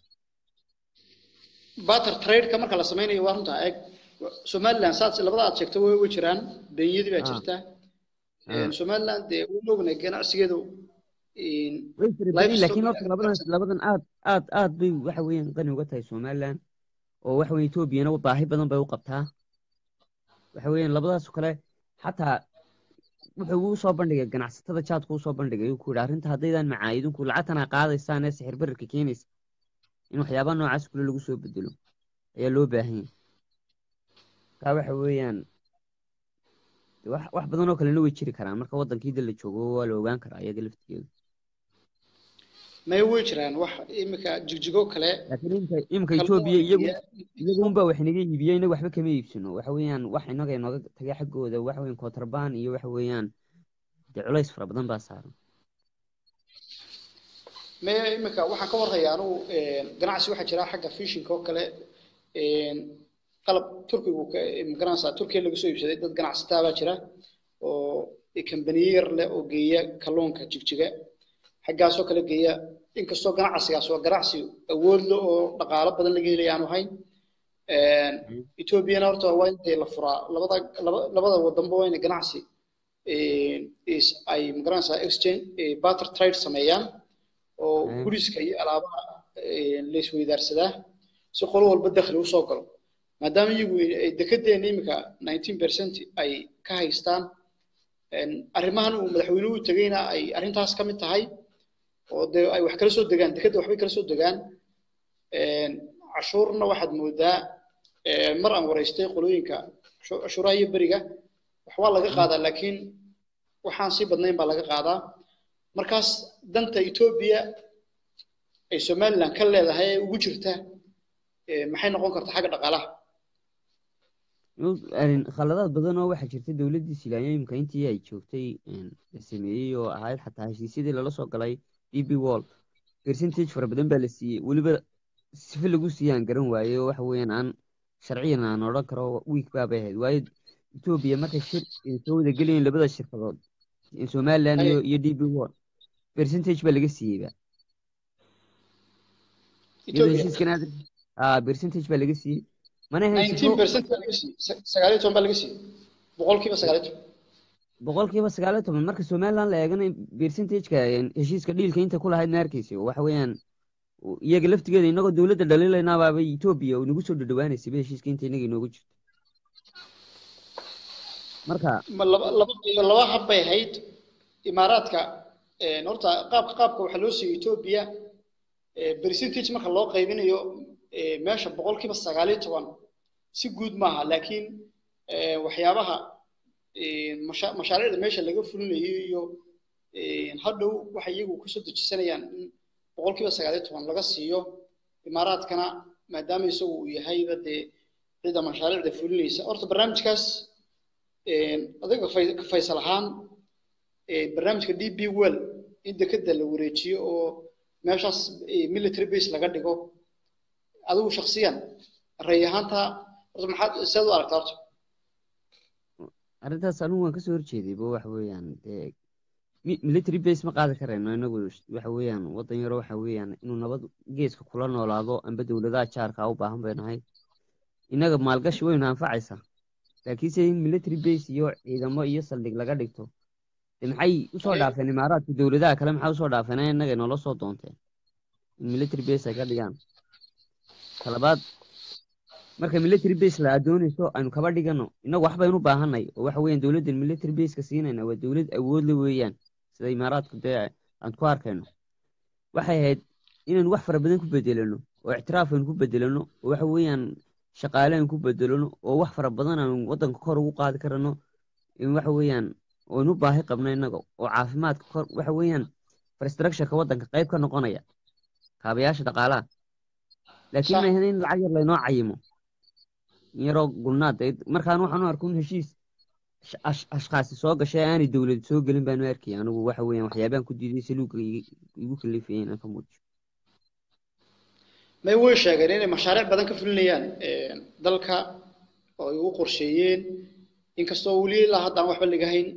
barter trade ka marka la sameeyay waa runta ay Somaliland saad labada aad sheegtay way jiraan denyadii baa jirta Somaliland ee u noqonay ganacsigeedu laakiin labadan aad bay waxa weeyaan qani uga tahay Somaliland oo waxa weey Ethiopia oo baahi badan bay u qabtaa waxa weeyaan labadaas kale hatta wuxuu soo bandhigay ganacsatada jaadku soo bandhigay ku yiraahdo arinta hadeedan macaayidinku lacagtana qaadaysaan sixir bararka keenaysa in waxyaabo noocaas kale lagu soo bedelo ayaa loo baahan yahay ka waxa weeyaan wax badan oo kale loo jiri karaan marka wadankii dal la joogo waa la ogaan karaa ayaga laftigeeda may way jiraan wax imika jigjigo kale imika Ethiopia iyagu baa wax inaga iibiyay inaga waxba kama iibsano waxa weeyaan wax inaga inaga tagay xagooda wax weyn contraband iyo wax weeyaan culays fara badan baa saaran ما إما كواحد كورها يعنو جناعس واحد شراء حاجة فيشين كوكلة قلب تركي وك جناعس تركي اللي بيسوي بشدة ده جناعس تابع شراء وكمبنير لا وجيه كلون كتجيجة حاجة سوكا اللي جيه إنك سوق جناعس يا سوق جناعس أول له نقارب بدل اللي جيه يعنو هاي إثيوبيا نورتها وين تلفرا لبضة وضمبوا وين جناعس إيش أي جناعس exchange barter trade سميان oo guriska iyo alaabaha la isku weydaarsadaa si qolo walba dakhli u soo galo maadaama iyagu ay dekedeen imika 19% ay ka haystaan arrimahan uu madaxweynuhu tagayna ay arintaas ka mid tahay oo ay wax kala soo degaan dekedda waxba kala soo degaan cashuurna waxaad moodaa mar aan wareystay qolooyinka cashuuraha iyo bariga wax waa laga qaadaa laakiin waxaan si badnayn baa laga qaadaa markaas danta Ethiopia ay Somaliland ka leedahay ugu jirta maxay noqon kartaa xaq dhaqaalaha arin khaladaad badan oo waxa jirtay dawladda Somaliland imka intii ay joogtay sameeyay oo ahayd xataa heshiisyadii la soo galay DB World percentage fara badan baa la siiyay waliba si fil lagu siiyaan garan waayo wax weyn aan sharciyan aan oran karo week baa ahayd waayo Ethiopia markay shir soo wada galeen labada shirkadood in Somaliland iyo DB World percentage baa laga siiyay Ethiopia percentage baa laga siiyay mana hay 19% baa laga siiyay 9% baa laga siiyay 9% marka Somaliland la eegana percentage ka heshiiska dealka inta ku lahayd naarkiisii waxa weeyaan iyaga laftigeeda inaga dawladda dhaliilayna baa Ethiopia oo nagu soo dhawaanaysay heshiiska inta inaga inoogu jirto marka laba xabay hayd imaaraadka horta qaabka waxa loo sii Ethiopia percentage marka loo qaybinayo meesha 9% si guud maaha laakiin waxyaabaha mashaariicda meesha laga fulinayo iyo hadhow waxa iyagu ku soo dejisanayaan 9% laga siiyo imaaraadkana maadaama isagu uu yahay dadda mashaariicda fulinaysa horta barnaamijkaas adiga faysal ahaan barnaamijka DB World in dekedda la wareejiyo oo meeshaas military base laga dhigo adigu shakhsiyan rayahanta horta maxaad isaad u aragtaa horta arintaas anigu waan kasoo horjeeday bo waxa weeyaan military base ma qaadi karayno inagu waxa weeyaan wadan yaro waxa weeyaan inuu nabad geeska kula noolaado amba dawladaha jaarka u baahan baynahay inaga maalgashi weyn anfacaysa laakiin si military base iyo ciidamo iyo saldhig laga dhigto maxay u soo dhaafeen imaaraadka dawladaha kale maxay u soo dhaafeen inaga inoo soo doonteen military base ay ka dhigaan talabaad marka military base la adoonayso aanu kaba dhigano inagu wax baynu u baahanay oo wax weyn dawladda military base ka siinayna waa dawlad awood leh weeyaan sida imaaraadku aan ku arkayno waxay ahayd inaan wax fara badan ku bedelano oo ixtiraafan ku bedelano oo wax weeyaan shaqaalayn ku bedelano oo wax fara badan aan wadanka kor ugu qaadi karano in wax weeyaan oo nu baahi qabnay inaga oo caafimaadka kor wax weeyaan infrastructure ka wadanka qayb ka noqonaya kaabayaasha dhaqaalaha laakiin ma ahayn in lacag yar laynoo cayimo yaro gulnaad markaan waxaan arkaa heshiis ashqaas soo gashay aanay dawlad soo gelin baan arkay anigu wax weeyaan waxyaabaan ku diiday saluuga igu kalifayeen aan ka muujiyo ما يوش يعني مشاريع بدن كفلنيان ذلك أو قرشيين إنك سوولي لا هذا واحد اللي جاهين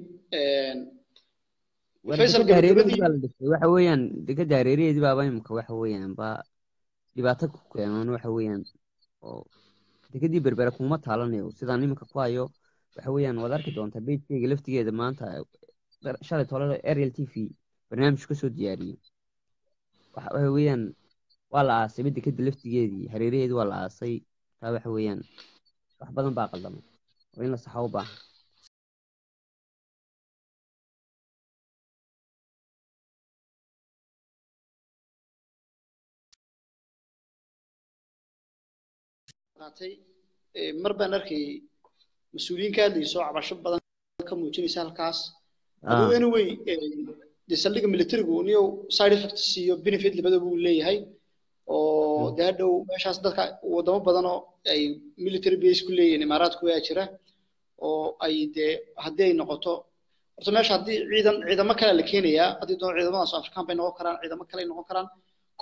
فيصل جريبي وحويان دك داريري دبابين مكوحويان با دباتك كويان وحويان oo digadi berber kuma taalanayo sidaan nimanka ku hayo waxa weeyaan wada arki doonta page-ga laftigeeda maanta shalay tolada Ariel TV barnaamij ku soo diyaariyay waxa weeyaan wala aasay digadi laftigeedii xiriireed wala aasay taa waxa weeyaan wax badan baa qaldamay oo in la saxo baa أتى مربنا ركى مسؤولين كذي سواء عشان بدن كم وتشين سال كاس. هو anyway ديسلك ملتير قونيو side effects سيو benefit اللي بدو بقولي هاي. أو ده دو مشاهد ده ودمو بدنه أي ملتير بيس كلي يعني مرات كويه أشرة. أو أي ده هدي نقطة. أرتمي شهدي عيدا ما كلا لكيني يا أدي دون عيدا ما صار في كامبين وقران عيدا ما كلا ينقران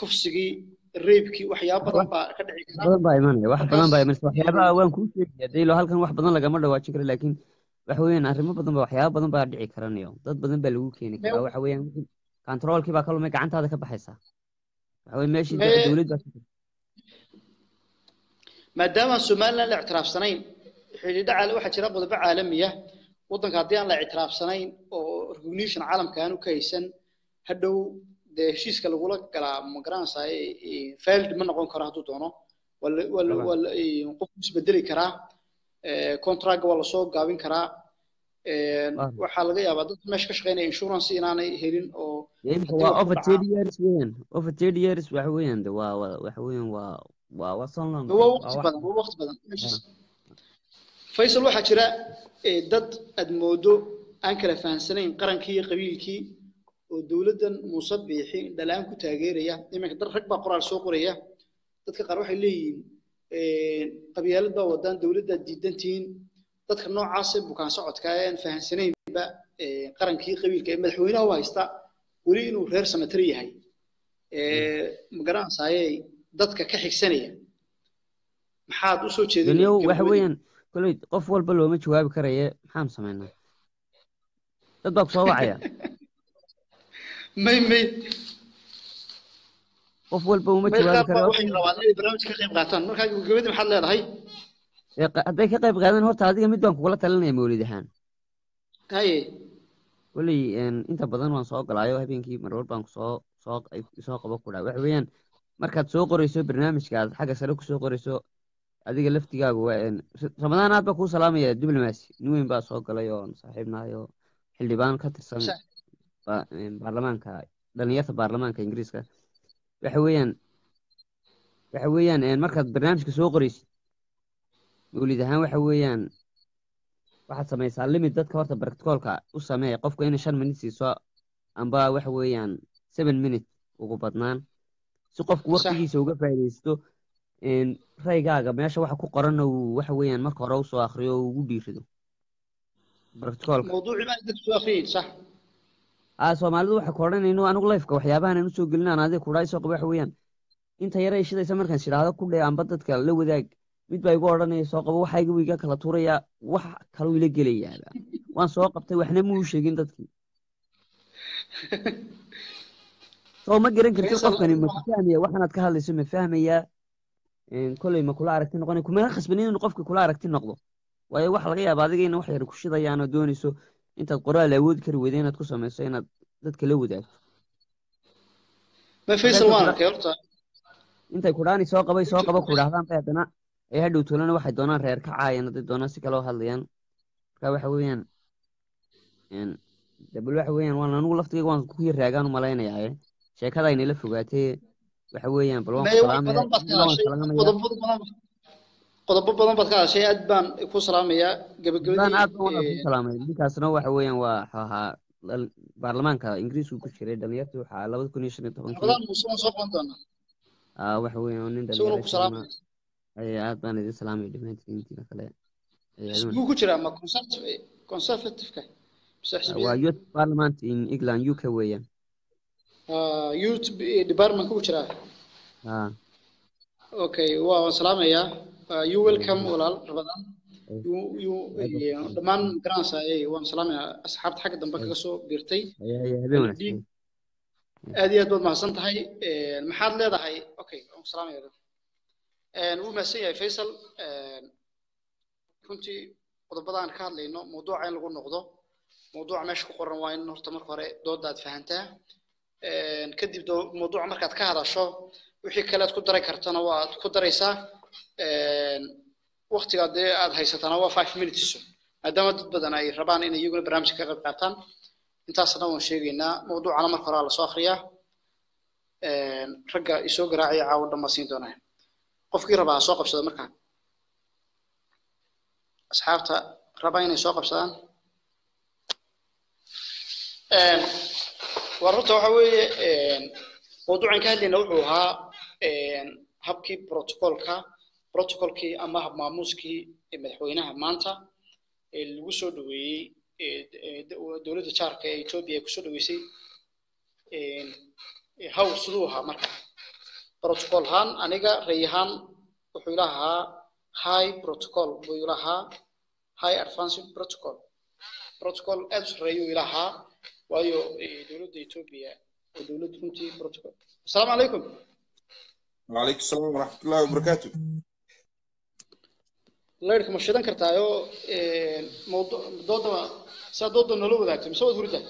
كفسجي ريبكي وحياة بدن با كدعي بدن با إيمانه واحد بدن با إيمان وحياة با وين كوسي يدي لو هالكن واحد بدن لقى مرة واشكر لكن وحويين عشان ما بدن با وحياة بدن با دعي كران يوم ضد بدن بالوك يعني كلا وحويين كنترول كي باكلوا ميك عن هذا كبحسه وحويين ماشي دولة ما دام الصومال لا اعتراف سنين حديد على واحد شراب وضبع عالمية وطن كاتيان لا اعتراف سنين أو ريكونيشن عالم كانوا كيسن هدو ده شيء كله غلط كلا مقران ساي فيلد من قون كرهتو تونه وال نقومش بدري كراه كونتراك ولا صوب قابين كراه وحلقة يا بعض مش كشغينا إنشورانس إننا هيرين أو over 3 years وين over 3 years وحوين ده وحوين ووصلنا هو وقت بدن هو وقت بدن فيصل واحد شراء ضد الموضوع أنكر فانسين قرن كي قبيل كي ودولة مصبحين دلائم كتاجرية لما كتر ركبة قرار سوقرية تذكر روح اللي قبيلة بودان دولة جدتين تذكر نوع عاصب وكان صعد كائن فهن سنين بقى قرن كي قبيل كائن ملحوينه وايستا ولينه غير سمترية هاي مقران صايي ضدك كحك سنية محاد وصوت شذي اليوم وحويا كل قف والبلو متشوها بكرية حامسة منه تضرب صواعية مي أفضل بومة جوال كراو. برامج كقيم غاتن. مركز جويد محل هذا هاي. هذيك قيم غاتن هو تعدي مدة ولا تلنا يمولي دهان. هاي. ولي إن أنت بدن وانساق العيوه هبين كي مرور بانك ساق بكرة وحويان. مركز سوق ريسو برنامج كذا حاجة سلوك سوق ريسو. هذيك لفت جاو وين. رمضان هذا بكون سلامية دبل ماسي. نوين بقى ساق العيوه صاحبنا عيوه. حلي بان كتر سامي. برلمانك دنيات برلمانك إنجليزك وحويان يعني مركز برنامج كسوقريس يقولي دهان وحويان واحد سمي سلم الدات كورت بركتكولك وسمي قفك هنا 5 minutes سواء أنبا وحويان 7 minutes وقبضنان سقفك وقتي سوقف عينيستو إن رأيك ماشى واحد كو قرنا وحويان ما قراوس وآخره وبيشدو بركتكولك موضوع عبادة السوافين صح سوماليdu waxay koranayeen inuu anigu live ka waxyaabahan aan soo gelinaan aad ay kuraay soo qabax weeyaan inta yar ay shidaysa markaan shiraado ku dheeyaan bad dadka la wadaag mid bay ugu oranayeen soo qabo waxayga wiiga kala tuuraya wax kale ila gelayaa waan soo qabtay waxna muu sheegin dadkii soo ma garan kartid qofkani ma fahmaya waxaanad ka hadlayso ma fahmaya in kulay ma kula aragti noqonay kuma khasbaneen in qofka kula aragti noqdo way wax laga yaab adiga in wax yar ku shidayaan oo doonayso أنت القراءة لود كرويدين هتقصها مسينا ضد كلودات. ما في سوانة كيرتا. أنت القرآن ساق بي ساق بقرآن فهم فينا. إيه هدو تلنا واحد دونا غير كعاين ضد دونا سكلو هاليان. كوا حويان. يعني دبلو حويان وانا نقول لفتي وان كوير رجعنا ملاينا يعني. شيء كذا ينلف وقتي حويان بالوان سلام. قطب بدن بدكاش شيء أدبان يكون سلامية قبل أدبان أدبان يكون سلامية بكاسنا وحويا وحها البرلمان كإنجليز وكل شيء دليل توحى لابد يكون يشني طبعاً بدن مسلم صوبنا وحويا ونين دليل سلامية أي أدبان يدي سلامية دمنت أنتي نخلاه مو كل شيء ما كونسرفت فكه بس أحسب ويوت برلمان إن إنجلاند UK ويا يوت دبارمان كل شيء أوكي وسلامية you welcome ولال رمضان you دمان كرانسا أي وان سلام يا أصحاب حق دمبك قصو بيرتي هذه أدوات ما صنت هاي المحل هذا هاي أوكي سلام يا ومسيا فيصل كنت قضبضان كان لأنه موضوع عين لغو النقضة موضوع ماشكو قرن وين نهر تمر قرأ دود داد فهمته كدي بدو موضوع مركز كهذا شو وحي كلا تقدر يكرتنا وتقدر يسا وقت قد هاي ستناوى 5 minutes عندما تبدأ أنا ربعا إني يقول برامج كغير قطن أنت أصلاً شيءنا موضوع على مرحلة الصاخرية رجع يسوق راعي عود المصين دونه قف كير ربع ساق بسدان مركان أصحابته ربع إني ساق بسدان ورته حوي موضوع كهل نوعها هبكي بروتوكول كا بروتوكول كي أما هب ماموس كي مدحوينها مانتا الوسود وي دولة شارك إثيوبيا كسود ويسي هاو صدوها مركب بروتوكول هان أنيجا ريهان وحولها هاي بروتوكول ويولها هاي أرفانس بروتوكول بروتوكول أبس ريو يلها ويو دولة إثيوبيا ودولة كنتي بروتوكول. السلام عليكم. وعليكم السلام ورحمة الله وبركاته. لكن مشينا كرتايو موضوع سادود نلوه ذاك مسوي ثورته.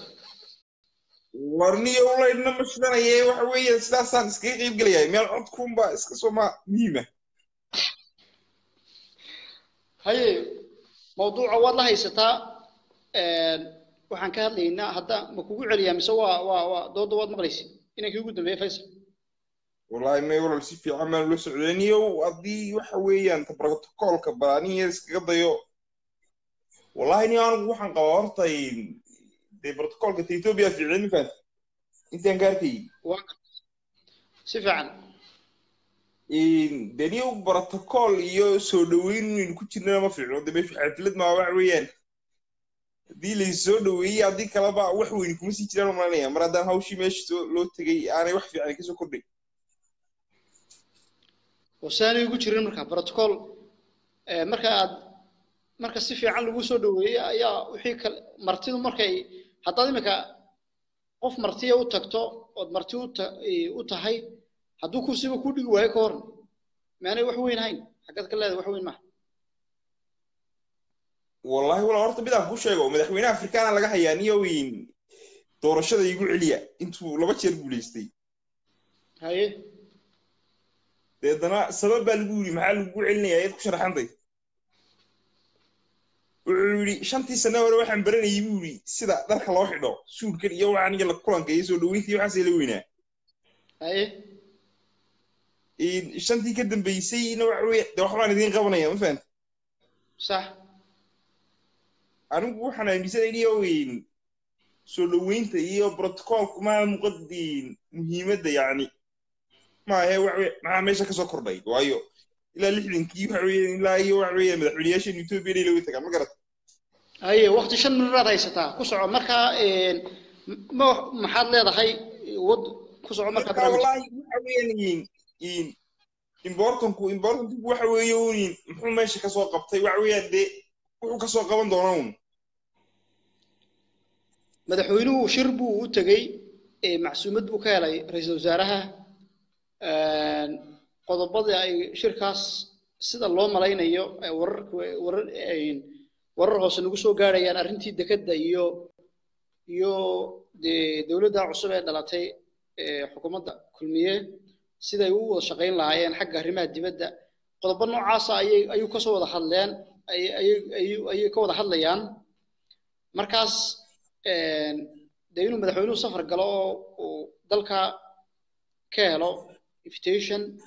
ورني والله إننا مشينا يا وحوي سلاسان سكيت يبقى ليه مين عندكم بس كسوما ميمة. هاي موضوع والله يستا وحن كهذي إن هذا مكوع عليه مسوي ودود مغريسي إنك يوجد في فيصل. والله ما يقول لسي في عمل لسعوديني وأضي وحويا أنت بروتوكول كبراني كذا والله إني أنا وحن قوارطين دي بروتوكول كإثيوبيا في علم فات أنت أنكرتي سفعا إن دنيو بروتوكول يو سودوين كتيرنا ما في عود بيف عتلت مع وحويا دي اللي سودوية دي كلامها وحوي إنكم سيتنا ما لنا مرادنا هوشي مش لو تجي أنا وحفي على كيسو كردي وسأنا يقول شرير مركا بروتوكول مركا سيفي عن الوسود ويا وحيك مرتين مركا حتى ذي مكا قف مرتين وتكتو ومرتين وتهاي هدوكو سيبو كودي وهاي كورن ما أنا وحوين هاي حكيت كلا وحوين ما والله ولا أرد بدأ بوشة يقوم مدحوين أفريقيا أنا لقى حيانية وين دورشة يقول عليا أنتوا لو بتشير بوليستي هاي لأننا سبب الجوري محل الجور علني يدك شرح عندي الجوري شنتي سنة ولا واحد برينا يجوري سدا ذاك الله حدا شو كذي يوم عني يلا كلان كيس ولويثي وحسيلوينا إيه إيه شنتي كدم بيسي نوع ويا ده حرام الدين قبنا يا مفهوم صح أنا بقول حنا مثلا اليوم سولوين تيجي بروتوكول ما مقدين مهمة يعني ما هي وعوي ما ماشى كسر كردي وعيو إلى اللي كيف وعوي لا يو وعوي مدح وليش اليوتيوب يلي لو تكلم قرط أيه وقت شن من رضاي ستا كسر عمرك ما محل رضاي ود كسر عمرك والله وعوي إن بارتون تبغى وعويين محل ماشى كسر قبطي وعوي ده وكسر قبنا دونهم مدح ولو شربوا وتجي معصومة بكالي رئيس وزارها قضبضي أي شركة سيد الله ملايين أيو ورره سنقصو قاري يعني أرنتي دكتة يو دولة عصبة دلتي حكومة كلمية سيد يو شقين لعين حق هرمات دي بدأ قضبضنا عاصا أيو كسو ضحليان أيو كو ضحليان مركز دينو مدحوينو سفر قالوا ودلكا كهلو إفتيشن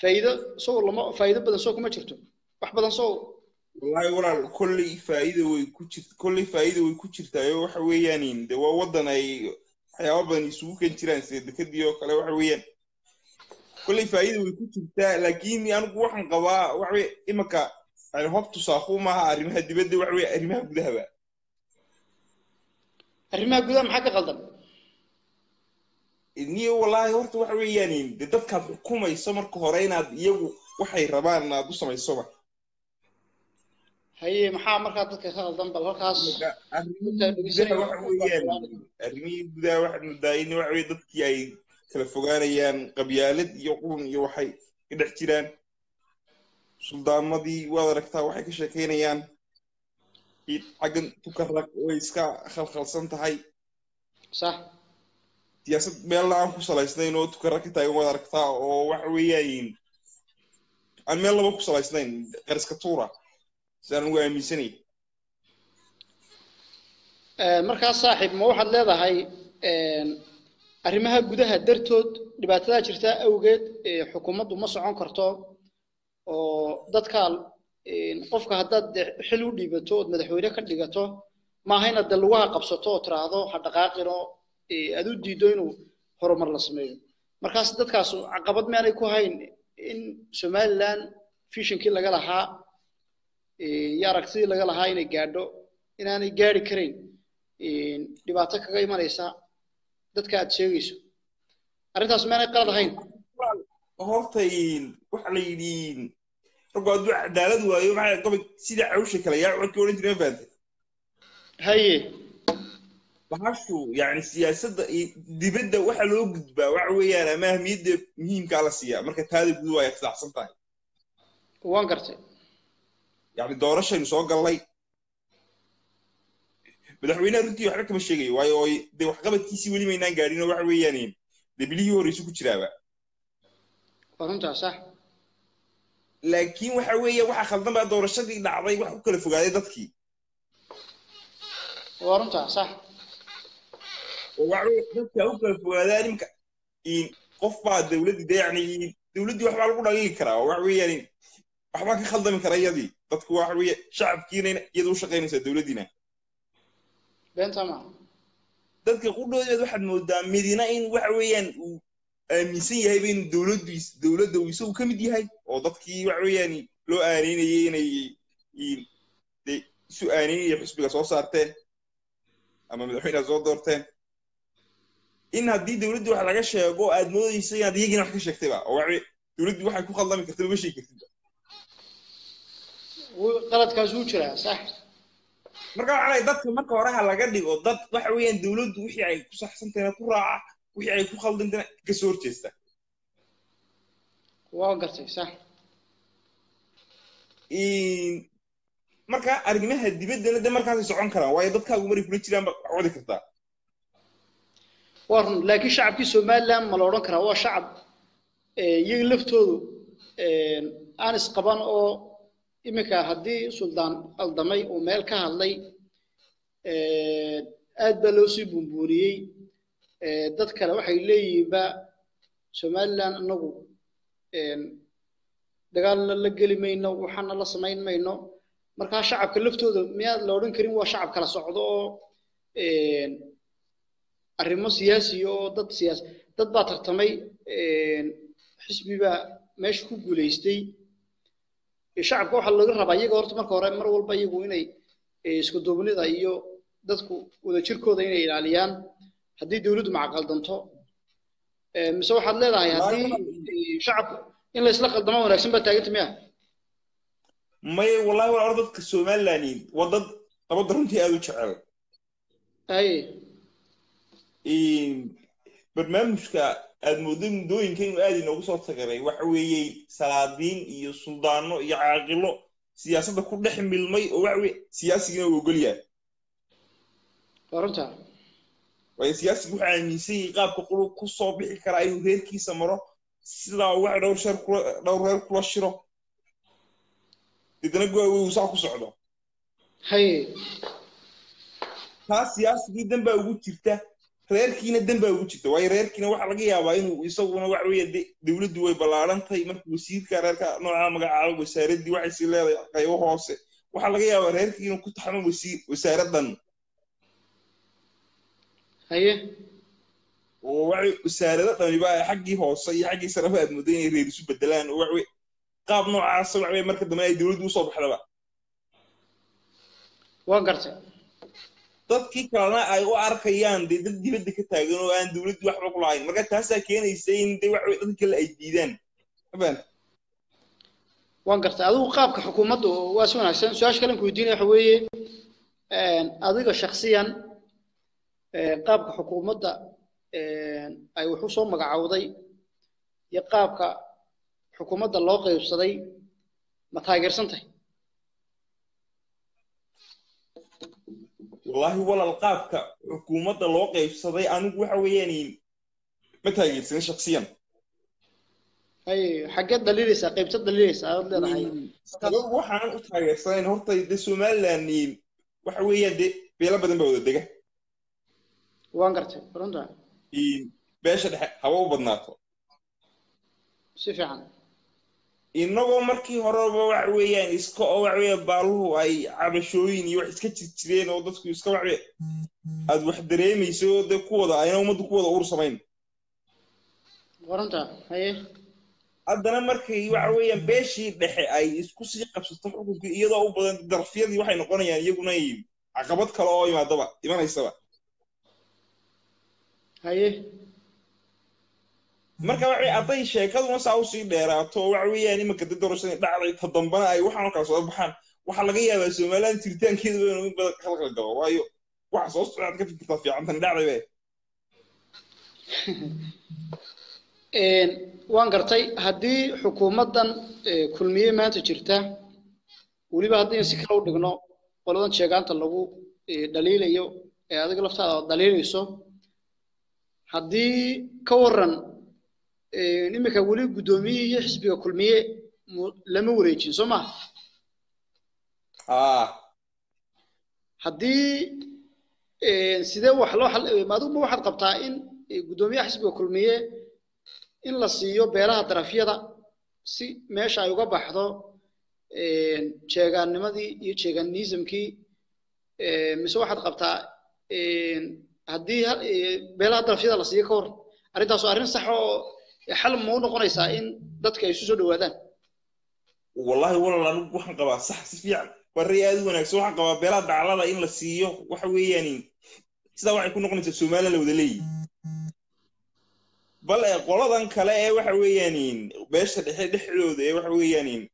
فائدة صور لما فائدة بدن صور كم أشرتم واحد بدن صور والله يورا كل فائدة ويكشرت كل فائدة ويكشرت أيوة حويانين ده ووضنا حياة بدن يسوق إنترنس ده كديو كله حويان كل فائدة ويكشرت لكن أنا واحد قوى وحوي إما كا أنا هبط صاخو معها أرميها دي بدي وحوي أرميها بدها بقى أرميها بدها محاكا غلطان إني والله ورت وحوياني دتك حكومة يسمر كهرينا يجو وحي ربعنا دوسنا يسمر هي محامر كاتك خالد بالله خاص أرمي وحوياني أرمي بدا واحد من داين وحوي دتك ياي تلفقانيان قبيالد يقوم يوحي كده احترام suldaanadii waad aragtaa waxay ka sheekeynayaan in xaqan tukarraq way iska khalkhalsan tahay sax siyasad meel aan ku salaysnayn oo tukarraq intay waad aragtaa oo wax weeyeen aan meel laba ku salaysnayn qariska tuura saan uga aaminsanay markaas saaxiib ma waxaad leedahay arrimaha gudaha dartood dhibaatada jirta awgeed xukuumaddu ma socon karto oo dadka qofka haddaad xil u dhiibato oo madaxweyne ka dhigato ma hayna dalwaha qabsato oo tiraado hadaqaaqiro aad u diido inuu horumar la sameeyo markaas dadkaas caqabad ma aanay ku hayn in Somaliland fishinkii laga lahaa yaraqsi laga lahaa inay gaadho inaanay gaari karin dhibaato kaga imanaysa dadka aad sheegayso arintaas ma aanay qalad hayn هورتين وحليلين رقعد عدالة ويوم على قبل سيدة عوشة كلا يا عوض كون إنت نفذ هاي بحشو يعني السياسة دي بدأ وحلو قدبة وعوية أنا ما هم يد مهم كالسيا مركز هذا بدوه يفتح صنطاي وان قرتي يعني دورش ينسوق الله بدحوينا رنتي وحركة مش شقي وياي ده وحقبة تيسي ولي ما ينقارينه وعوية نين ده بليه وريسو كتير فهمتها صح لكن وحويه وحا خلدان با دورشدي dhacday wax kala fogaaday dadkii warunta صح waxay dadka u kala fogaadaan imka in qof baa dawladda yani dawladdu wax baa lagu dhagin karaa wax weeyaan wax baa ka khaldami kara iyadii dadku wax weeyaan shacabkiina iyadu u shaqeynaysa dawladina beenta ma dadka qudooyad waxaad moodaa midina in wax weeyaan amisin yahay in dawladda uu isoo kamid yahay oo dadkii wax weeyaan loo aaninayay inay isu aaninayay xisbiga soo saarteen ama madaxweynaha soo doorteen in haddii dawladdu wax laga sheego aad moodayso inaad iyagina wax ka sheegtayba oo dawladdu waxay ku khaldami kartaa ma sheegi kartid wuu qaladkaas u jiraa sax marka waxay dadka marka hore laga dhigo dad wax weeyaan dawladdu wixii ay ku saxsanteen ku raaca ويعي كوخال دنا كسور تيستا. واقرتي صح. إن مركا أرجمها الدبيد دنا دم مركا تسعون كلا ويا ضدك عمري فلتي لام عودي كرتا. ورن لكن شعب في سوماليا ملورن كلا هو شعب يغلفته أنس قبان أو إمكا هدي سلطان الضمي ومالك هاللي أدبلوسي بمبوري dadka kale waxay leeyeen ba Somaliland anagu dagaal la galimayno waxana la sameeymayno marka shacabka laftooda miyaad la oran karin waa shacab kala socdo arrimo siyaasi oo dad siyaas dad ba tartamay xisbiga meesh ku guuleystay shacabka waxa laga rabaa iyaga horta marka hore mar walba iyagu inay isku duubnida iyo dadku wada jirkooda inay ilaaliyaan هذه دولة معقل دمتها مسوي حد لا يعني هذه شعب إلا يسلق الضمان ولكن بتاجت مياه ما والله ولا أرضك السوماليين وضد أبضرهم تأوي شعر أي برنامج كالمدن دوين كانوا قاعدين وصلت غيري وحوي سلاطين يسلطانو يعاقلو سياسة كل حمل المي وعوي سياسيين وقوليا فهمتها ويسياسي وحاميسي قاب كقولوا كوسو بيحي كرا ايو هيركي سمرو سيدا وحي دور هير كلا شيرو ديدنا قوي وسع كسعدو هي ها سياسي دنبا ugu jirta reerkiina danba ugu jirta way reerkiina waxa laga yaabaa inuu isaguna wax weeyay dawladdu way balaarantay markuu wasiirka reerka nooca magacaabo wasaaradii waxay si leedahay qaybo hoose waxa laga yaabaa reerkiina ku taxamu wasaaradan أيه. ووعي وسارة طبعاً يبقى حقي هو صي حقي سرفات مدينة ريدسو بدلان ووعي قاب نوع عاصم وعي مركز دمائي دولد وصوب حلبة. وانقرت. تذكي كلنا أيوة عرقيان دي ضد بدك تاجن وأن دولد وحرق العين مركز تحسها كين يسين دي وعي ضد كل أيديدان. أبان. وانقرت أذو قاب كحكومته واسون عشان سؤال كلام كوديني حوي أذيك شخصياً. qaabka xukuumadda ay wuxuu soo magacawday iyo qaabka xukuumadda loo qaybsaday ما تاجرسنتي والله ولا القابك حكومة الواقع في صدي أنا وحوياني ما تاجرسني شخصيا أي حاجات دليليس أقيبت دليليس أقول لنا هاي تقول وحنا أتاجرسين هرتا يدسومال لأني وحويان دي بيلا بدن بود دقة وانقرت بروندا بيش هواو بدناته سفيان inagoo markii horeba wax weeyaan iska oo wax weey baaluhu ay cabashooyin iyo wax iska jirteen oo dadku iska wax weey aad wax dareemayso dad ku wada ayna umadu ku wada uur sameeyeen waranta haye haddana markii wax weeyaan beeshii dhexe ay isku sii qabsato xukunka iyadoo u badan darafyadii waxay noqonayaan iyaguna caqabad kale oo imaadaba imanaysa haye marka waxay aday sheekadu saaw si dheeraato wax weeyaan imanka dadorsan dhacay tadambana ay waxaan ka soo baxaan waxa laga yaabaa Somaliland tirtaankeedu inuu badan khalkhal galo waayo wax soo socod ka fikirta fiican tan dhacay way waan gartay hadii xukuumadan kulmiye maanta jirta waliba hadii si kala u dhigno qoladan sheegaanta lagu dhaliilayo ee adiga laftaada dhaliilayso hadii ka waran إنما كولي قدومي حسب كلمية لما وريتشين سمع. هدي سيدا وحلو حل ما دوب واحد قبطاين قدومي حسب كلمية إن لصيو بيرها طرفية دا سي ماش عيوقا بحضو شجعان نمدي يشجعان نيزم كي مس واحد قبطا هدي بيرها طرفية لصيو كور أريد أسألين صحو حل مو نقريسا إن دتك يسوسو دوادان والله ولا نوب وحن قبا صح سفيع والرياض ونكسو وحن قبا بلاد على إن لسيو وحوياني سدا وحن يكون نقريسا سومالا لودلي بل قولدان كلا وحويانين باش تدحلو ذي وحويانين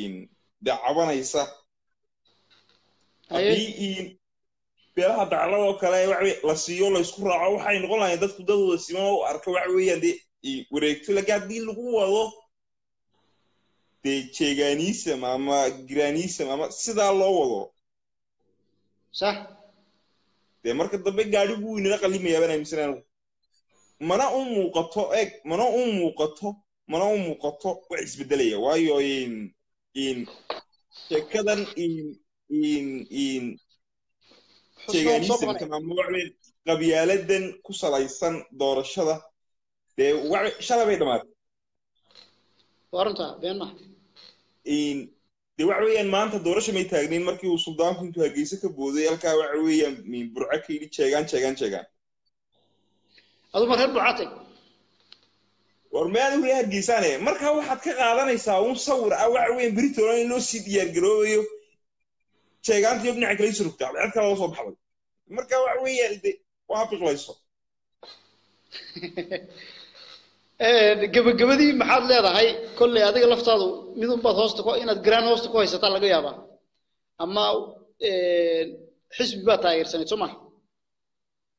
إن دعوانا يسا أبي بيرها دعلا وكلا وعي لسيول يسكر عو حين قلنا يدك تدور السماء أركب وعي يدي وريك تلا قاعد دي القوة له تشجانيس ماما جرانيس ماما سدا الله وله صح تمرك الطبيب قاعد يقول إنك اللي ميابنا مثلاً منا أم قطعك منا أم قطع منا أم قطع وعيس بدلية وعي إن كذا إن sheeganiisana tamam waxay qabyaladan ku salaysan doorashada ee shalabay dhamaad waranta beena wax weeyaan maanta doorasho may taagnin markii uu Sudaanku intuu hageysa ka booday halka wax weeyaan min burca kii sheegan adu mar hadu caatay war maadu yahay giisane marka waxaad ka qaadanaysaa uu sawir ah wax weeyaan Britain in loo sii diyaar garooyo شيئاً يبني على كليس ركتة على كلا وصوب حوالي مركب وعوية لدي وهابي كليسه قبل دي محل ليها هاي كل هذا اللي افترضوا مثل بثوست كوي إن جران هوست كوي ستطلع جيابه أما حسب بتاعير سنة سمع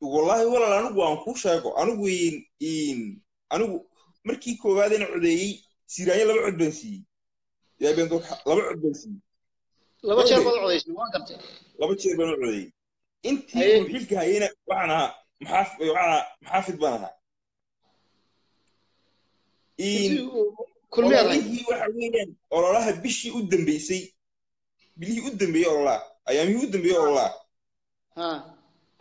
والله ولا أنا جو أنكوش هيكو أنا جو أنا مركي كوادين عدي سيراني لبع عدنسي يا بنتو لبع عدنسي لابد شيء بالعودي ما قلت لابد شيء بالعودي أنت وحيلك هينا وعنها محافظ بناها كل ما عليه وحويان الله بيشي قدم بيسي بليه قدم بيه الله أيام يقدم بيه الله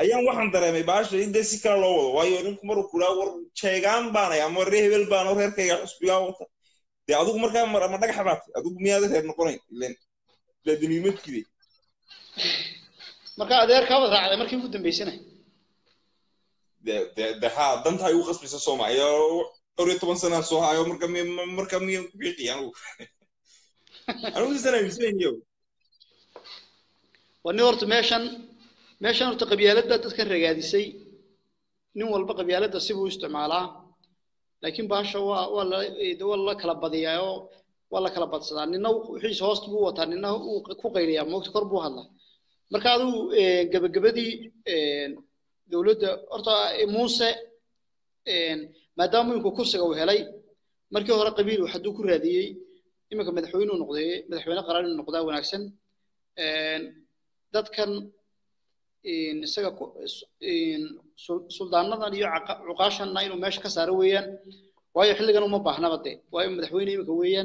أيام واحد درا مباشر إذا سكر الله وياهم كمرو كلا ور شيعان بنا يا مريه بالبنا ورهر كي أسبوع وقت ده أدوك مركب مرتك حبات أدوك ميادة هرب نقولين لين لا دنيمت كذي. مركا أدير كابض على مركي مودن بيسنا. ده ها دنت هاي وقص بس سوما يا أريد طبعا سنة سو هاي مركا مي بيقي أنا وش سنة بيسين يو. والنورت ماشان ارتقبيالات ده تذكر رجاليسي نوال بقبيالات ده سيبوا استعمالها لكن باشا ولا والله كلا بديهاو والله كلا بتصدق إنه وحش هاست بو وتاني إنه وكوقيريا ما أذكر بو هلا مركادو جبدي دولة أرتا موسى ما داموا يكو كرسي جوهلي مركادو رقبيل وحدو كردي إما كم مدحونه نقضي مدحونه قرار النقضاء ونعكسن ذات كان إن سجق إن سلطان هذا اللي عقاشا نايل وماش كسرويا ويحل جنوم بحنا بتي وإما مدحونه إما كويا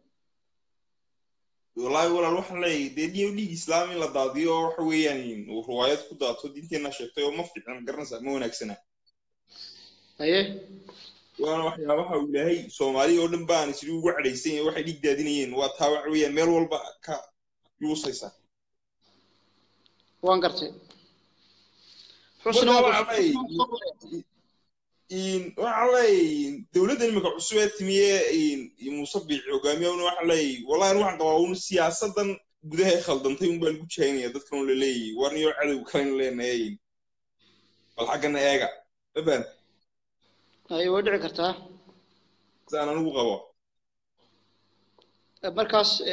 والله ولا روح لي ديني ولي إسلامي لا ضاديو حويين وروايات كداتو دينتنا شقتي وما في عن قرن سامونك سنة أيه وأنا واحد يروح ولا هي سومالي ولن بان سلوك على سين واحد يقدر دينين واتهاوع ويا ميرول بقى يوصيسه وان قرتي حسن وعلي إن وعلي دولة المكعوسية تمية إن مصبّي عقامي ونوعلي والله نوع قوانين السياسة ضمن جذها خلدم تيوم بالجوتشينية تذكرون للي ورني على وكان للناين الحق أنا أجا أبن أيوة ودع كرتها زانا نوقوا مركز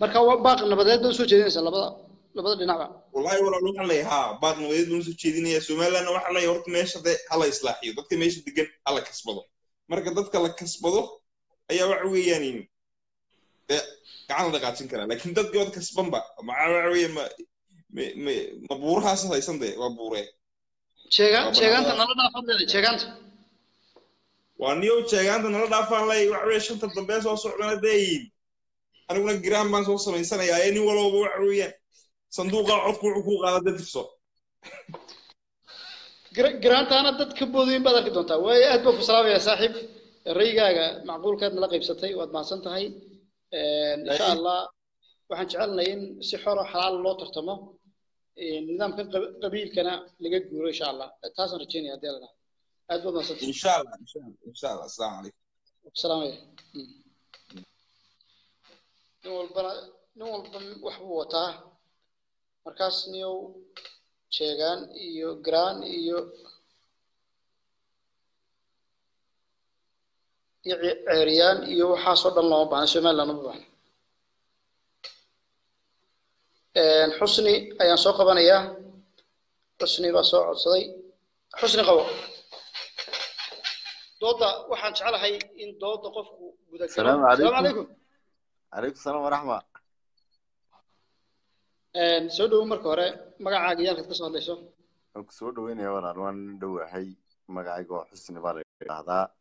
مركز باق نبدأ دوسو جديد سلا لبضل نعبا والله ولا نوح عليه ها بعد ما يدون سوتشيدينية سوماليا نوح عليه ورت ماشي على إصلاحية ضدك ماشي دقن على كسبضه مركز ضدك على كسبضه أي وعويانين كعنا دقاتين كلا لكن ضدك ضد كسبان بقى مع وعوي ما بورها أصلا يصندق وبوره شجعان تنالا دافع شجعان وانيو شجعان تنالا دافع عليه وعويش أنت تضبيس وصعنا دين أنا قلنا جرام بس وصل من سنة يعني ولا وعويان صندوق عقوق عقوق هذا تفسه. جرانت أنا ضد كبودين بدك تنتهي وأدب فصلاب يا صاحب الرجاء معقول كان نلاقي بستي وأد ما سنتهي إن شاء الله وحنشعلنا إن سحرة حلال الله ترتمه النظام كان قبيل كنا لقيت جوري إن شاء الله تحسن رجيني هدي لنا أدب ما سنتهي. إن شاء الله إن شاء الله إن شاء الله السلام عليكم. السلام عليكم. نقول بنا وحبوته. مركز نيو شيغان يو جران يو عريان يو حاصل الله بان شمال لنا بان حسني أيان سوق بنيا حسني بسوق صدي حسني قوي دودا واحد شعله هاي إن دودا قفوا السلام عليكم السلام عليكم عليكم السلام ورحمة سو دو مرك هره مقاعد يالك تصور ليش؟ أكسو دو إني ورا لون دو هاي مقاعد جو حسن باري هذا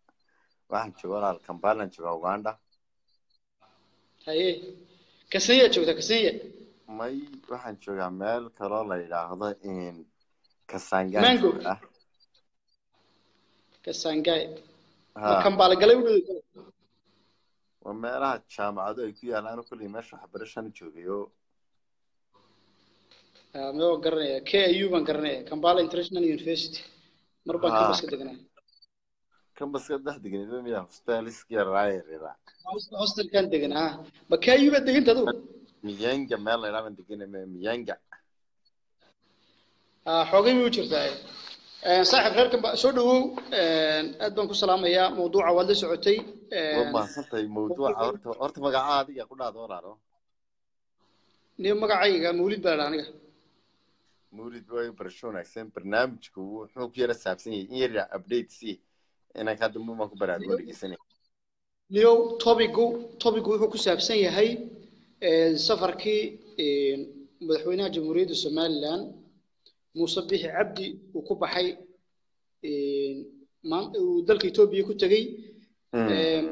واحد شو ورا الكمبالن شو غواندا هاي كسية شو ذا كسية ماي واحد شو عمل كرالة إلى هذا إن كسانجاي مانجو كسانجاي الكمبالن قليل وما راح شام عادو يكوي أنا كل يمشي حبرشان شو بيو ماذا قرني كأيو من قرني كمبالا إنترناشنال يونيفرسيتي مربع كم بس كدقنا كم بس كده دقنا ده مين هوستاليس كيا راير راه هوستال كان دقنا بكأيو بدقنا تدو ميانجا ماله راه من دقنا ميانجا حوجي ميوتشر تاعي صاحب غيركم شنو أدمنكم السلام يا موضوع والد سعودي والله صدق موضوع أرت مقعد يا كل هذا وراه نيوم مقعد مولد بلادنا مورد باي برشونك سين برنامجك وحوك يرى السابسيني إيرا أبديت سي أنا كادو مو ماكو براد ورقي سنة ليو طابقو يحوكو سابسيني هاي سفر كي مدحوينها جمهورية الصوماليلان موسى بيحي عبدي وكوبا حي ودالك إثيوبيا كو تغي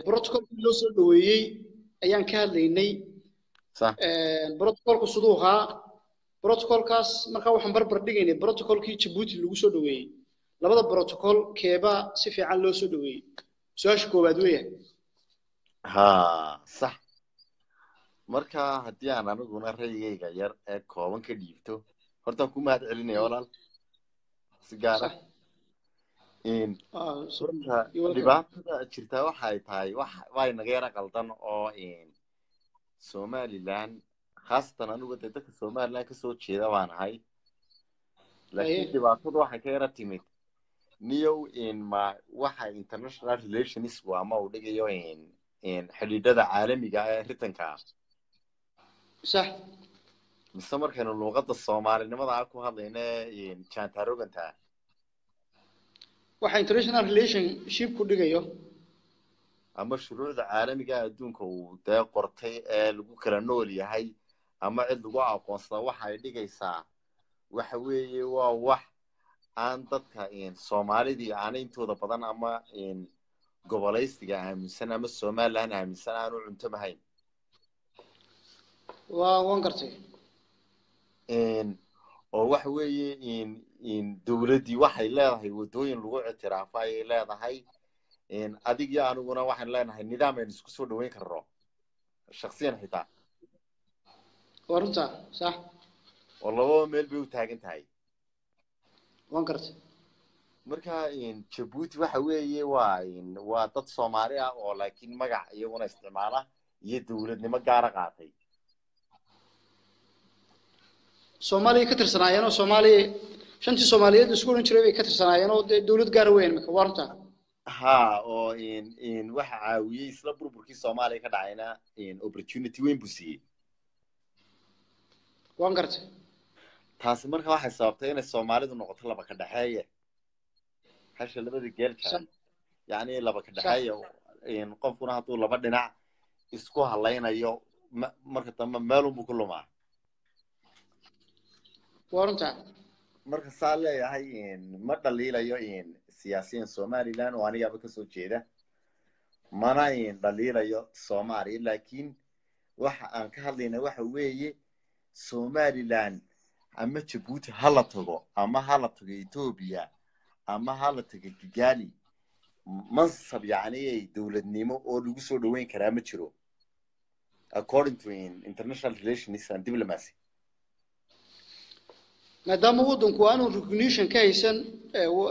بروتوكول لو سلويي أيان كاليني صح بروتوكول كو صدوها بروتوكول كاس مركا وحن بربرديجيني بروتوكول كي جيبوتي لو سودوي لبدا بروتوكول كيبا سيفي عن لو سودوي سواش كوبادوية ها صح مركا هدي أنا نقولنا رأيي غير كومن كديفتو هرتا كوم هاد علني ولا سجارة إن صورتها لبعض شرتها وحاي تاي وح واي نغيرك غلطان أو إن سوماليلان خاصة أنا قلت لك الصومال لا كسوت شيء طبعا هاي لكن تبعتوا واحد كيرة تيمت نيو إن ما واحد international relations وما ودقي يو إن حديد هذا عالمي قاعد يتنكار صح مستمر كانوا اللغة الصومال إن ما ضاعكوا هذا هنا إن كان تروق أنت واحد international relationship كل دقي يو أما شروع العالمي قاعد دونك وده قرطي البكرة نولي هاي أما الدواء قنصة واحد دقي ساعة وحوي ووح عن ضدها إن سومالي دي أنا إنتو ده بدن أما إن قبليست جا من سنة مس سومال لنا من سنة نروح أنت بهاي وانقرتي إن وحوي إن دولتي واحد لا هاي ودوين الوعي ترافعي لا هاي إن أديك يا أنا وأنا واحد لنا النظام ينسكسوا دوين كرر شخصيا حتى ورنتا صح والله هو ميل بيو تاجن تاعي وانكرت مركها إن جيبوتي وحوي وين واتت سوماليا ولكن ما جا يبون استعماله يدولتني ما جارك عاطي سومالي كتر صناعي أنا سومالي شنتي سومالية دسكون شربي كتر صناعي أنا دولت جاروين مك ورنتا ها أو إن وحوي يسلبوا بركي سومالي كدعينا إن opportunity وين بسي وانكرت تاسو marka waxa sababtay in Soomaalidu noqoto laba ka dhaxeeya hasha labada geelka yaani laba ka dhaxeeya in qofkuna haduu laba dhinac isku halaynayo marka tama meelun buu ku lumaa warunta marka saaleeyahay in ma dhaliilayo in siyaasiyiin Soomaaliland oo aniga ka soo jeeda mana in dhaliilayo Soomaali laakiin waxa aan ka hadlayna waxa weeye Somaliland أما جيبوتي هلا تجو، أما هلا تجي إثيوبيا، أما هلا تجي جالي، منصب يعني دولة نيمو أو لوسو دوين كلام تشرو. According to international relations and diplomacy. مدام هو دونكوانو recognition كايسن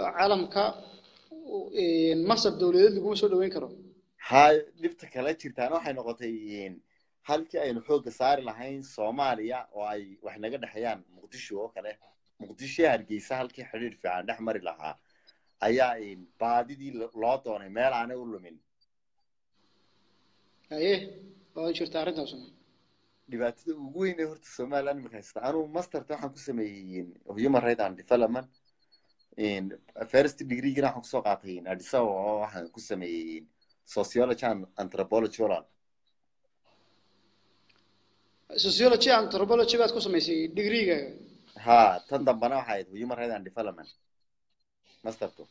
عالم كا منصب دولة لوسو دوين كلام. هاي نفتكرت كده أنا حين قطعين. halkii ay xoog saar lahayn Soomaaliya oo ay wax naga dhaxayaan Muqdisho oo kale Muqdisho Hargeysa halkii xiriir fiican dhex mari lahaa ayaa in baadidii loo doonay meel aan u lumin oo jirta arintaas dibaatada ugu weyn ee horta Soomaaliland markay istaanu master waxaan ku sameeyeen human rights and development in first degree gina waxaan soo qaatay in Addis Ababa waxaan ku sameeyeen sociology and anthropology sociology and anthropology baad ku sameysay degree-ga ha tan dambana waxa ay human rights and development masterto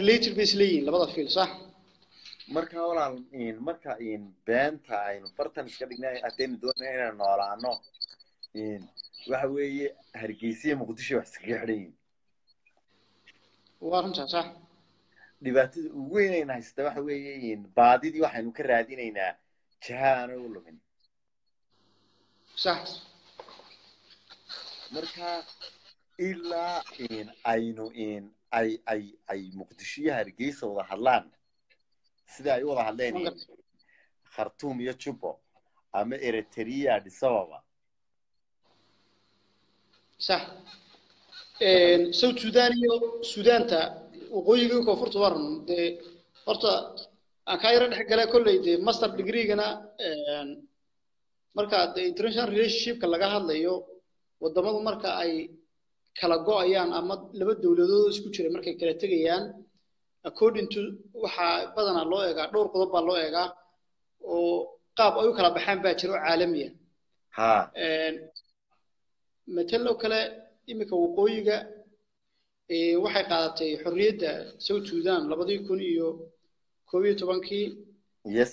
related basically labada fiil sax marka walaal in marka in beenta aynu bartan iska dhignay ateen doonay inaan noolaano in waxa weeye Hargeysa iyo Muqdisho wax iska xidhayeen waan runta sax dibaatada ugu weyn ee haysta waxa weeye in baadidii waxaynu ka raadinaynaa jahan oo lumin صح مركا إلا إن أينو إن أي مقدشية هرقيسة وضحلان سيدا أي وضحلان خرطوم يتشبه أما إريتريا دي سببا صح سو سودانيو سودان تا وقويقو كفرت ورن دي ورطا أكايران حقلا كله دي ماستر ديجريغنا marka the international relationship ka laga hadlayo wadamada marka ay kala go'ayaan ama laba dawladood isku jira marka ay kala tagayaan according to waxa badan loo eegaa dhowr qodob baa loo eegaa oo qaab ay u kala baxaan baa jiro caalamiga ha midna kale imika waqooyiga waxay qaadatay xorriyadda South Sudan 2011kii yes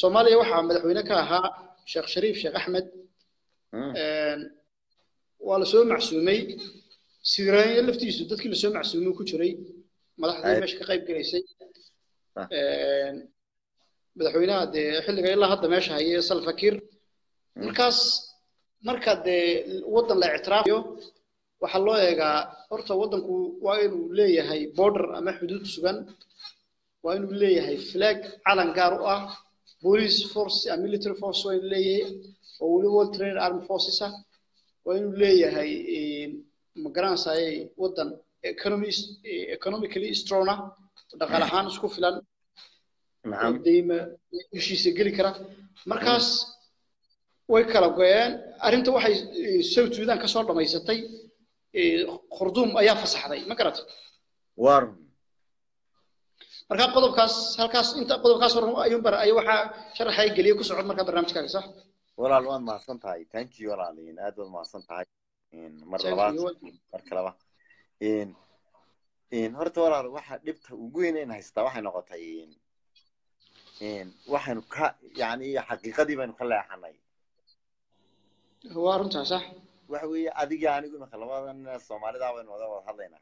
Soomaaliya waxa madaxweyne ka ahaa Sheekh Shariif Sheekh Axmed ولا سو معصومي سيراني لفتي سودت كل سو معصومي وكشري ملاحظة مش كقيب كنيسي بدحوينا ده حل جاي الله هذا ماشها هي صل فكير مركز مركز وطن لاعترافه وحلوا يجا أرث وطن كو وينو ليه هاي border أما حدود السودان وينو ليه هاي flag على نجارة police force أو military force وين ليه أو world trained armed forces وينو ليه هاي مقرانس هاي وطن economically stronger دخلهان سكو فلان ديما يشي سجل كرا مركز ويكلا قيان أنت واحد سويت وذان كسر لما يستي خردوم أيام فصح هذي ما كرت وارم مركز قلب كاس هالكاس أنت قلب كاس ورم أيوم برا أي واحد شرح هاي قليل كسر عمر كان برنامج كذي صح ولا الوان ما صنت هاي تنجي ولا علين هذا ما صنت هاي إن مرلبات مركلبة إن هرت ولا واحد لبت وجوين إن هيستواحي نقطين إن واحد يعني حقيقة دي بنخليها حناي هو أرنتها صح؟ وحوي أديك يعني يقول مخلوقات أن الصومالي دعوين وضعوا هذينا.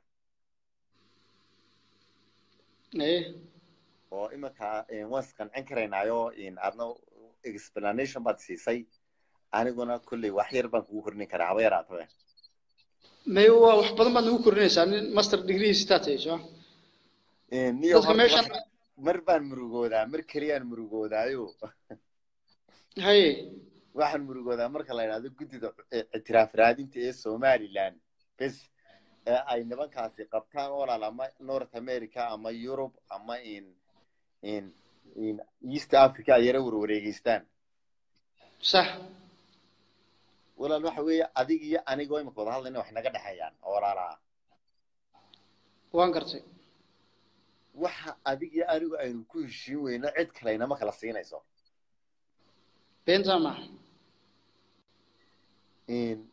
إيه. وإما كا إن واسك أن أنكرين عيو إن أبنو explanation بعد سيسي أنا قلنا كل وحير بنقول كرني كرعوير عطوه. ما هو وحبنا بنقول كرني سان ماستر ديجري ستاتي شو؟ إيه نيو. مربان مروجودا مركريان مروجودا يو. هاي. واحد مرقودا مركل على هذا قديد اعتراف رادين تي سوماليلاند بس أي نبان كاسي قبطان ولا لما نورث أمريكا أما يوروب أما إن إيست أفريقيا يرور وريجستان صح ولا الواحد أديجي أنا جوي مقطع لأنه إحنا قد حيان ولا لا وانكرتي واحد أديجي أرجو أن كل شيء ونعد كلنا ما خلصينا يسوع بينزما إن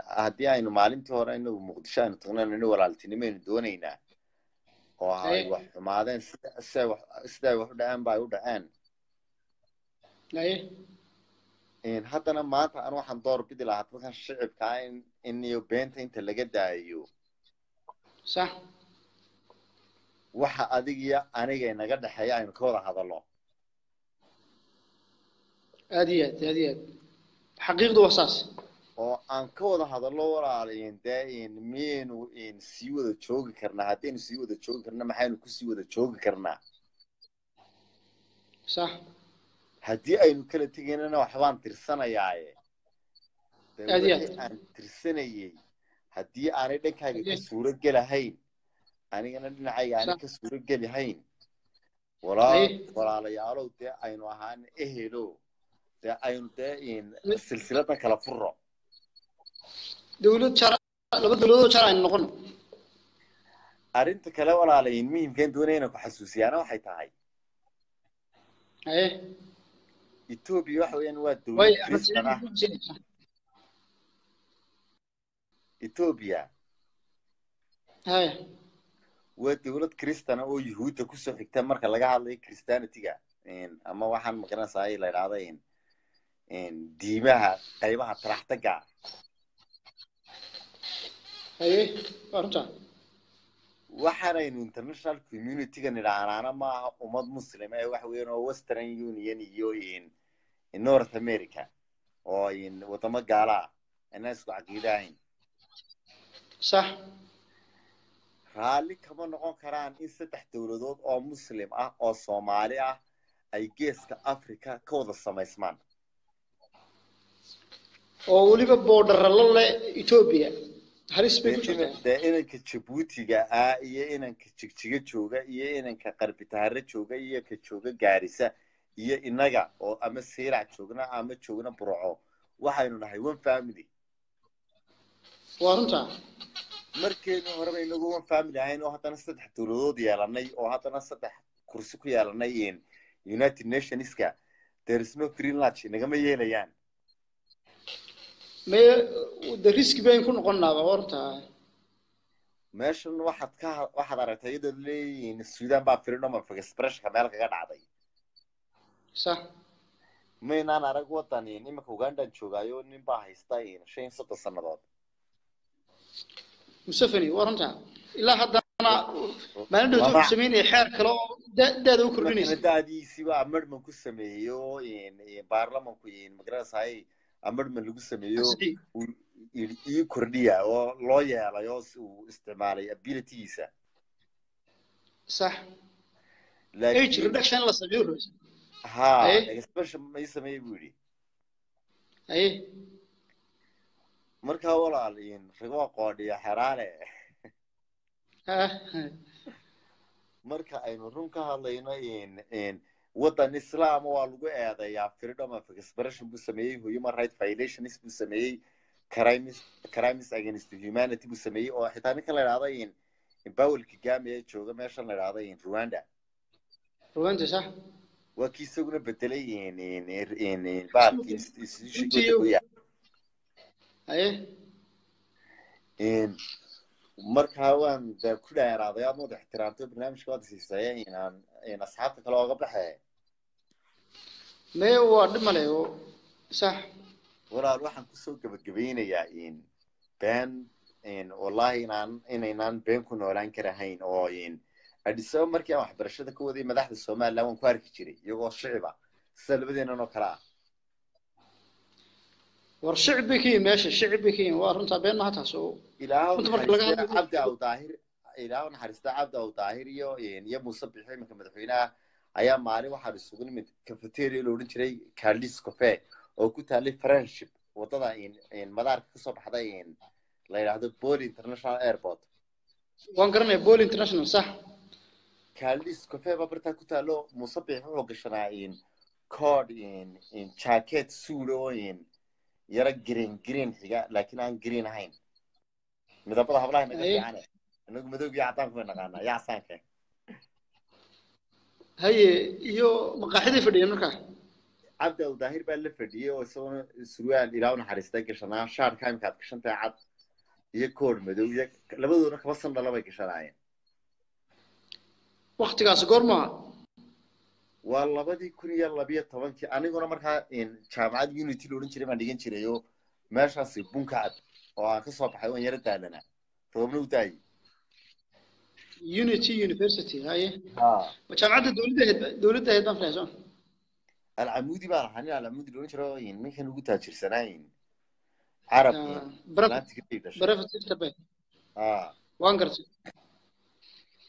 هدية إنه معلم تهرى إنه مقدشة إنه تغنى إنه ولا التنمين دونينا وهاي واحد ما هذا استوى واحد عن باي واحد عن إيه إن حتى أنا ما أنا واحد دور بدي لا حتى مثلا الشعب كائن إني وبنت أنت اللي قد أيوه صح واحد أدية أنا جاي نقد حياة إنه كورة هذا الله هذه حقيقة وصاص. وأنكونا هذا اللور على إن ده إن مين وإن سيو ذا شوق كرنا هاتين سيو ذا شوق كرنا محيانو كسيو ذا شوق كرنا. صح. هدي أي نكلة تيجينا أنا وحبان ترسنا ياي. هذه. أن ترسنا يي. هدي أنا ده كهيك صورة جله هين. أنا نعي يعني كصورة جله هين. ولا على يارو ده أي نوعان إهلو. ده أيون ده إن سلسلتنا كلا فرّة. دولة شرا لو بدولة شرا إنه قلنا. أنت كلا ولا على إن مين كان دوني أنا بحسوسي أنا وحيت هاي. إيه. إثيوبيا وحوي أنا ودول. إثيوبيا. إيه. ودولة كريستنا أو يهود كوسو في كتمر كلا جا على كريستنا تيجا إن أما واحد مكان ساي لا يرادين. إن ديمها قريبها ترحتك على. أيه أرجع. وحنا إن international community كنا العرانة مع أمض مسلم أي واحد وينو western union يوين النورث أمريكا أو إن وطمج على الناس وعقيدين. صح. هالي كمان نقول كران إنسى تحت ولدود أو مسلم أو صومالي أي جيس كأفريقيا كود الصميسمان. أو وليبا بوردر الله إثيوبيا هريس بيجوش ده إنك جيبوتي جاء إنك تشجيجوجا إنك قربتهارة جوجا إنك جوجا جاريسة إنك جا أو أما سيرة جوجنا أما جوجنا برعو وحينو نحيون فاميلي وانتا مركي نهربي نقول فاميلي هاي نو حتى نستدح تولود يالناي أو حتى نستدح كرسكو يالناي إن United Nations إسكا ترسمو فرين لاتش نجمع يليان ما الريسك بين كون قلنا بورتها ماشي واحد كه واحد على تيد اللي السودان بقى فرينو ما فيش برش كمالك قاعد عادي صح من أنا أراك وطني نيم كوغاندا شوغايو نيم باهستاين شين ستة سنوات. مسافني ورنتا إلا حد أنا ما ندوز مسمين يحرك لو دا ذو كردني. دا دي سوا أمر من كسميو ين بارلمان كين مقراص هاي أمر من لوكسميو وي كردية ولويا على ياس واستعمالي أبيلتيسة. صح. إيش ريدكشن لا سبيله. ها إيش ما يسمى يبودي. أيه. مركها ولا علين رقوا قاضي حرارة. مركها أي مرهم كهالين إن وطن الإسلام والجو هذا يا فريدوم في إسبرش بسميه هو human rights violations بسميه crimes against humanity بسميه أو حتى نكلا العضين باول كجامعة شو جماعة العضين رواندا. رواندا صح. وكيسوقنا بتلاقي إن بعض الإنستيتيوشنات إيه إن مركوان ده كل الرياضيات موضع احترامته برنامج كذا سيسايا إن أصحابك كلها قبل حياة ما هو دم عليه صح ولا الواحد كسوق بالجبينة يعني بين إن والله إن بينكم ولا كرهين أو إن أديسو مركي واحد برشة كودي مدح السومال لون كارك كشري يقول شعبه سلبدين إنه كلا والشعبي كين ماشي الشعبي كين وارنت بيننا تحسو إلهون حريست عبد أو طاهر إلهون حريست عبد أو طاهر يو يعني يوم الصبح يوم كم دفعنا أيام معري وحريسون من كافيتيريا لورنشري كارليس كافيه أو كنت على فرنشيب وطبعا يعني مدار الصبح هذا يعني لا يلعب بول إنترناشنال إيربورت وانكرنا بول إنترناشنال صح كارليس كافيه ببرتا كنت على مصبح وقشنا يعني كارد يعني شاكيت سولو يعني يرى جرين حاجة لكن أنا جرين هين ماذا بده هبله هنا يعني إنكم بدو بيعطان في النقانة يعسانك هي يو مقاعد فردي منك عبد الظاهر بقى فردي وسون سروا الإيران حريستك شنا شهر كم كات كشنت عب يكور بدو يك لابد إنك بس نضل بيك شراعين وقت قاس قرما والله بدي كوني يلا بيا طبعاً أنا قلنا مرة إن شعبات يونيتي لورين شري ما ديجين شري يو ماشى سيبون كعب وقصة حيوان يرد علينا طبعاً وتاعي يونيتي يونيفرسيتي هاي وشعبات دولة هيدا فلازم العمودي بقى حني العمودي لورين شري إن ممكن نقول تاجر سنين عرب برافو تبي وانقرت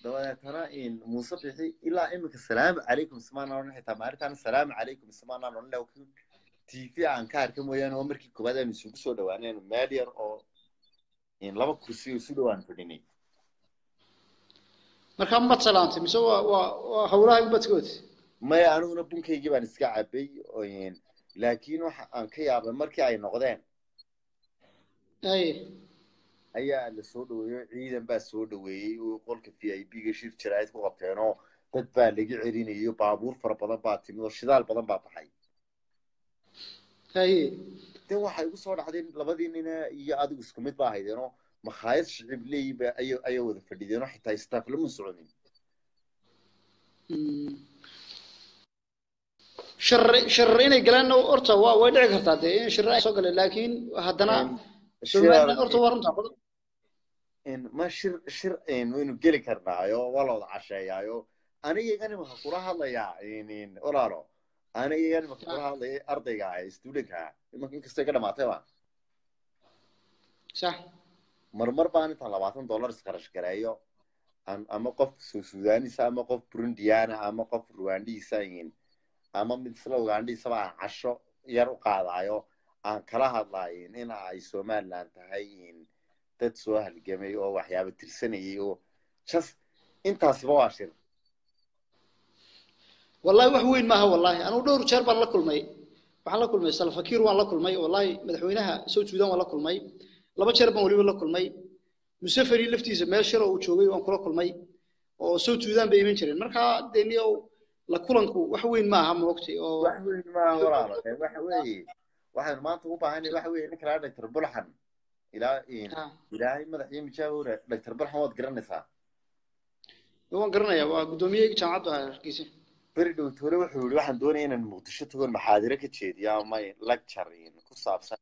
دواء ترى إن مصبحي إلا إمك السلام عليكم سمعنا نحن تمارتنا السلام عليكم سمعنا نحن لو كن تيفي عن كار كم ويان عمرك كبدا نسوق سودوان يعني مالير أو إن لما كوسي سودوان فديني. مركم بتصلانتي مسوا وحوراي بتقول. ما يعنون ربنا كي يجيب نسق عبي وين لكنه كي عبي مركي عين غدان. أي. أيه السود وعيدا بس سود وي وقول كفي أي بيجي شيء شرايط وقطعناه تتبع لقي عريني يبابور فربنا باتي من الشذال بدنا بابحي. هي. توا حيوصل حدين لبدين هنا يأذوا سكمت باهي دينو ما خايش لي بأي وذا فدي دينو حتى يستقبلوا من سعودين. شرين يقلنا وأرتا وادعك هتادي شرين سوق لكن هدنا. إن ما شر إن وينو جيل كرنا يو والله عشيا يو أنا يجاني مخورها الله يا إن أورارو أنا يجاني مخورها الله أرضي يا استوديكها ممكن كستكنا ما تبغى صح مرمر باني طلباتن دولار سكرش كرايو أما قف سوداني سا أما قف برونديانا أما قف رواندي ساين أما مثل رواندي سبعة عشرة يروقع يو aan kala hadlayn in ay Somaliland tahay in dad soo halgamay oo waxyaabo tirsanayay oo just intaas baa shir wallahi wax weyn ma aha wallahi anu dhowr jeer baan la kulmay waxaan la kulmay salfakiir waan la kulmay wallahi madaxweynaha Sudan waan la kulmay laba jeer baan waliba la kulmay musafari laftiisa meel shir oo joogay waan kula kulmay oo Sudan bay iman jireen marka deeniyo la kulanku wax weyn ma aha ma ogtay oo wax weyn ma aha wallahi wax weyn واحد ما طوبة هني واحد وينك لا تربلحن إلى ما ذحين مشاورة لا تربلحن وتقرنها. يوم قرنا يا وقدومي كان عضو على كيسه. فردو تقول وحول واحد دوني إن المقدشة تقول محاضرة كتير يا ماي لكشرين كصاب سن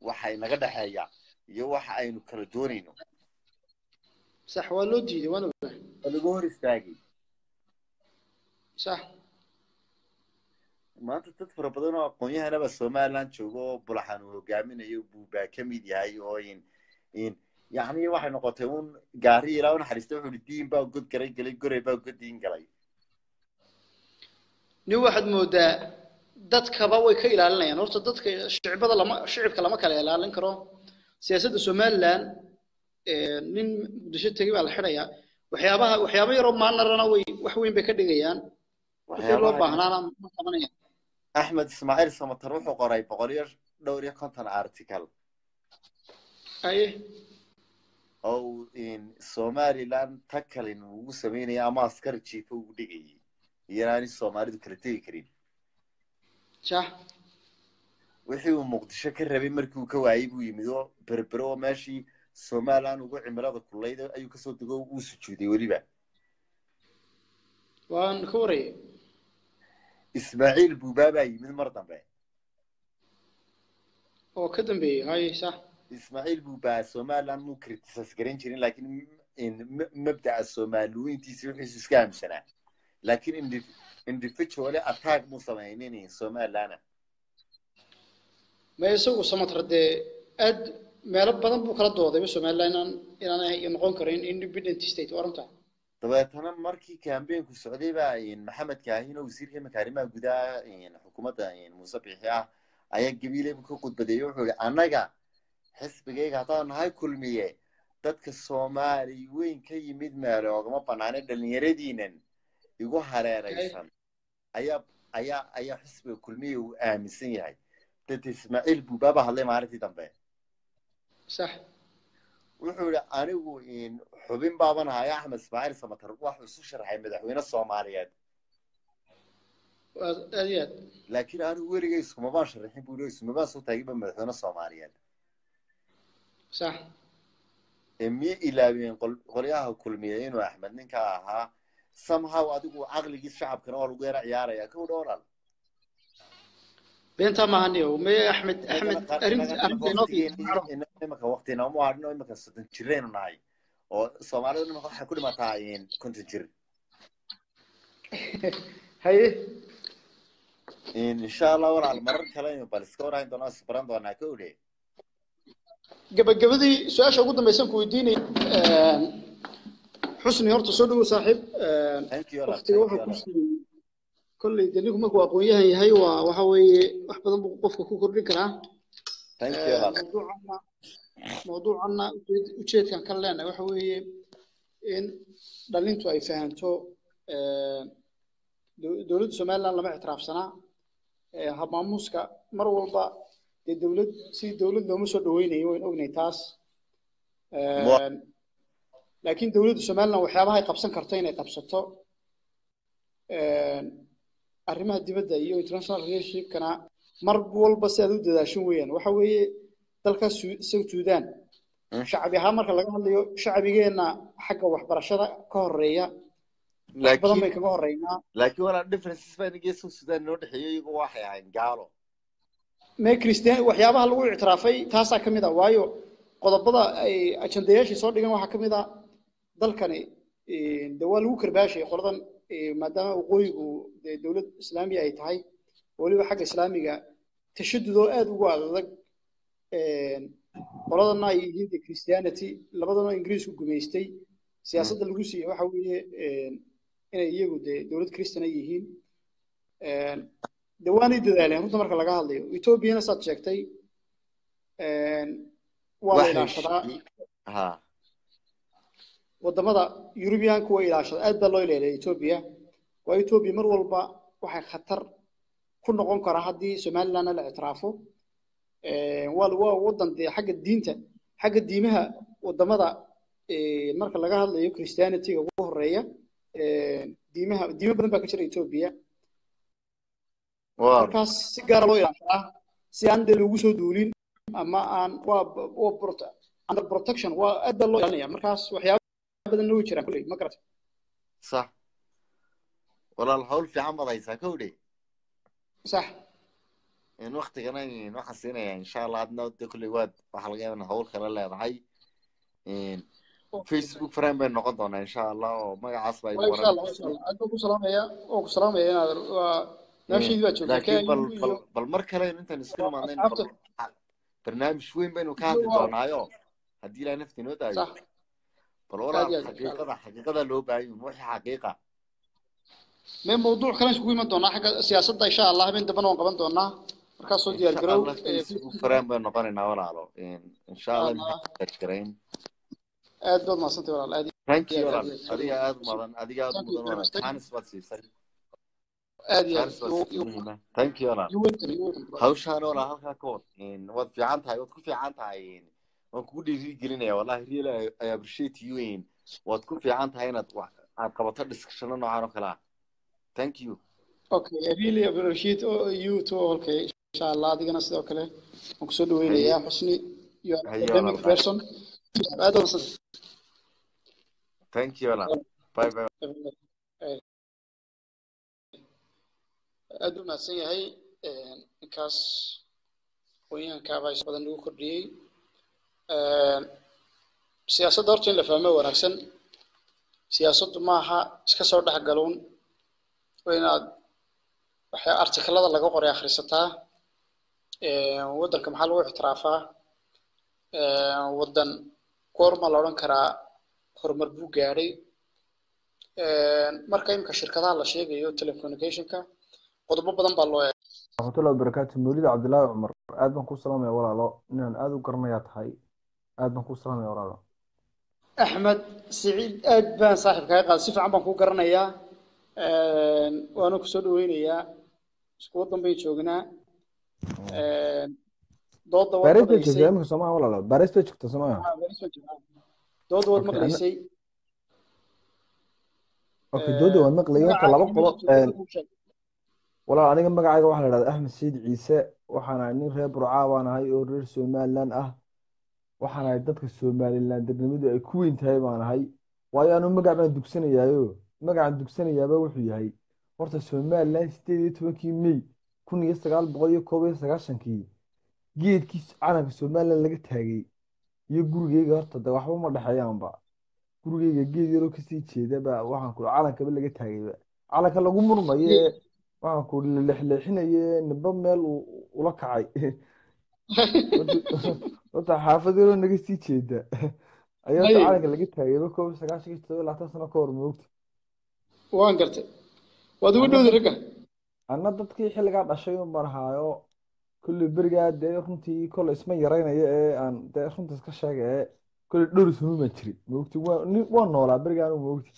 وحين نقدر حيا يوح عينو كردونينو صح واللوجي وانو الجور استاجي صح ما تتفرج بدون أقوياء أنا بس ما لان شو بلحنو جامين يبوا بكمية هاي وين إن يعني واحد نقطهون جاري لون حريستهم الدين بقى وجود كريج كريج كريج بقى وجود دين كريج نواحد مودا دتك باوي كيلا لنا يعني ورت دتك الشعب هذا لما الشعب كلامه كلا لا لنكره سياسة الصوماليان من دشة تجيب على الحرية وحيابها وحيابي رماننا رناوي وحوين بكرجيان وحيابها بهنا نمطمنين أحمد إسماعيل صمت روح وقريب قرير دوري كنتن أرتيكل أيه أو إن الصوماليان تكلن وسمين يا ماسكر تشيفو دقيق يراني الصومالي كرتي كريم. صح. وحيو مقدشة كربي مركو كواعيب ويمدو بربرو ماشي الصومالان وقع مرض كليدا أيو كسر تجو وسجودي وريبة. وان كوري. إسماعيل بوبابي من مرضان بي. أو كدم بي هاي صح. إسماعيل بوبا الصومالان مو كرتساس كرينشين لكن إن مبدأ الصومالوين تيسير حسوس كام سنة. لكن individually attack مسمينيني سومالنا ما يسوق سمات رده أد ما رب بدن بكرة دوّد بس سومالنا إننا ينقون كرين independent state وارمتها طبعا أنا مركي كامبين كسعودي بعين محمد كاهين وزير هي مكارمة جدا يعني حكومتها يعني مصبيحة أيام قبيلة بكوكود بديوه أنا جا حس بجيك عطان هاي كل مية تدك الصومالي وين كي مد ماري وما بنعنى دلنيردينن يقول هريريسان أيا حسب كل مية وآمسين هاي تتسمع البوبابة هلا ما عرفتي تنبه صح وحول أنا وين حبين بابنا هاي أحمد إسماعيل صمت الروح وسوشر هاي مدحوين الصوماليات أليات لكن أنا ورجع يسمع باش الحين بقول يسمع باش وتجيب مدحوين الصوماليات صح إمي إلى بين قريها كل ميين وأحمد نكاها somehow أدقو عقل جيس شعب كانوا لقيرة عيارة يا كود أورال. بين تمانية ومية أحمد أرمز نوبي. إنه مكان وقتنا مو عارف إنه مكان ستنجرين وناي. وصومالي إنه مكان حكول ما تعين كنت تجر. هاي. إن شاء الله ورا المرة كلامي بالسكور عندنا سبراند وانا كودي. قبل ذي سؤال شو قلت ما يسمى كويديني. حسن يورت صدق صاحب أختي وحكم كل دليلكم ما هو قوية هي وحوي واحد من بوقفك كوكر ذكرى موضوعنا وشيت كان كلنا وحوي إن دلنتوا أي فهمتوا دولة سوماليلاند لما اعتراف سنة هباموسكا مروضة الدولة سي دولة دمشق دويني وين أغني تاس لكن دولة الصومالنا وحيابها يقبسن كرتين يقبسطه الرماة دي بدأ يو international relationship كنا مربول بس هذول داشوين وحوي تلك السودان شعبها مركز لقاه اللي شعبينا حاجة وحبرشة كهرية لكن كهرينا لكن ولا difference بين جيس السودان نور حيوي واحد يعني قالوا ما كريستيان وحيابها اللي اعترافي تحصل كم ده وايو قطب بذا أي عشان ده شيء صار دقيقة وحكم ده ذلكني الدول وكر باشي قرضا مدام وقوي ودولة إسلامية أي تاي ولي حاجة إسلامية تشد ذوات وقاعد قرضا نا يجيد كريستيانتي لبضنا إنجليز وجميستي سياسة الروسية وحوي إن يجوا دولة كريستيانيين دواني دلالة هم تمرك لقاها اللي ويتوبينا ساتشكتي وإلى ها ودماذا يوروبيان كوا إلى عشرة أدى الله إلى إثيوبيا وإثيوبيا مرولبا وحي خطر كنا قوم كراهدي سوماليلاند الاعترافه والو وضن دي حق الدينته حق الديمها ودماذا المركز لقاها اللي كريستيانيتي وهرية ديمها ديمه بدن باكشر إثيوبيا وكاس سيجار الله إلى عشرة سيان دلوجو دولين أما أن وبرت عند البروتكشن وأدى الله يعني مركز وحياة بدل نويتشر كله مكرت صح ولا الحول في عمض هيساكولي صح إن وقت كنا نحسينا يعني إن شاء الله عدنا ودي كل واد فحلقة من حول خلال العي إن فيسبوك فريم بين نقطنا إن شاء الله وما يعصب إن شاء الله إن شاء الله أكو سلام يا أكو سلام يا نمشي دلوقتي لكن بالمركلة أنت نسكن معنا برنامج شوين بينه كهذا طنايو هدي لا نفتي نودا صح بالورا حقيقة لو بعي مو حقيقة من موضوع كنا شوين ما دونا حاجة سياسة إن شاء الله بين دفن وقبل دونا مركز صديق الجروب فيسبوك فريم بين نقطنا ولا علو إن شاء الله تشكرين أدود ما صنتي ولا أدي thank you ولا أدي أدود ما أدي أدود ما خانس بسيط thank you ولا هوشان ولا هالكون إن وضع في عنتها وتكون في عنتها يعني ونكون دي جرينا والله ريلا I appreciate you إن وتكون في عنتها هنا عن قبطة discussion إنه عارف كلام thank you okay I really appreciate you too okay إن شاء الله دي جناس ده كله مقصود وين يا حسني you are a dynamic person أدرس thank you ولا باي باي أدو ما سيني هاي كاس وين كابايس بدن لو كردي سياسة دارتين لفهمه ونحسن سياسة معها إسكسر ده حقلون وين وحيا أرتكل هذا لقوا قرية خريستها ودن كمحلو احترافها ودن كورما لورن كرا خرمر بوجاري مركايم كشركة على شيء جيو تليفونيكيشن كا qodobo badan baa loo eegay warahmatullahi barakaatu mawlid abdullah umar aad baan ku salaamay walaalo inaan aad u garanayaa tahay aad baan ku salaamay walaalo ahmed saciid aad baan saaxiibkaaga qaad si fiican baan ku garanayaa waan ku soo dhaweynayaa isku dambeey joognaa doodda wada barisay jeemka Soomaaliya walaalo barisay jogta Soomaaliya doodda wada maqlaysay okay doodda wada maqlayo laba qodob والله أنا جنبك عايز واحد لهذا أحمد سيد عيسى وحنا عندنا في برعا وأنا هاي أورير سوماليلاند وحنا عدتك سوماليلاند دبنا كوين تاي وأنا هاي ويا أنا مجا عند دكسنة يايو مجا عند دكسنة يابا وحي هاي ورث سوماليلاند ستيت وكي مي كون يستقال بغير كوبي سكاشن كي جيت كيس أنا سوماليلاند لقيت هاي يجورجي قرط ده وحوم ما الحياة بقى جورجي جيت يروح كسيت شيء ده بقى وحنا كل على كبل لقيت هاي بقى على كلا جمر ما يه كل الحين نبمل ولكعي وانت حافظه انك سيتشي ده ايوه عارف اللي جبتها يروكو بس عشان كنت تقول لا تسنى كور موقت وان قلت ودو درجه انا ددكي خليق قاعد عشيو مرهايو كل برغا ديرنتي كل اسمه يريناي ان ديرنتس ka sheegay كل dhurs uma jiri moogti waan noolaa برغا aan moogti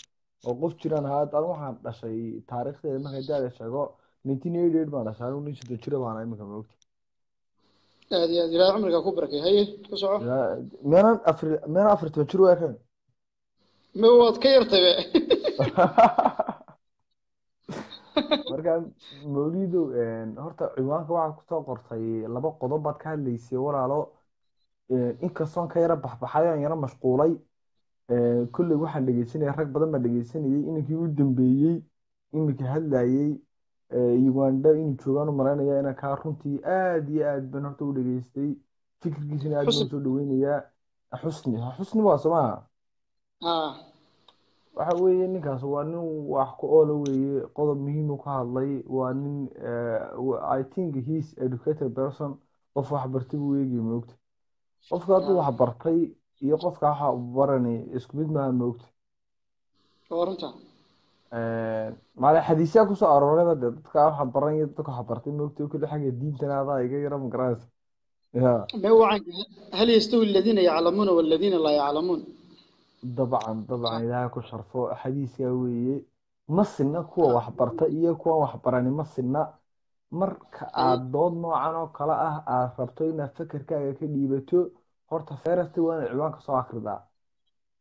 oo qof jiraan haad aan waxaan dhashay taariikhdeeda markay daal sheego 1988 baan dhashay oo nin sidoo jira baan iminka moogti aad iyo aad ilaa umriga ku barakay haye ku soco meeran afar jiro ahaan ma wad ka yartay markaan mawliido horta ciwaanka waxa ku soo qortay laba qodob baad ka hadlaysay walaalo in ka soon ka yara baxbaxayaan yana mashquulay كل واحد اللي جيسني حرق بدل ما اللي جيسني إنك يودن بيجي إنك هلا يجي يواندا إنك شوانو مرانا يا أنا كارنتي آدي آد بنرتو اللي جيستي فكر جيسني آد بنرتو دويني يا حسني واسمع وحوي إنك هسوانو وأحكوا له قضب مهم وكهالله وأن I think he's educated person وفح برتبو يجي موقت وفقاته وحبرتي يقف كاحا وراني اسكبيد ما موت ورنتا مع الحديثة كوسا أرونا بدأ تكاح براني تكاح برتين موت وكل حاجة دين تناضي غير مقراس هل يستوي الذين يعلمون والذين لا يعلمون طبعا لا كل شرفه حديث قوي مصلنا كوا وحبرتا إياه كوا وحبراني مصلنا مرك عضنا عنو كلا أفرطينا فكر كأي كليبته horta feerasti waan ciwaanka soo akhridaa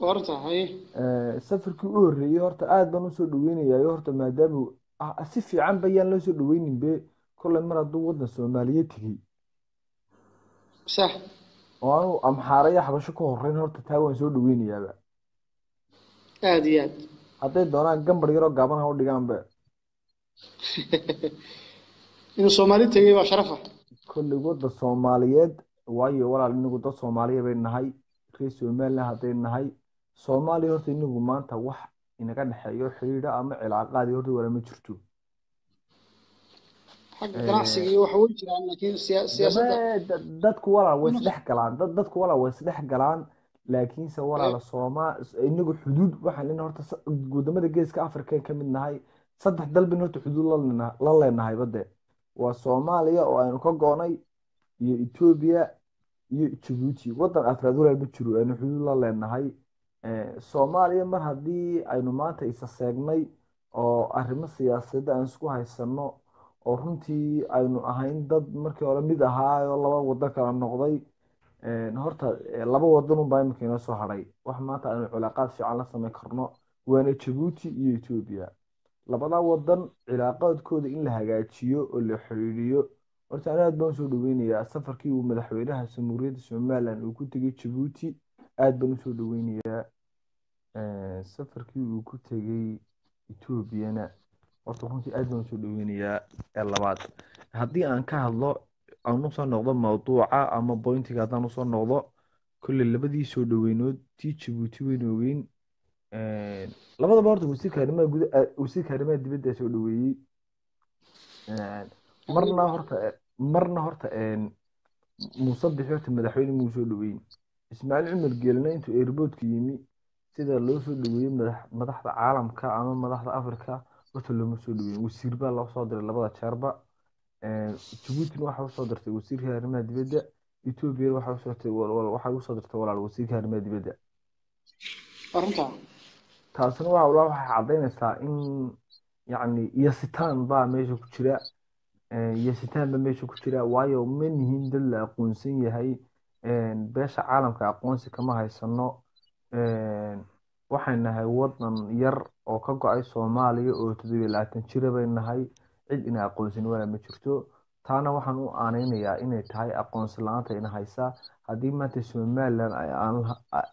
horta hay safarkii u horeeyay horta aad baan u soo dhaweynayaa horta maadaama si fiican bayaan loo soo dhaweynin be kulay mar haduu waddan Soomaaliya tigi صح oo am xaaraya xabasho ka horeyn horta taa waan soo dhaweynayaa aad iyo aad haday doonaan gambar yar oo gaaban u dhigaan be in Soomaaliya tigi waa sharaf ah kulay wadda Soomaaliyeed waayo walaal inagu dad Soomaaliyeed bay nahay Somaliland haday nahay Soomaaliya horta inagu maanta wax inaga dhaxeeyo xiriir ama cilaaqaad horta wala ma jirto xaq ganacsiga waxa way jiraan laakiin siyaasadda dadku walaal way isdhex galaan dadku walaal way isdhex galaan laakiinse walaal Soomaaliya inagu xuduud waxa leenahay horta gudamada geeska Afrika ka mid nahay saddex dalba horta xuduud la leenahay bade waa Soomaaliya oo aanu ka go'nay iyo Ethiopia Djibouti waddan afraad walaal ma jiro aanu xuduud la leenahay Soomaaliya mar hadii aynu maanta isa seegnay oo arrimo siyaasadda aan isku haysano oo runtii aynu ahayn dad markii hore mid ahaa oo laba waddan kala noqday horta laba waddan u baa imkina soo haray wax maanta aanu cilaaqaad fiican la sameyn karno waana Djibouti iyo Ethiopia labada waddan cilaaqaadkooda in la hagaajiyo oo la xiriiriyo horta aad baan soo dhaweynayaa safarkii uu madaxweynaha jamhuuriyadda Somaliland uu ku tagay Djibouti aad baan soo dhaweynayaa safarkii uu ku tagay Ethiopia horta runtii aad baan soo dhaweynayaa labaad haddii aan ka hadlo aan soo noqdo mawduuca ama pointiga aan soo noqdo kulli labadii soo dhaweynood tii Djibouti weyn labadaba horta wasiirka arrimaha dibadda soo dhaweeyay marna horta Muse Bihi horta madaxweyne muu soo dhaweeyay Ismaaciil Cumar Geelna intuu airportka yimi sida loo soo dhaweeyay madaxda caalamka ama madaxda Afrika horta loo soo dhaweeyay wasiir baa loo soo diray labada jeerba Djibouti waxa uu soo dirtay wasiirka arrimaha dibadda Ethiopia waxa uu soo dirtay walaal wasiirka arrimaha dibadda arrinta taasina waxa cadeynaysaa in يعني يستان با ميشو كجرا يستان با ميشو كجرا وايو منهين دل أقونسين يهي باش عالم كأقونسي كما هاي سنو وحينا هاي وطن ير أو كاقو أي صومالي أو تدوية لاتن جرا بين هاي عد إنا أقونسين ولا ميشوكتو تانا وحنو آنين يا إنا تهاي أقونسي لانتا إنا هايسا هادي ما تسمال لان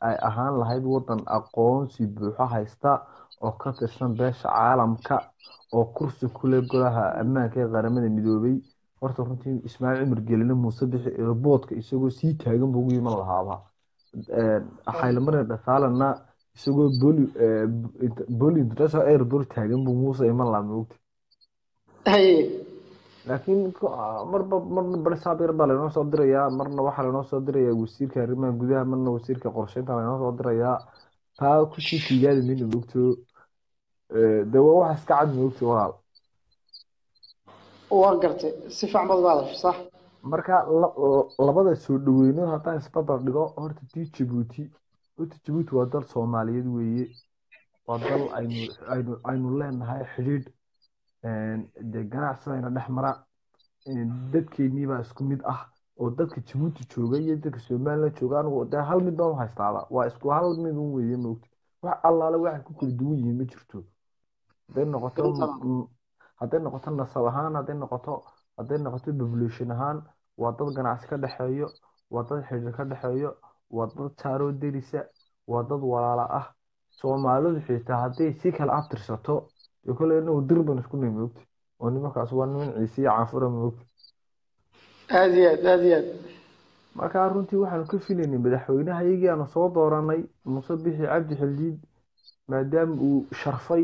أهان لهاي بوطن أقونسي بوحا هايستا oo ka tirsan beesha caalamka oo kursi ku leh golaha ammaanka ee qaramada midoobay horta runtii Ismaaciil Cumar Geelna Muse Bihi airportka isagoo si taagan buu yimaad lahaaba xayl marna dhasaalana isagoo boli dhasha airport taagan buu Muse iman la moogti ay laakiin marba barsaabir baa loo soo dirayaa marna waxa loo soo dirayaa wasiirka arrimaha gudaha marna wasiirka qorsheynta baa loo soo dirayaa taa ku sii fiigaad min lugto dawo wax iska cad moogto walaal oo gartay si fiican baad sax marka labada soo dhaweeyno hataa isbabar dhigo horta Djibouti waa dal Soomaaliyeed weeye waa dal aynu leenahay xiriir ganacsiga dhex mara dadkeeni baa isku mid ah oo dadka Djibouti jooga iyo dadka Soomaaliland joogaan oo hal mid baa haystaada waa isku hal mid weeye moogto wax allaala wax ku kala duwan yihiin ma jirto haday noqoto nasab ahaan haday noqoto population ahaan waa dad ganacsi ka dhaxeeyo waa dad xiriir ka dhaxeeyo waa dad taaro dirisa waa dad walaala ah Soomaalidu xitaa haday si kala abtirsato kulleena oo dirban isku nimaagto oo nimankaas waa niman ciisi caafura moogto aad marka runtii waxaan ku filaynay madaxweynaha ayaga aan soo dooranay Muse Bihi Abdi xildiid maadaama uu sharfay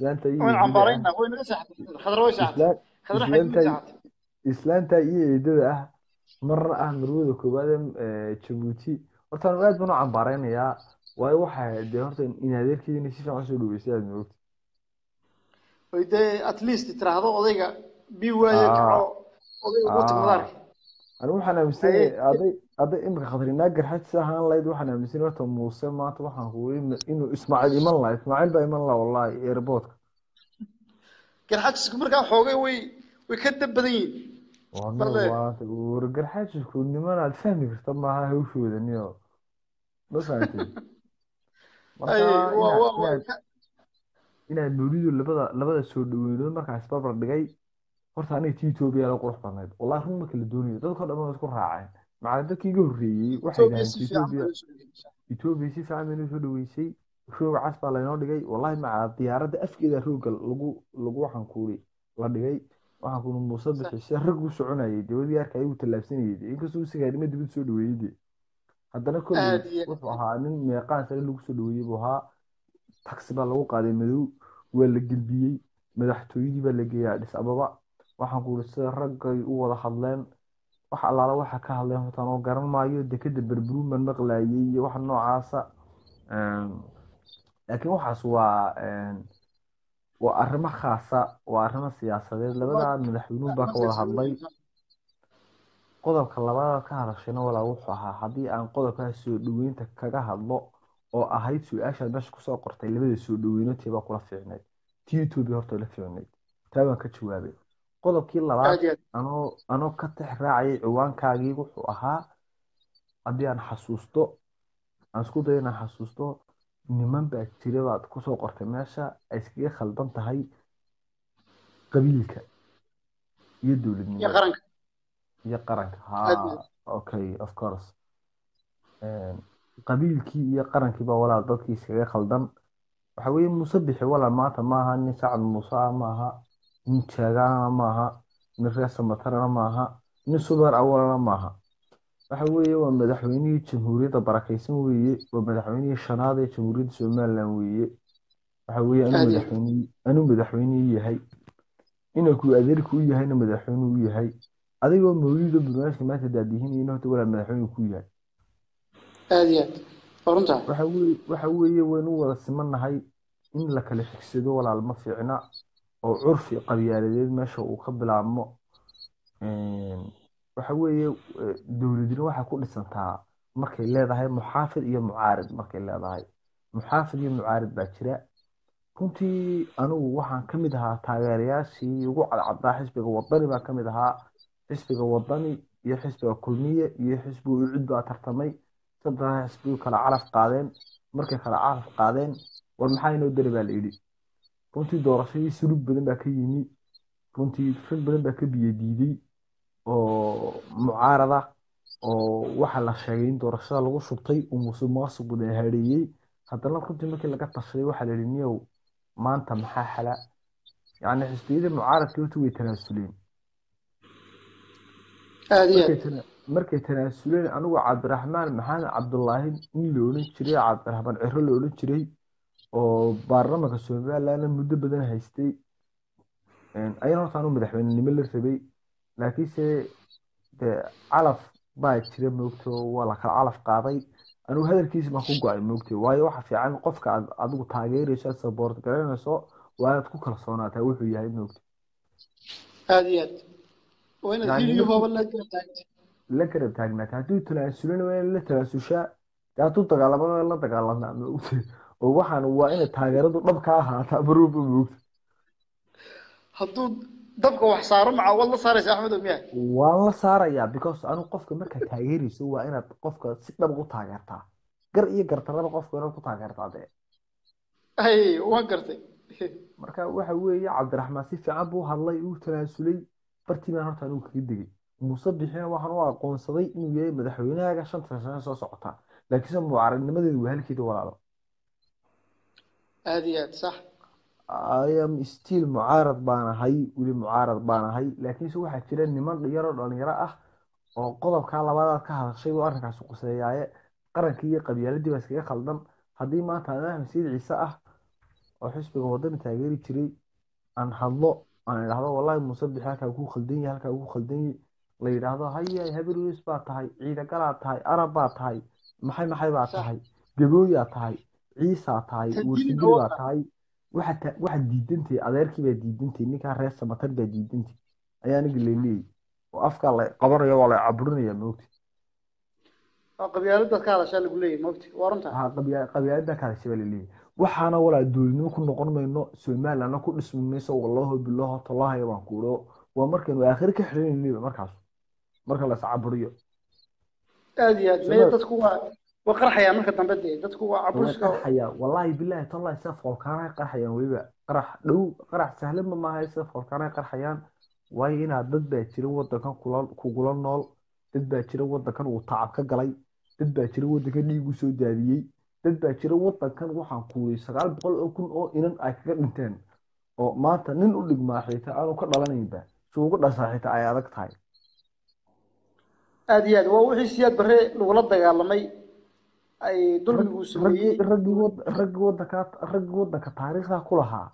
وين عمبارينا وين مسحت خضروي شعت خضروي حق إسلانتا إيه ده مرة أهمروه كوبادم جيبوتي وطبعاً وقت بنو عمبارينا يا وواحد دهورت إن هذيل كذي نشيف عشلو بيساعد نوقت وده أتليست ترى هذا وضيقة بيواجه كرو وضيقة وقت مدار أروح أنا مسين أضيق إمك خضري ناجر حتى ساهان لا يدوح أنا مسين وقت موسم ما طبعاً هو إنه إسماعيل إيمان الله إسماعيل بقى إيمان الله والله يربطك كان حتى سكبر كان حوجي ويكذب بدين والله ورجل حاجة كوني ما أنا فاهمك طبعا هاي وشو ذا نيو بس عارفين أيه إنها نريد لبعض السودويين ما كان سبب الرجاي ورثاني إثيوبيا لو قرح بنات والله هم كل الدنيا تذكر أما تذكرها عين مع ذلك يجري واحد إثيوبيا شيء عامل سودوي شيء شو عصب على نور الرجاي والله مع الطيارة ده أفكي ده شو لقوا حنكوري الرجاي وحكون مصاب في الشرق وسعنا يدي وديار كيو تلابسين يدي يقصوا سكاري ما تبي تسودوي يدي هذا كل وضعها من ميقات اللي تسودوي بها تكسب لو قادم ذو ولا قلبي مدحته يدي بلا جيادس أبا وحنقول السرق ولا حضلان وحلا على وح كهلان وطنو جرم ما يود كده بربرو من مغلية وح نوع عصا لكن وحص وأرمى خاصة وأرمى سياسة لبعض من الحلول بقى ولا حضلي قدر كلامنا كهرشنا ولا وحها حدي عن قدر كهسودوين تكجها الله oo ahayd su'aasha bash ku soo qortay labada Suudiyiin tiba kula fiicnayd YouTube horta la fiicnayd taaba ka jawaabay qodobkii labaad anoo ka tixraacay ciwaankaagii wuxuu ahaa hadii aan xasuusto aan isku dayo inaan xasuusto niman baakteeriyaad ku soo qortay meesha ay iskaga khaldan tahay qabiilka iyo dawladnimada iyo qaranka ha okay of course قبيلكي يا قرنكي بولا ضدكي شيء خلدم وحوي مسبح ولا مات معها نساع المصاع معها نشجع معها نرسم مطر معها نصبر أول معها وحوي ومدحوني جمهورية بركيسم ويا ومدحوني شنادة جمهورية سومالان ويا وحوي أنا مدحوني هاي إنك وأذرك ويا هاي أنا مدحوني ويا هاي هذا هو مريض بالناس ما تداديهني إنه تقول مدحوني كويا أديت فرنسا وحوي ونور السمنة هاي إن لك اللي حكسدوا ولا المفي عناء أو عرفي قبيلة ذي ماشى وقبل عمو وحوي دولدين وحكون السنتها مكي لا ذا هاي محافظ يا معارض مكي لا ذا هاي محافظ يا معارض بكرة كنت أنا ووحن كمدها تغيرياسي وقع العضاء حسب وطني ما كمدها حسب وطني يحسب كلمية يحسب عدة ترتمي صدق سبيك على عرف قادين مركب على عرف قادين والمحاين ودرب الإيدي كنت دورشي سلوب بنبك يمي كنت في بنبك بيديدي أو معارضة أو واحد لشيئين دورشة لغو شبطي ومصماص وبدهاريي حتى لو كنت ممكن لقد تشري واحد للمية وما أنت محاحلة يعني حسبيدي معارض كيوتو يتناسلين markay tanaasulay anigu Cabdiraxmaan Maxamed Cabdullaahi miloonay jiray Cabdiraxmaan Ciro loo oran jiray oo baarlamaanka Soomaaliland muddo badan haystay ayaan hortaan u madaxweynenimo la rabay laakiin se calaf baa jiray moogto wala kala calaf qaaday anigu hadalkiisa ma ku go'ay moogto waayo waxa fiican qofka adigu taageerayso support garanayso waad ku kalsoonaataa wuxuu yahay moogto aadiyad wayna diiliyo wala garanayso لكن تاجنا كاتو تناسلين ولا تناسوشا كاتو تغلبنا ولا تغلبنا ووحنا وين تاجرنا ضبكها تبروب بروب هدو ضبك وحصار مع والله صار يا أحمد أمية والله صار يا because أنا قفك مركز تاجري سوى أنا قفك ست بقول تاجرتها قر إيه قرت أنا قفك أنا قط تاجرتها ده أي وقرتي مركز وحوي عبد الرحمن سيف عبو الله يقول تناسلين برتي ما هرت أنا وكيدي مصبحين وحنوا قون صدي إنه جاي مدحونا عشان ترسلنا صوتها لكن سمو عارضنا ما ذي وهل كده ولا لا هذه صح أيام استيل معارض بانا هاي ولي معارض بانا هاي لكن سوى حكينا إن من يرى أن يراه وقضب كله بعد كهذا الشيء وأركع سوق سريعة قرن كي قبيلة دي بس كي خلدم هذه ما تناه مسير عيسى oo xisbiga waddan taageeri jiray aan hadlo aan ilaahdo wallahi Muse Bihi halka uu khaldan yahay halka uu khaldan la yiraahdo hayay habriis baa tahay ciida galaa tahay arab baa tahay maxay baa tahay gabooyaa tahay ciisa tahay wasiiba tahay waxa diidintay adeerkii baa diidintay ninka reer Somalia baa diidintay ayaan galeeyay oo afka la qabarayo wala cabrinaya moogti qabyaaladda kala shan lagu leeyahay moogti waranta ha qabyaaladda kala shabaleeyay waxaana walaal duulnimo ku noqon mayno Soomaaliland ku dhismayso wallahi billahi ta'ala yaan ku ro wa markii uu aakhir ka xiriirnay markaas marka la sacabriyo aad iyo aad meeyo dadku waa وقرحيا مركه دنبدي ددكو وا عبرشكو قرحيا والله بالله تالله سافول كاناي قرحيا ويبا قرح دو قرح سهل ما هي سافول كاناي قرحيان واي ان دد با جيرو ودكان كوغول نول دد با جيرو ودكان و تعب ka galay dad ba jiro wadkan dhigu soo daadiyay dad ba jiro wadkan waxaan kuuray 900,000 oo inan ay kaga dhinteen oo maanta nin u dhigmaaxayta aanu ka dhalanayba suugu dhasaxayta ay adag tahay aadiyad waa wixii siyaad bare lagu la dagaalamay أي دول مسلمين رجود دكات تاريخها كلها.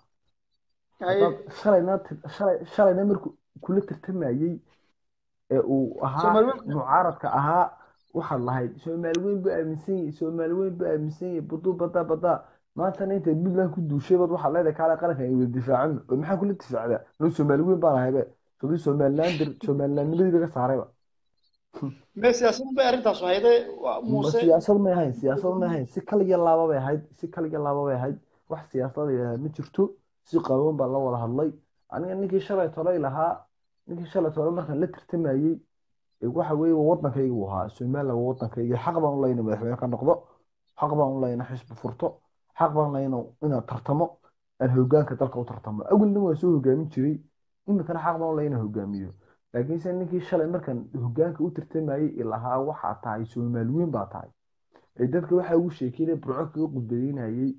شلي نمر كل ترتماعي وها معارض كأها وحال هاي شو مالوين بأمسي بدو بدا ما تنيت بيبلا كده شيء بدو حال هذا كلا كلا كان يدفع عنه محا كل الدفاع ده لو شو مالوين برا هاي بقى تبي شو مالنا نبي بقى صاروا ماشي أصلاً بأريدها صحيحة موسى أصلاً ما هي سياسة ما هي سكالي جلابة بهاي واحد سياسة اللي متشرتو سقاوم بالله ولا هالله أنا إنك شرعي ترى لها إنك شرعي ترى مثلاً لا ترتمي واحد ويا ووطنك يجوها سومالا ووطنك يجي حقبة أونلاين بحوالي كان نقضاء حقبة أونلاين حسب فرطة حقبة أونلاين إنها ترتمى الهجان كتلقوا ترتمى أول نوع سوء هجامي تري إما كان حقبة أونلاين هجامية لكن سنكي شلي مركان هجانك وترتمي إلاها وحا تاي سومالوين با تاي دادك وحا وشيكيلي برعوك يقبلين هاي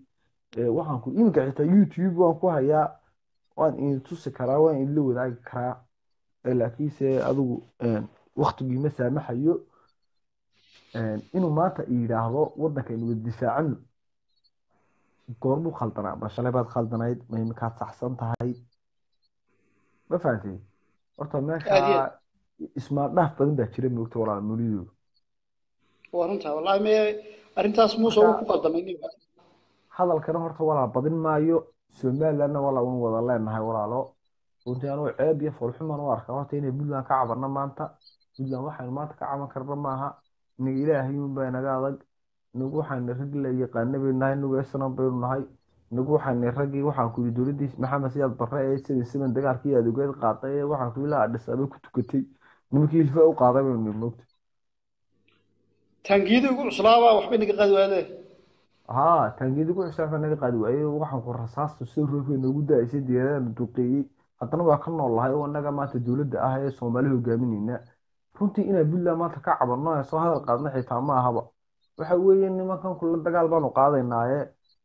وحا نكون إنك عيطا يوتيوب وانكو هايا وان إن توسي كرا وان إن لو داك كرا لكن سأدو وقت بي مسامحا يو إنو ماتا إيراهو ودنك إنو الدفاع عنو قرمو خلطنا باشالي باد خلطنا هاي مهمكات سحسنتا هاي بفعتي horta meesha isma dhaaf badan baa jiray moogta walaal muliyo warantaa wallahi ma arintaas muuso ku qadamayni hadalkan horta walaal badin maayo Soomaaliland walaal wan wada leenahay walaalo runtaanu ceeb iyo farxumaan u arkaa horta inay Midland ka cabarna maanta Midland waxaan maanta ka caban karna maaha niga Ilaahay uu baa naga adag nagu waxaan rag la yaqaanayna nagu isnaan bayru nahay nagu waxaan ragii waxaan ku dowladdiis maxamed siyaad barre ay sidii dagaalkii aad uga qaatay waxaan ku ilaa dhisabay ku tukatay ninkii hilfa u qaaday inuu moogto tangiidu ugu cuslaaba waxba naga qaad waaday ha tangiidu ugu cuslaaba naga qaad waayay waxaan ku rasaas soo roofay nagu daayay diyaarada duqeeyay haddana waa ka noolahay oo naga maanta dawladda ah ee Soomaaliya hogaaminayna runtii inaa billaah maanta ka cabanno soo hadal qaadna xitaa ma ahaba waxa weeyeen nimankan kula dagaal baan u qaadaynaa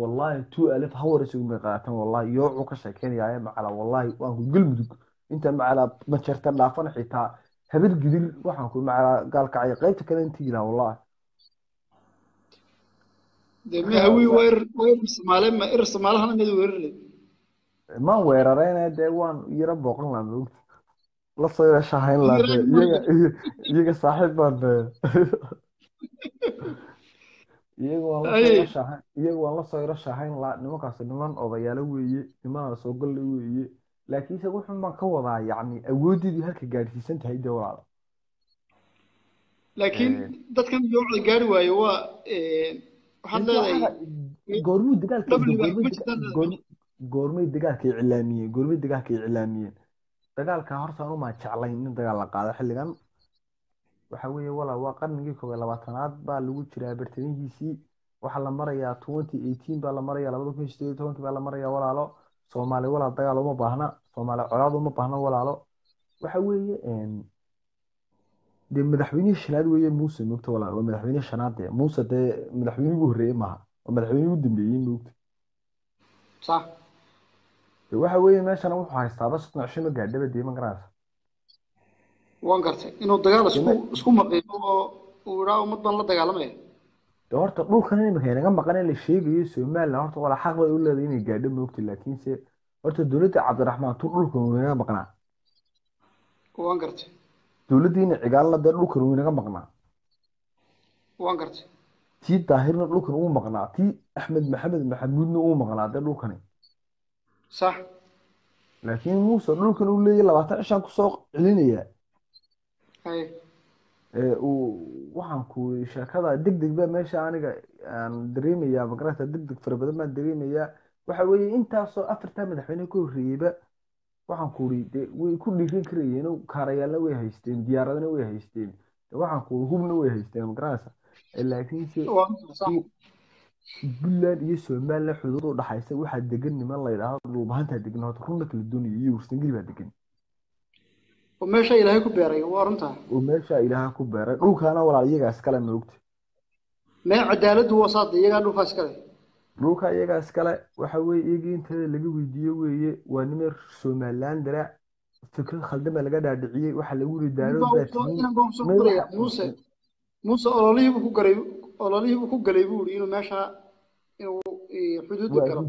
والله 2000 هورس ومقاطن والله يوعو كشكين يا معلا والله وان قلمدق انت معلا ما جرتن لافن حيتا هبل غدل waxaan ku macala gaalka ay qaybta kale intii la walaa deemi hawi weer Soomaaliland ma ir Soomaaliland mid weerarley ma weerarayna deewaan yara boqon la moogto la soo yeeshahayn la iyaga saaxiib baan iyagoo la soo rashahayn la nimankaas niman odayaalo weeye niman soo gal weeye laakiin isagu xuma ka wadaa yaani awoodidii halka gaarsiisan tahay dawladda laakiin dadkan yoocay gaari waayo waa waxaan leeyahay goormay dagaalka islaamiyeen dagaalka horta uma jeclaynin dagaal la qaado xilligan وحوي ولا واقن نجيك ولا وطنات بالوجود شراء برتنيجي سي وحلا مرة يا 2018 بالمرة يا لبضو كيشتري 20 بالمرة يا ولا على Somali walaal dagaal uma baahna, Somali colaad uma baahna walaalo. Waxa weeye de madaxweynihii shanaad weeye Muse noqto walaal, waa madaxweynihii shanaad ee Muse de madaxweynihii ugu horeeyay maaha, waa madaxweynihii ugu dambeeyay noqto. Sax. Waxa weeye meeshan wuxuu haystaa bas 25 gaadhaba diiman garaas. Waan gartay inuu dagaal isku maqiiso oo raaw madan la dagaalamay. horta dhulkan inay naga maqanay la sheegayo Soomaaliland horta wala xaq ay u leedahay inay gaadho moogtay laakiin se horta dawladda Cabdiraxmaan tu dhulkan way naga maqnaa waan gartay dawladdiina cigaal la dad dhulkan way naga maqnaa waan gartay tii daahirna dhulkan uu maqnaa tii Axmed Maxamed Maxamuudna uu maqnaa dad dhulkan sax laakiin Muuse dhulkan uu leeyahay 25 ku soo celinaya hay waxaan ku sheekada degdeg ba meesha aniga aan dareemayaa bagrata degdeg farabadan ma dareemayaa waxa weeye intaas oo afarta madaxweyne ku horeeyba waxaan ku riday way ku dhigin karayeen oo kaarayaal way haysteen diyaaradana way haysteen waxaan ku hubna way haysteen garasa laakiin si bilaad iyo Soomaaliland xuduud u dhaxaysa waxa degan nima la yiraahdo loo baahanta degan oo runta kala doonaya iyo ursangal ba degan وماشى إلهي كبيرة وارنتها وماشى إلهي كبيرة روك أنا ولا يجا أسكال النوكت ما عدالة وسط يجا نوفا أسكال روك يجا أسكال وحوي يجي أنت لقي ويديو ويجي ونمر سومالان درع فكرة خدمة لقى داعية وحلول الدارو موسى موسى الله يبوك قريب الله يبوك قريب إنه ماشى إنه حدود الكرم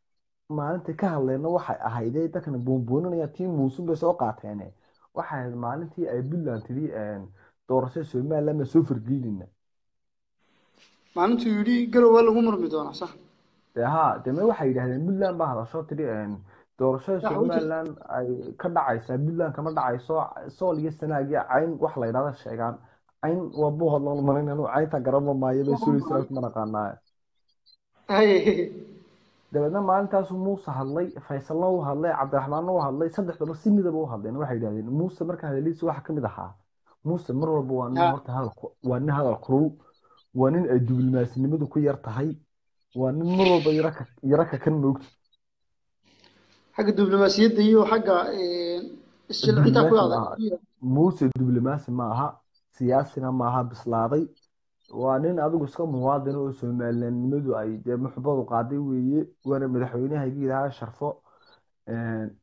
maalinta ka hadlayna waxa ahayd ay dadkan boonboonanaya tiin muusubay soo qaateen waxa maalintii ay bilaantidi doorashada Soomaaliland ma soo fargeelina maalintu yiri garowaa lagu marmi doona sax ha dema waxa yiraahdeen bilaan baa hadasho tiri doorashada Soomaaliland ay ka dhacaysa bilaan kama dhacayso Soomaaliya sanadii cayn wax la yiraahdo sheegan cayn waa buu hadlo marinayno caynta garabo maayay Soomaaliland mana qaanaay دبنا مالتا موسى هاللي فيصل الله هاللي عبد الرحمن الله هاللي صدق بس سمي ذبوا هاللي واحد هذين موسى مركه هذين سواح كم ذحى موسى مرة بوا نورت هذا وان هذا القرو وان الدبل ماس نمدو كي يرتهي وان مرة بيرك يرك كم وقت حق الدبل ماس يدي وحق الشلعي تاكو هذا موسى الدبل ماس معها سياسنا معها بسلاطي وأنا أقول لك أن هذا الموضوع الذي يحصل على الحياة في الشرفة،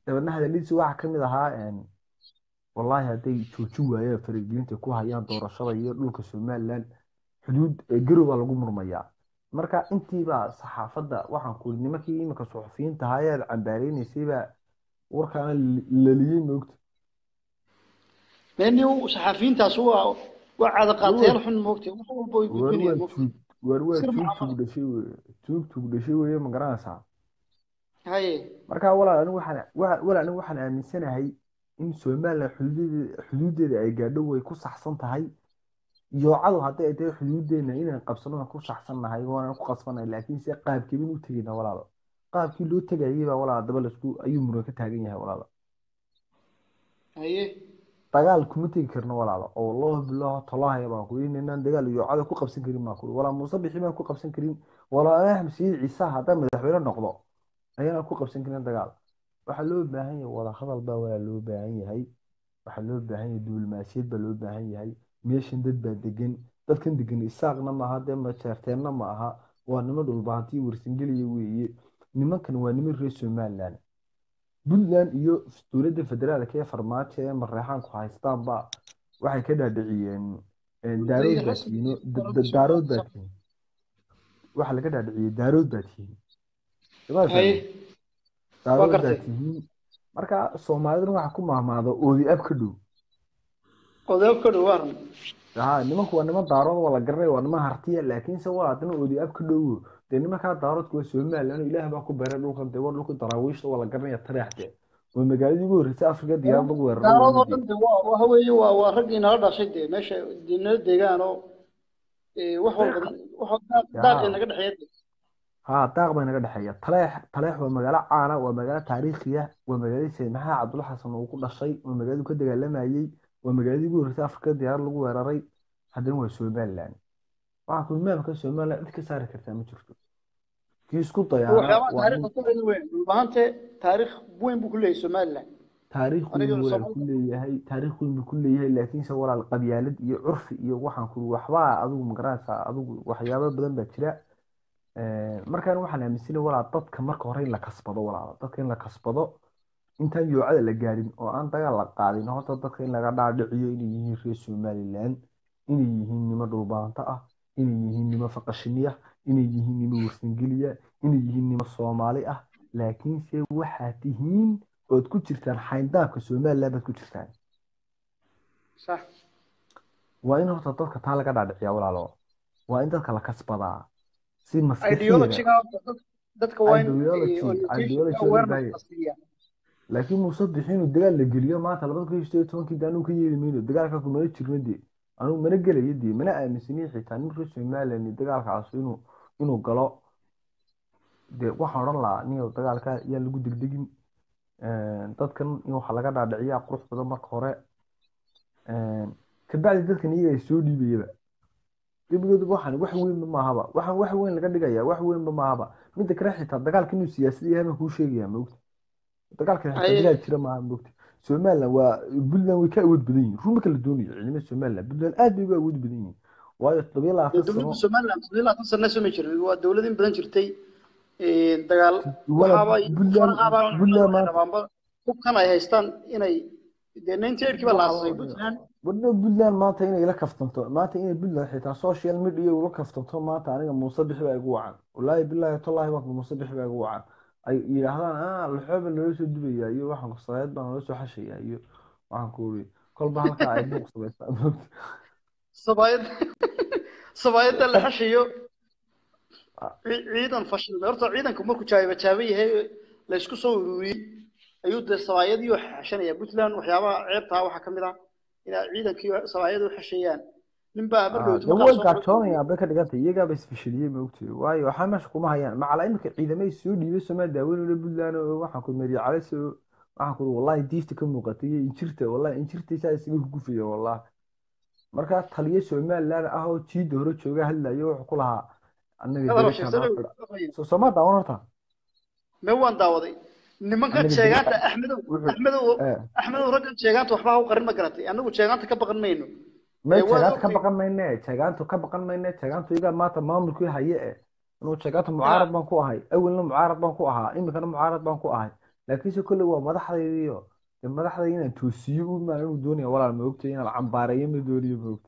لأن هذا الذي يحصل على والله هذه تشوفها يا فريقين تكوها يا دور الشرعية لوك الصومال حدود جروا على الجمر مياه. مركا أنت بقى صحافة وحنقول نمكي مكصحفيين تهاير عن بارين يسيبها وركان الليين نقط. لأنه صحفيين تسوى وعاد قاطع الحن موقتي وحبوا يقولوني المفروض وروى توك دشيو يوم قرانسة هاي مركا ولا أنا واحد من سنة هاي إن سومال حدود العجادو يكوس حصنت هاي يوعدوا حتى إتى حدودنا إن قبصنا كوس حصننا هاي وأنا قصنا لكن سقاب كبير متجينا ولا قاب كيلو تجايبه ولا دبل سكو أي مركب تاجينها ولا هاي دغال kuma tegi karno walaalo oo Allah billaah talaahaya baan ku inaan dagaal iyo cad ku qabsan karin ma ku wala Muuse Bihi ma ku qabsan karin wala Axmed Ciise hada madaxweyne noqdo ayana ku qabsan karin dagaal waxa loo baahan yahay wada hadal baa wala loo baahan yahay waxa loo baahan yahay diblomaasiyad baa loo baahan yahay meeshan dad baa degan dadkan degan isaaqna ma hada ma jeerteena ma aha waa nimo dhulbaantii warsingaliye weeye nimankan waa nimo rees Somaliland بلدان إيو دولة فدرالية كي فرمات مريحان كو هايستان با waxay ka dhaadhiciyeen daarood batiin waxa laga dhaadhiciyay daarood batiin marka Soomaalidu waxa ku maahmaado oodi ab ka dhow waran nimanku waa niman daarood wala garay waa niman hartiya laakiin se waadna oodi ab ka dhow لأن ما كان تعرض كويس وما لأنه إله ما كوب برا لو كان تبون لو كان تراويش ولا قرنية تريحته ومجالد يقول ريت أفريقيا ديار بقول رأوا ضد وهو يوا ورجل هذا شدة مش دينار ديجانو وحول داقة نقد حياتي داقة نقد حياتي طلع ومجال عنا ومجال تاريخية ومجال سماها عبد الله حسن وكل شيء ومجال كده جل ما يجي ومجال يقول ريت أفريقيا ديار بقول رأي هذا هو السودان يعني واحد ما بكون السودان لا إذا صار كرتان مشفتوه كيسكو طيارة. وتاريخ الصومال وين؟ بانت تاريخ وين بكل الصومال؟ تاريخ وين بكل هاي تاريخ وين بكل هاي لكن سوّر على القبيلة يعرف يوحنا كل وحبا أذو مقراسة أذو وحيابة بدن بتشرع مركان واحد لمسيله ولا عطت كمركورين لكسبضة ولا عطت كين لكسبضة أنت يعاد لجارين وأنت على القاعدين هو تطقين لقدر دعيني يجري الصوماليلان إني يهني مدربان طاقة إني يهني مفقشنيه إني يجيني مورسنجلية إني يجيني مصومالية لكن في وحاتهين وتكترتان حين داك السومال لا بتكترتان صح وإنه تطلق تعلق على يا ولا لا وإنت كلا كسبضة سين مسكين أيديولوجي لكن مصدقين الدجال الجلية ما طلبت كل شيء تونكي دانو كي يمينه الدجال كفوا ما يتشردي أنا من الجلية دي من أمسني حتى نرسم مال إن الدجال كعصينه إنه قلا ده واحد رلا نيو تقال كا يلقو دقدقين تذكر إنه حلقات عادية قرص بدم قراء كبعد تذكر نيجي السعودي بيبقى يبقى واحد وين بما هبا واحد وين اللي قد جاية واحد وين بما هبا من تكرهت تقال كنو سياسي هم هو شيء هم وقت تقال كنو تقال كتير معهم وقت سومالا وبلدنا وكأود بدين شو مكان الدنيا يعني مثل سومالا بدنا الأدب وكأود بدين ويطلب يلا في الصومال لا تصل ناس ميشر والدولة دي بدنا نشرتي دجال وحوي بلال كم هيستان إني دينين تير كبار لازم بدنا ما تيني لك فتنطو ما تيني بدنا حتى سوشيال ميديا ولك فتنطو ما تاني مصبح بأجوعان ولا بالله يطلع وقت مصبح بأجوعان أي لحظان الحب اللي لسه دبي أيه واحد قصيد بنا لسه حشية أيه واحد كوري كل بعض قاعد نقصد صبايد الحشيو عيدا فشل مرت عيدا كمركو شاي بشاي هي ليش كسوي أيود الصبايد يوح عشان يبتلان وحياة عيبتها وحكملها إلى عيدا كيو صبايد وحشيان من باب برضو هو كاتوني يا بكر قلت يجا بس في شديد موتي واي وحماش كوما هيان مع على إنك عيدا ما يسودي بس ما داوين ولا بلان وحكوا مري على سو وحكوا والله ديفتكم وقتي انشرت والله انشرت سايس يوقفيه والله marka taliye Soomaaliland ah oo jiid hore jooga halayo wax ku lahaa annaga Soomaaliland oo horta ma waan daawaday nimanka jeegaanta Axmed oo ragan jeegaanta waxba u qarin ma garatay annagu jeegaanta ka baqan mayno jeegaanta ka baqan mayno jeegaanta iga maanta maamulku haye inuu jeegaanta mucaarad baan ku ahay awalna mucaarad baan ku ahaa imikana mucaarad baan ku ahay laakiin si kulli waa madaxdaydiyo المدح هنا توسيو ما الدنيا ولا الموجتين هنا العنبارية من الدنيا موجت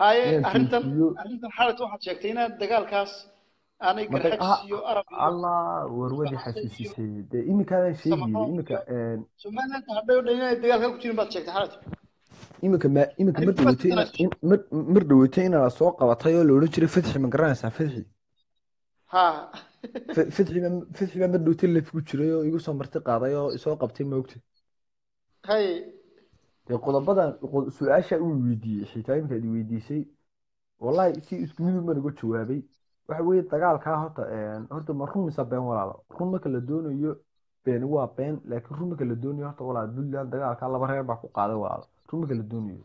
هاي أنت حالة واحد شكتينا دجال كاس أنا كرهتشيو أربعة الله وروادي حسيسي ده إيه مكان شيء إيه مكان ثم أنا تعبوا لنا دجال كتير بس شكت حالته إيه مكان مردوتين على السوق وطيول ونشر فتح من جرانس فتحي ها فتح ما مدو تلي في كتشريو يقص مرتقع ضيو يسوق بتيم وقتي هاي يقول بدل يقول سؤال شيء ويدي شيء تايم كده ويدي شيء والله شيء اسمه ما نقول شوابي وحوي تقال كهرط هرط مرحوم يسبين ولا رحوم كل الدنيا يو بين وابين لكن رحوم كل الدنيا هرط ولا الدنيا تقال كله برهير بحق قاعدة ولا رحوم كل الدنيا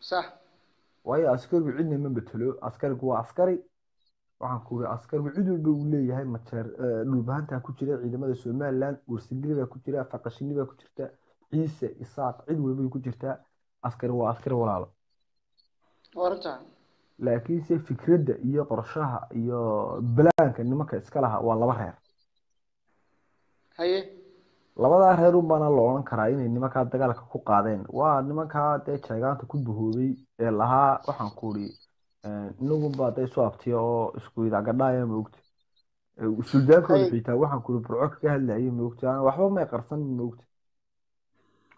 صح ويا عسكر بعدني من بتلو عسكر جوا عسكري waxaan ku yiri askar wuxuu buu leeyahay matar dhulbaanta ku jira ciidamada Soomaaliland warsigiliga ku jira faqashiniga ku jirta ciise isaaq cid walba ku jirta askar waa askar walaalo warta laakiin si fikradda iyo qorshaha iyo balaanka nimanka iska laha waa laba reer haye labada reer u bana loolan karaa inay nimanka dagaalka ku qaadeen waa nimanka deegaanka ku buhoobay ee laha waxaan ku yiri نقوم بعد إسوابتي أو إسكوي دعنا يا موجت السودان كله في تاوحنا كله برعك كهلا أي موجت أنا وحوم ما يقرصن موجت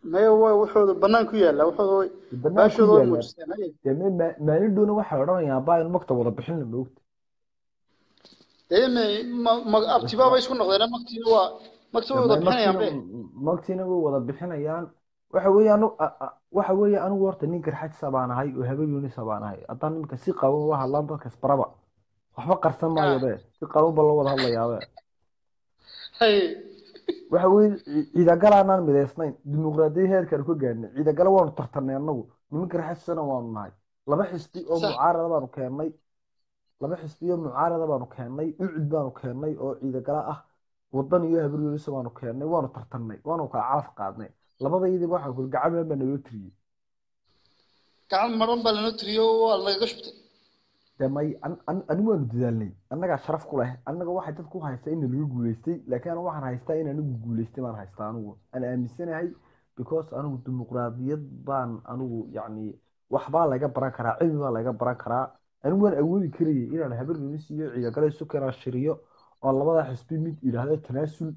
ما هو وحوم البنان كويا لا وحوم باشوا موجت تمام ما ندون وحوم راني أباي المكتب وربحين موجت تمام ما أكتبه بس كنا غيرنا مكتبه مكتوب وضبحنا يا عمري مالتينا وضبحنا يان وحوي أنا وحوي أنا ورت نيجر حد سبعان هاي وهبيوني سبعان هاي أتاني مكسيق أو واحد لامبا كسبرابا وحفكر سما يا بيه سيقارو بالله وضح الله يا بيه هاي وحوي إذا قال أنا من الاثنين ديمقراطية هالكركو جاني إذا قال وان تختارني أنا نيجر حد سنة وان هاي لبح استيء أو معارضة بروكاني لبح استيء معارضة بروكاني يعد بروكاني أو إذا قال وضني يهبلوا لسه ما نكرني وأنا ترتني وأنا كعرف قاعدني لما ضيدي واحد يقول قعمة بنوتري قعمة مرن بنوتري والله يقشبت دمي أنا ما بديالني أنا قاعد شرف كله أنا واحد تذكر هايستين اللي يقوليستي لكن أنا واحد هايستين أنا يقوليستي ما هايستانه أنا أمسينا هاي because أنا ديمقراطية بان أنا يعني وحبا لا جبرا كرا عين ولا جبرا كرا أنا وين أقول كري إلى الهبل نسي إذا قال السكر الشريعة والله ما راح يسبيميت إلى هذا التناسل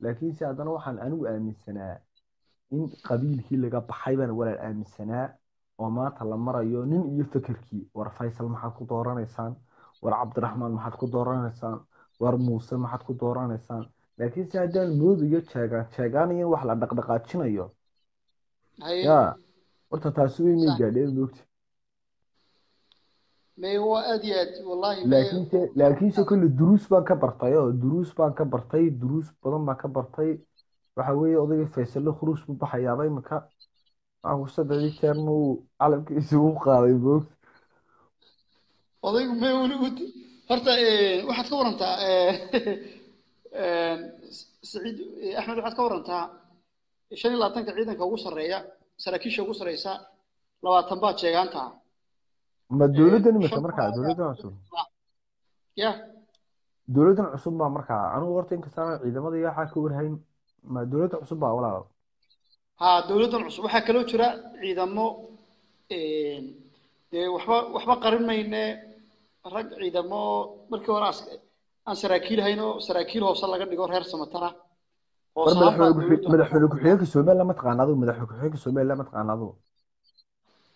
لكن ساعدنا وحن أنو آمن السنة إن قبيل كي اللي جاب حيبان ولا آمن السنة وما طلع مرة يونين يفتكر كي ورفايسل محدكو دوران إنسان ورعبد الرحمن محدكو دوران إنسان ورموسى محدكو دوران إنسان لكن ساعدنا الموضوع يتشجع شجعني وحلا دقدقات شنو يو يا أنت تسوي مين جالين دكتي ما هو أديت والله لكن شكل الدروس ما كبرت يا الدروس ما كبرت الدروس بدل ما كبرت وحوي أضيف فيصل خروج بحيابي مكان أو استدعي كانوا على كيسوق قاربوك أضيف ما هو نقول فرت واحد كورة أنت سعيد أحمد واحد كورة أنت شنو لا تنك عيدا كوسر ريا سركيش كوسر ريسا لو تنبات شيء أنت ما دولتنا مثل مركع دولتنا عصوب يا دولتنا عصوب مع مركع أنا ورتين كسرنا إذا ما ضيع حكور هين ما دولتنا عصوب ولا ها دولتنا عصوب حكلو ترى إذا ما وحبا قرن ما إنه رجع إذا ما مركو راس أن سراكيل هينو سراكيل هو صار لقد يقول هرس مترا مدحولك حياك السومال لما تقعناضو مدحولك حياك السومال لما تقعناضو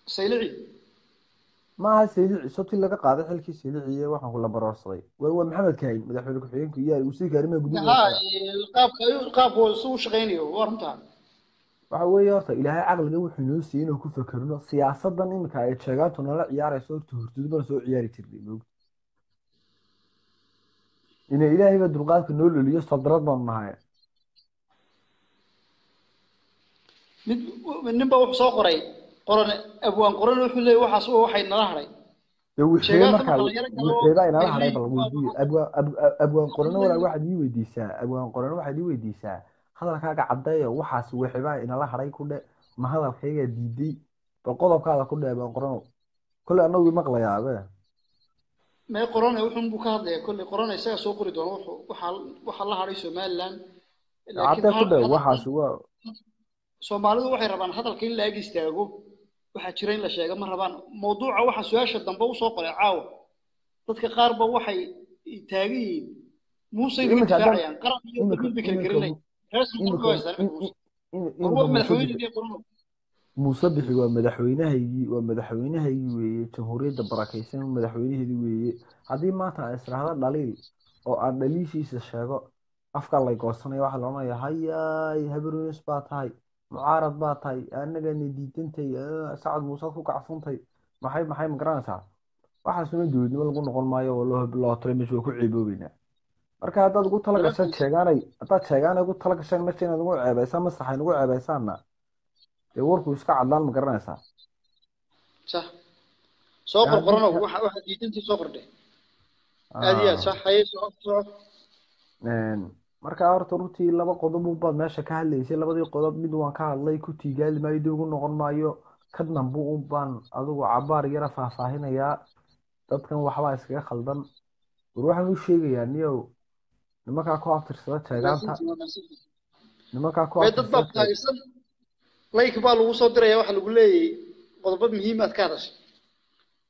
سيلعي ما سيد صوتي لك قاعد حلك سيد عيه وحنا كل برا صغير وهو محمد كاين مدح حلك حين كيا وسي كريم يقول ها القاب القاب هو شغيني ورمتان وحوي يرتا الى عقل جو حنوسين وكو فكرنا سياسه انك اي جيغاتنا لا ciyaarayso turtid bal soo ciyaari tirdi bug ina ilaahay ba durqaadka noololiyo sadrad ma mahay mid nimba wax soo qoray قرن أبوان قرن وحلي وحصوه وحين نهري. وشيء ما كان. لا أنا نهري بالوجود. أبوان قرن ولا واحد يودي ساعة. أبوان قرن واحد يودي ساعة. خلاص كذا عضية وحصوه حباء إن الله حري كله ما هذا الحقيقة دي. فقطع كذا كله أبوان قرن. كله أنا ومقلى يا أبوه. ما قرن وحن بكرة كل قرن يساعد سوق الدروح وحل حري سمالا. عضية كله وحصوه. سمالا وحي ربنا هذا الكل لا يستأجوه. وحشرين لشيء مرة بان موضوع واحد سواش الدم بوساق العاو تذك قارب واحد تاريخ مو صيني تفاعل يعني قرأ يقول بكريني رسم كويس هو مدحوين اللي يقولون مصبح ومدحوينه يجي ومدحوينه يجي تهوري دبراكيسين ومدحوينه يجي هذه ما تعسر هذا دليل أو دليل شيء الشيء أفكار الله يقصني واحد لنا يهاي هبرون سبات هاي معارض باطي أنا جاني ديتنتي سعد موصلك وقعفونتي ما حي مقران سعد واحد سمي جود نقول نقول مايا والله بالله ترمش وكعبوا بينا مركا هذا تقول طلق عشان شجاني أتات شجاني قلت طلق عشان مشينا نقول عبايسان مسرح نقول عبايساننا يوركو يسقى عدلان مقران سعد صح صابر قرنا واحد ديتنتي صابر ده هذه صح هاي صابر marka horta runtii laba qodob u baad meesha ka hadlaysay labadii qodob mid waan ka hadlay ku tiigaal maaydo ugu noqon maayo kadna buu u baan adigu cabaar yara faahfaahinaya dadkan waxba iskaga khaldan ruuxan u sheegaya niyo nimanka ku aftirsada taagaanta nimanka ku aftirsada taagsan like baa lagu soo diraya waxa lagu leeyay qodobada muhiimada ka hadashay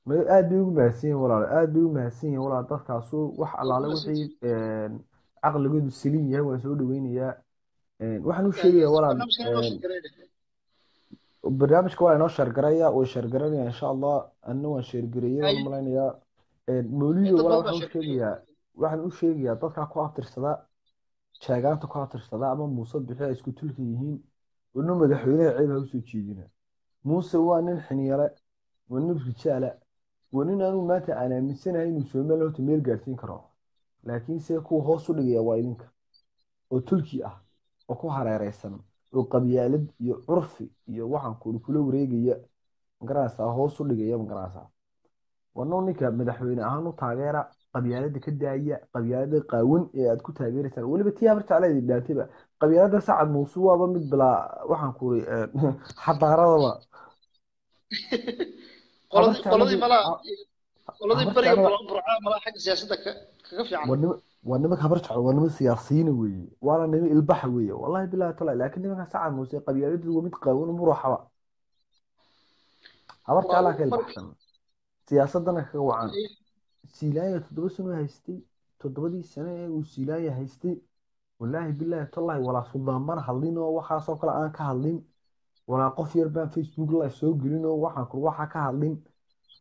ma aad ugu maasiin walaal aad ugu maasiin walaal dadkaas wax alaale wixii عقل جود السليم يا وسود وين يا وحنو شيء ولا برنامج كويس نشر جريا وشر جريا إن شاء الله أنو شر جريا والله يا مولي ولا وحنو شيء يا وحنو شيء يا تذكر كوافر صدق sheegaanta ku atirtada ama Muuse Bixi ay isku tulka yihiin inuu madaxweynaha ciib u soo jeedinaa Muuse waa nin xiniira waa nin rijaala waa nin aanu ma taanaaminsana inuu Soomaaliland meel gaarsiin karo laakiin see ku hoos u dhigaya waa idinka oo tulki ah oo ku hareeraysan oo qabyaalad iyo urfi iyo waxan kulo wareegaya garaasa hoos u dhigaya garaasa wano ninka madaxweyne ahaan u taageera qabyaalada ka daaya qabyaalada qaawan ee aad ku taageeraysan waliba tiyaabarta calaadii dhaatiba qabyaalada sacad muusu waaba mid bila waxaan ku xadaaradaba qoladii mala qoladii bariga burca mala xaq siyaasadda kaga fiican wadnimo habarta wadnimo siyaasiyiin weeye waana niman ilbax weeye wallahi billahi taala laakiin nimanka sacad muusu qabyaaladu waa mid qaawan muruuxaba habarta ala ka ilbaxsan siyaasadana ka wacan silaaya todoba sano haystay todobadii sano ee uu silaaya haystay wallahi billahi tallahi wala Sudan mar hadlin oo waxa soo kala aan ka hadlin wala qof yar baan Facebook live soo gelin oo waxa ka hadlin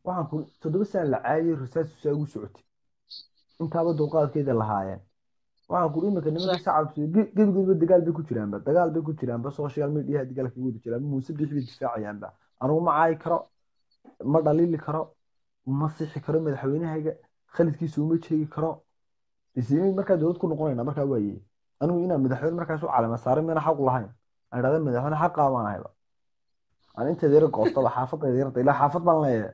waxa todoba sano la caayay research soo ugu socotay intaaba doqaadkeeda lahaayeen waxa quriimka nimanka shacabku gudgudba dagaal bay ku jiraan social media dagaal ka wada jiraan Muse Bixi difaacayaan ba anigu ma caay karo ma dhaliili karo ما صحيح كرم مدحوينه حاجه خالد كيسو ما جيغي كرو اسيمين marka dawlad ku noqonayna marka waaye anigu ina madaxweyne markaas oo calaamad saaray meena xaq u lahayn aan raadin madaxweyne xaq qabanayba aan inta deer goostada xaafadda deerta ilaa xaafad baan leeyahay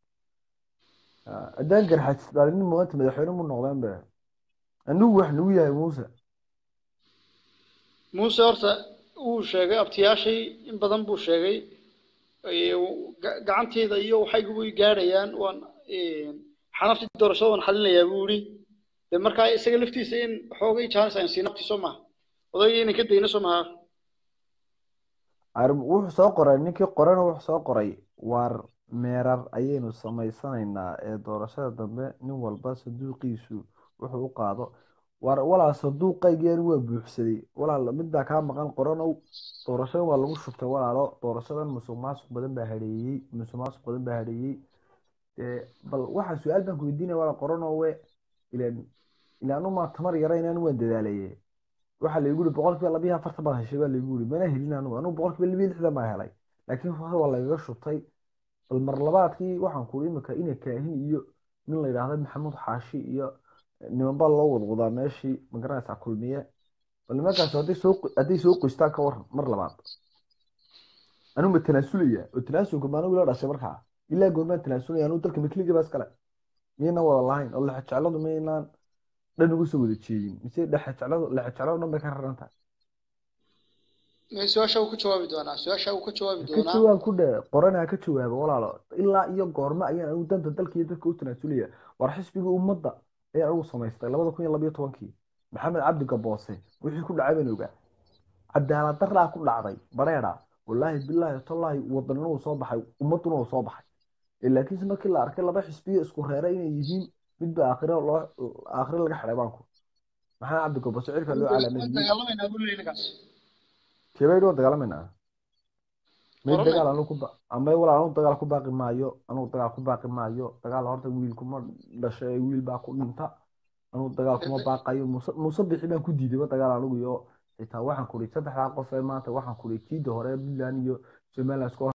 adan garxad isdaalin moonta madaxweyne mu noqdaan ba anuu wax lagu yahay Muuse horta uu sheegay abtiyaashii in badan buu sheegay gacanteeda iyo waxay ugu gaarayaan waan xanafti doorashada aan xalinaya buuri marka isaga laftiisa in xoogay chance aan siinabti Soomaa odayeen ka deeyna Soomaa arm wuxuu soo qoray ninkii qorana wuxuu soo qoray war meerar ayaynu sameysanaynaa ee doorashada dambe nin walba saduuqiisu wuxuu u qaado war walaa saduuqaygeer waa buuxsaday walaa mid baa ka maqan qorana doorashada waa lagu shubtay walaalo doorashadan musuqmaasuq badan baa hareeyay bal waxa su'aal baan ku weydiinay wala qorano way ilaanu ma tamar yareeyaan waan dadaalay waxa la igu 240 baa heshay baa la igu mana helin anu 260 ma helay laakiin waa laga shubtay bal mar labaadkii waxaan ku iimka inay kaahin iyo nin la yiraahdo Maxamed Xaashi iyo niman baa loo wadqodaa meeshii magaraysa kulmiye bal markaas hadii soo qoystaa ka war mar labaad anu ma tanaasulaya oo tanaasulku ma anu la dhashay markaa إلا جورنا تناسوني أنا وترك مثلي جباس كلا مينا والله الله حتشعلوا مينا لا نقص وجود شيء مثل لا حتشعلوا نبي كهرنتها مسوا شو كتشوا بدونا كتشوا كده قرنا كتشوا والله لا إلا يوم جورنا أيام ودنا تلك يدرك وتناسولية ورحس بيجو مضة أي عروسة ما يستغل ما تكون يلا بيتوانكي محمد عبد الجباسي ويحكي كل عبد نوجا عبد على ترى كل عري بريرة والله بالله طلع وضنوه وصابحه ومطنوه وصابحه إلا كيس ما كل عركة الله بحس فيه إسكوهرين يجين بدأ آخره الله آخره لقى حربانكو محمد عبدك بس عارف اللي على من تقلمين أقول لي نقص كيف يدور تقلمينها من تقل أنا كوب أما يقول أنا تقل كوب باقي مايو أنا تقل كوب باقي مايو تقل هارت ويلكم ما بس ويل باقي نتا أنا تقل كوب باقي مصبح إذا كودي ده تقل أنا وياه تواحن كوري تدح عقفة ما تواحن كوري كيد هرب لانيو شمال إسكو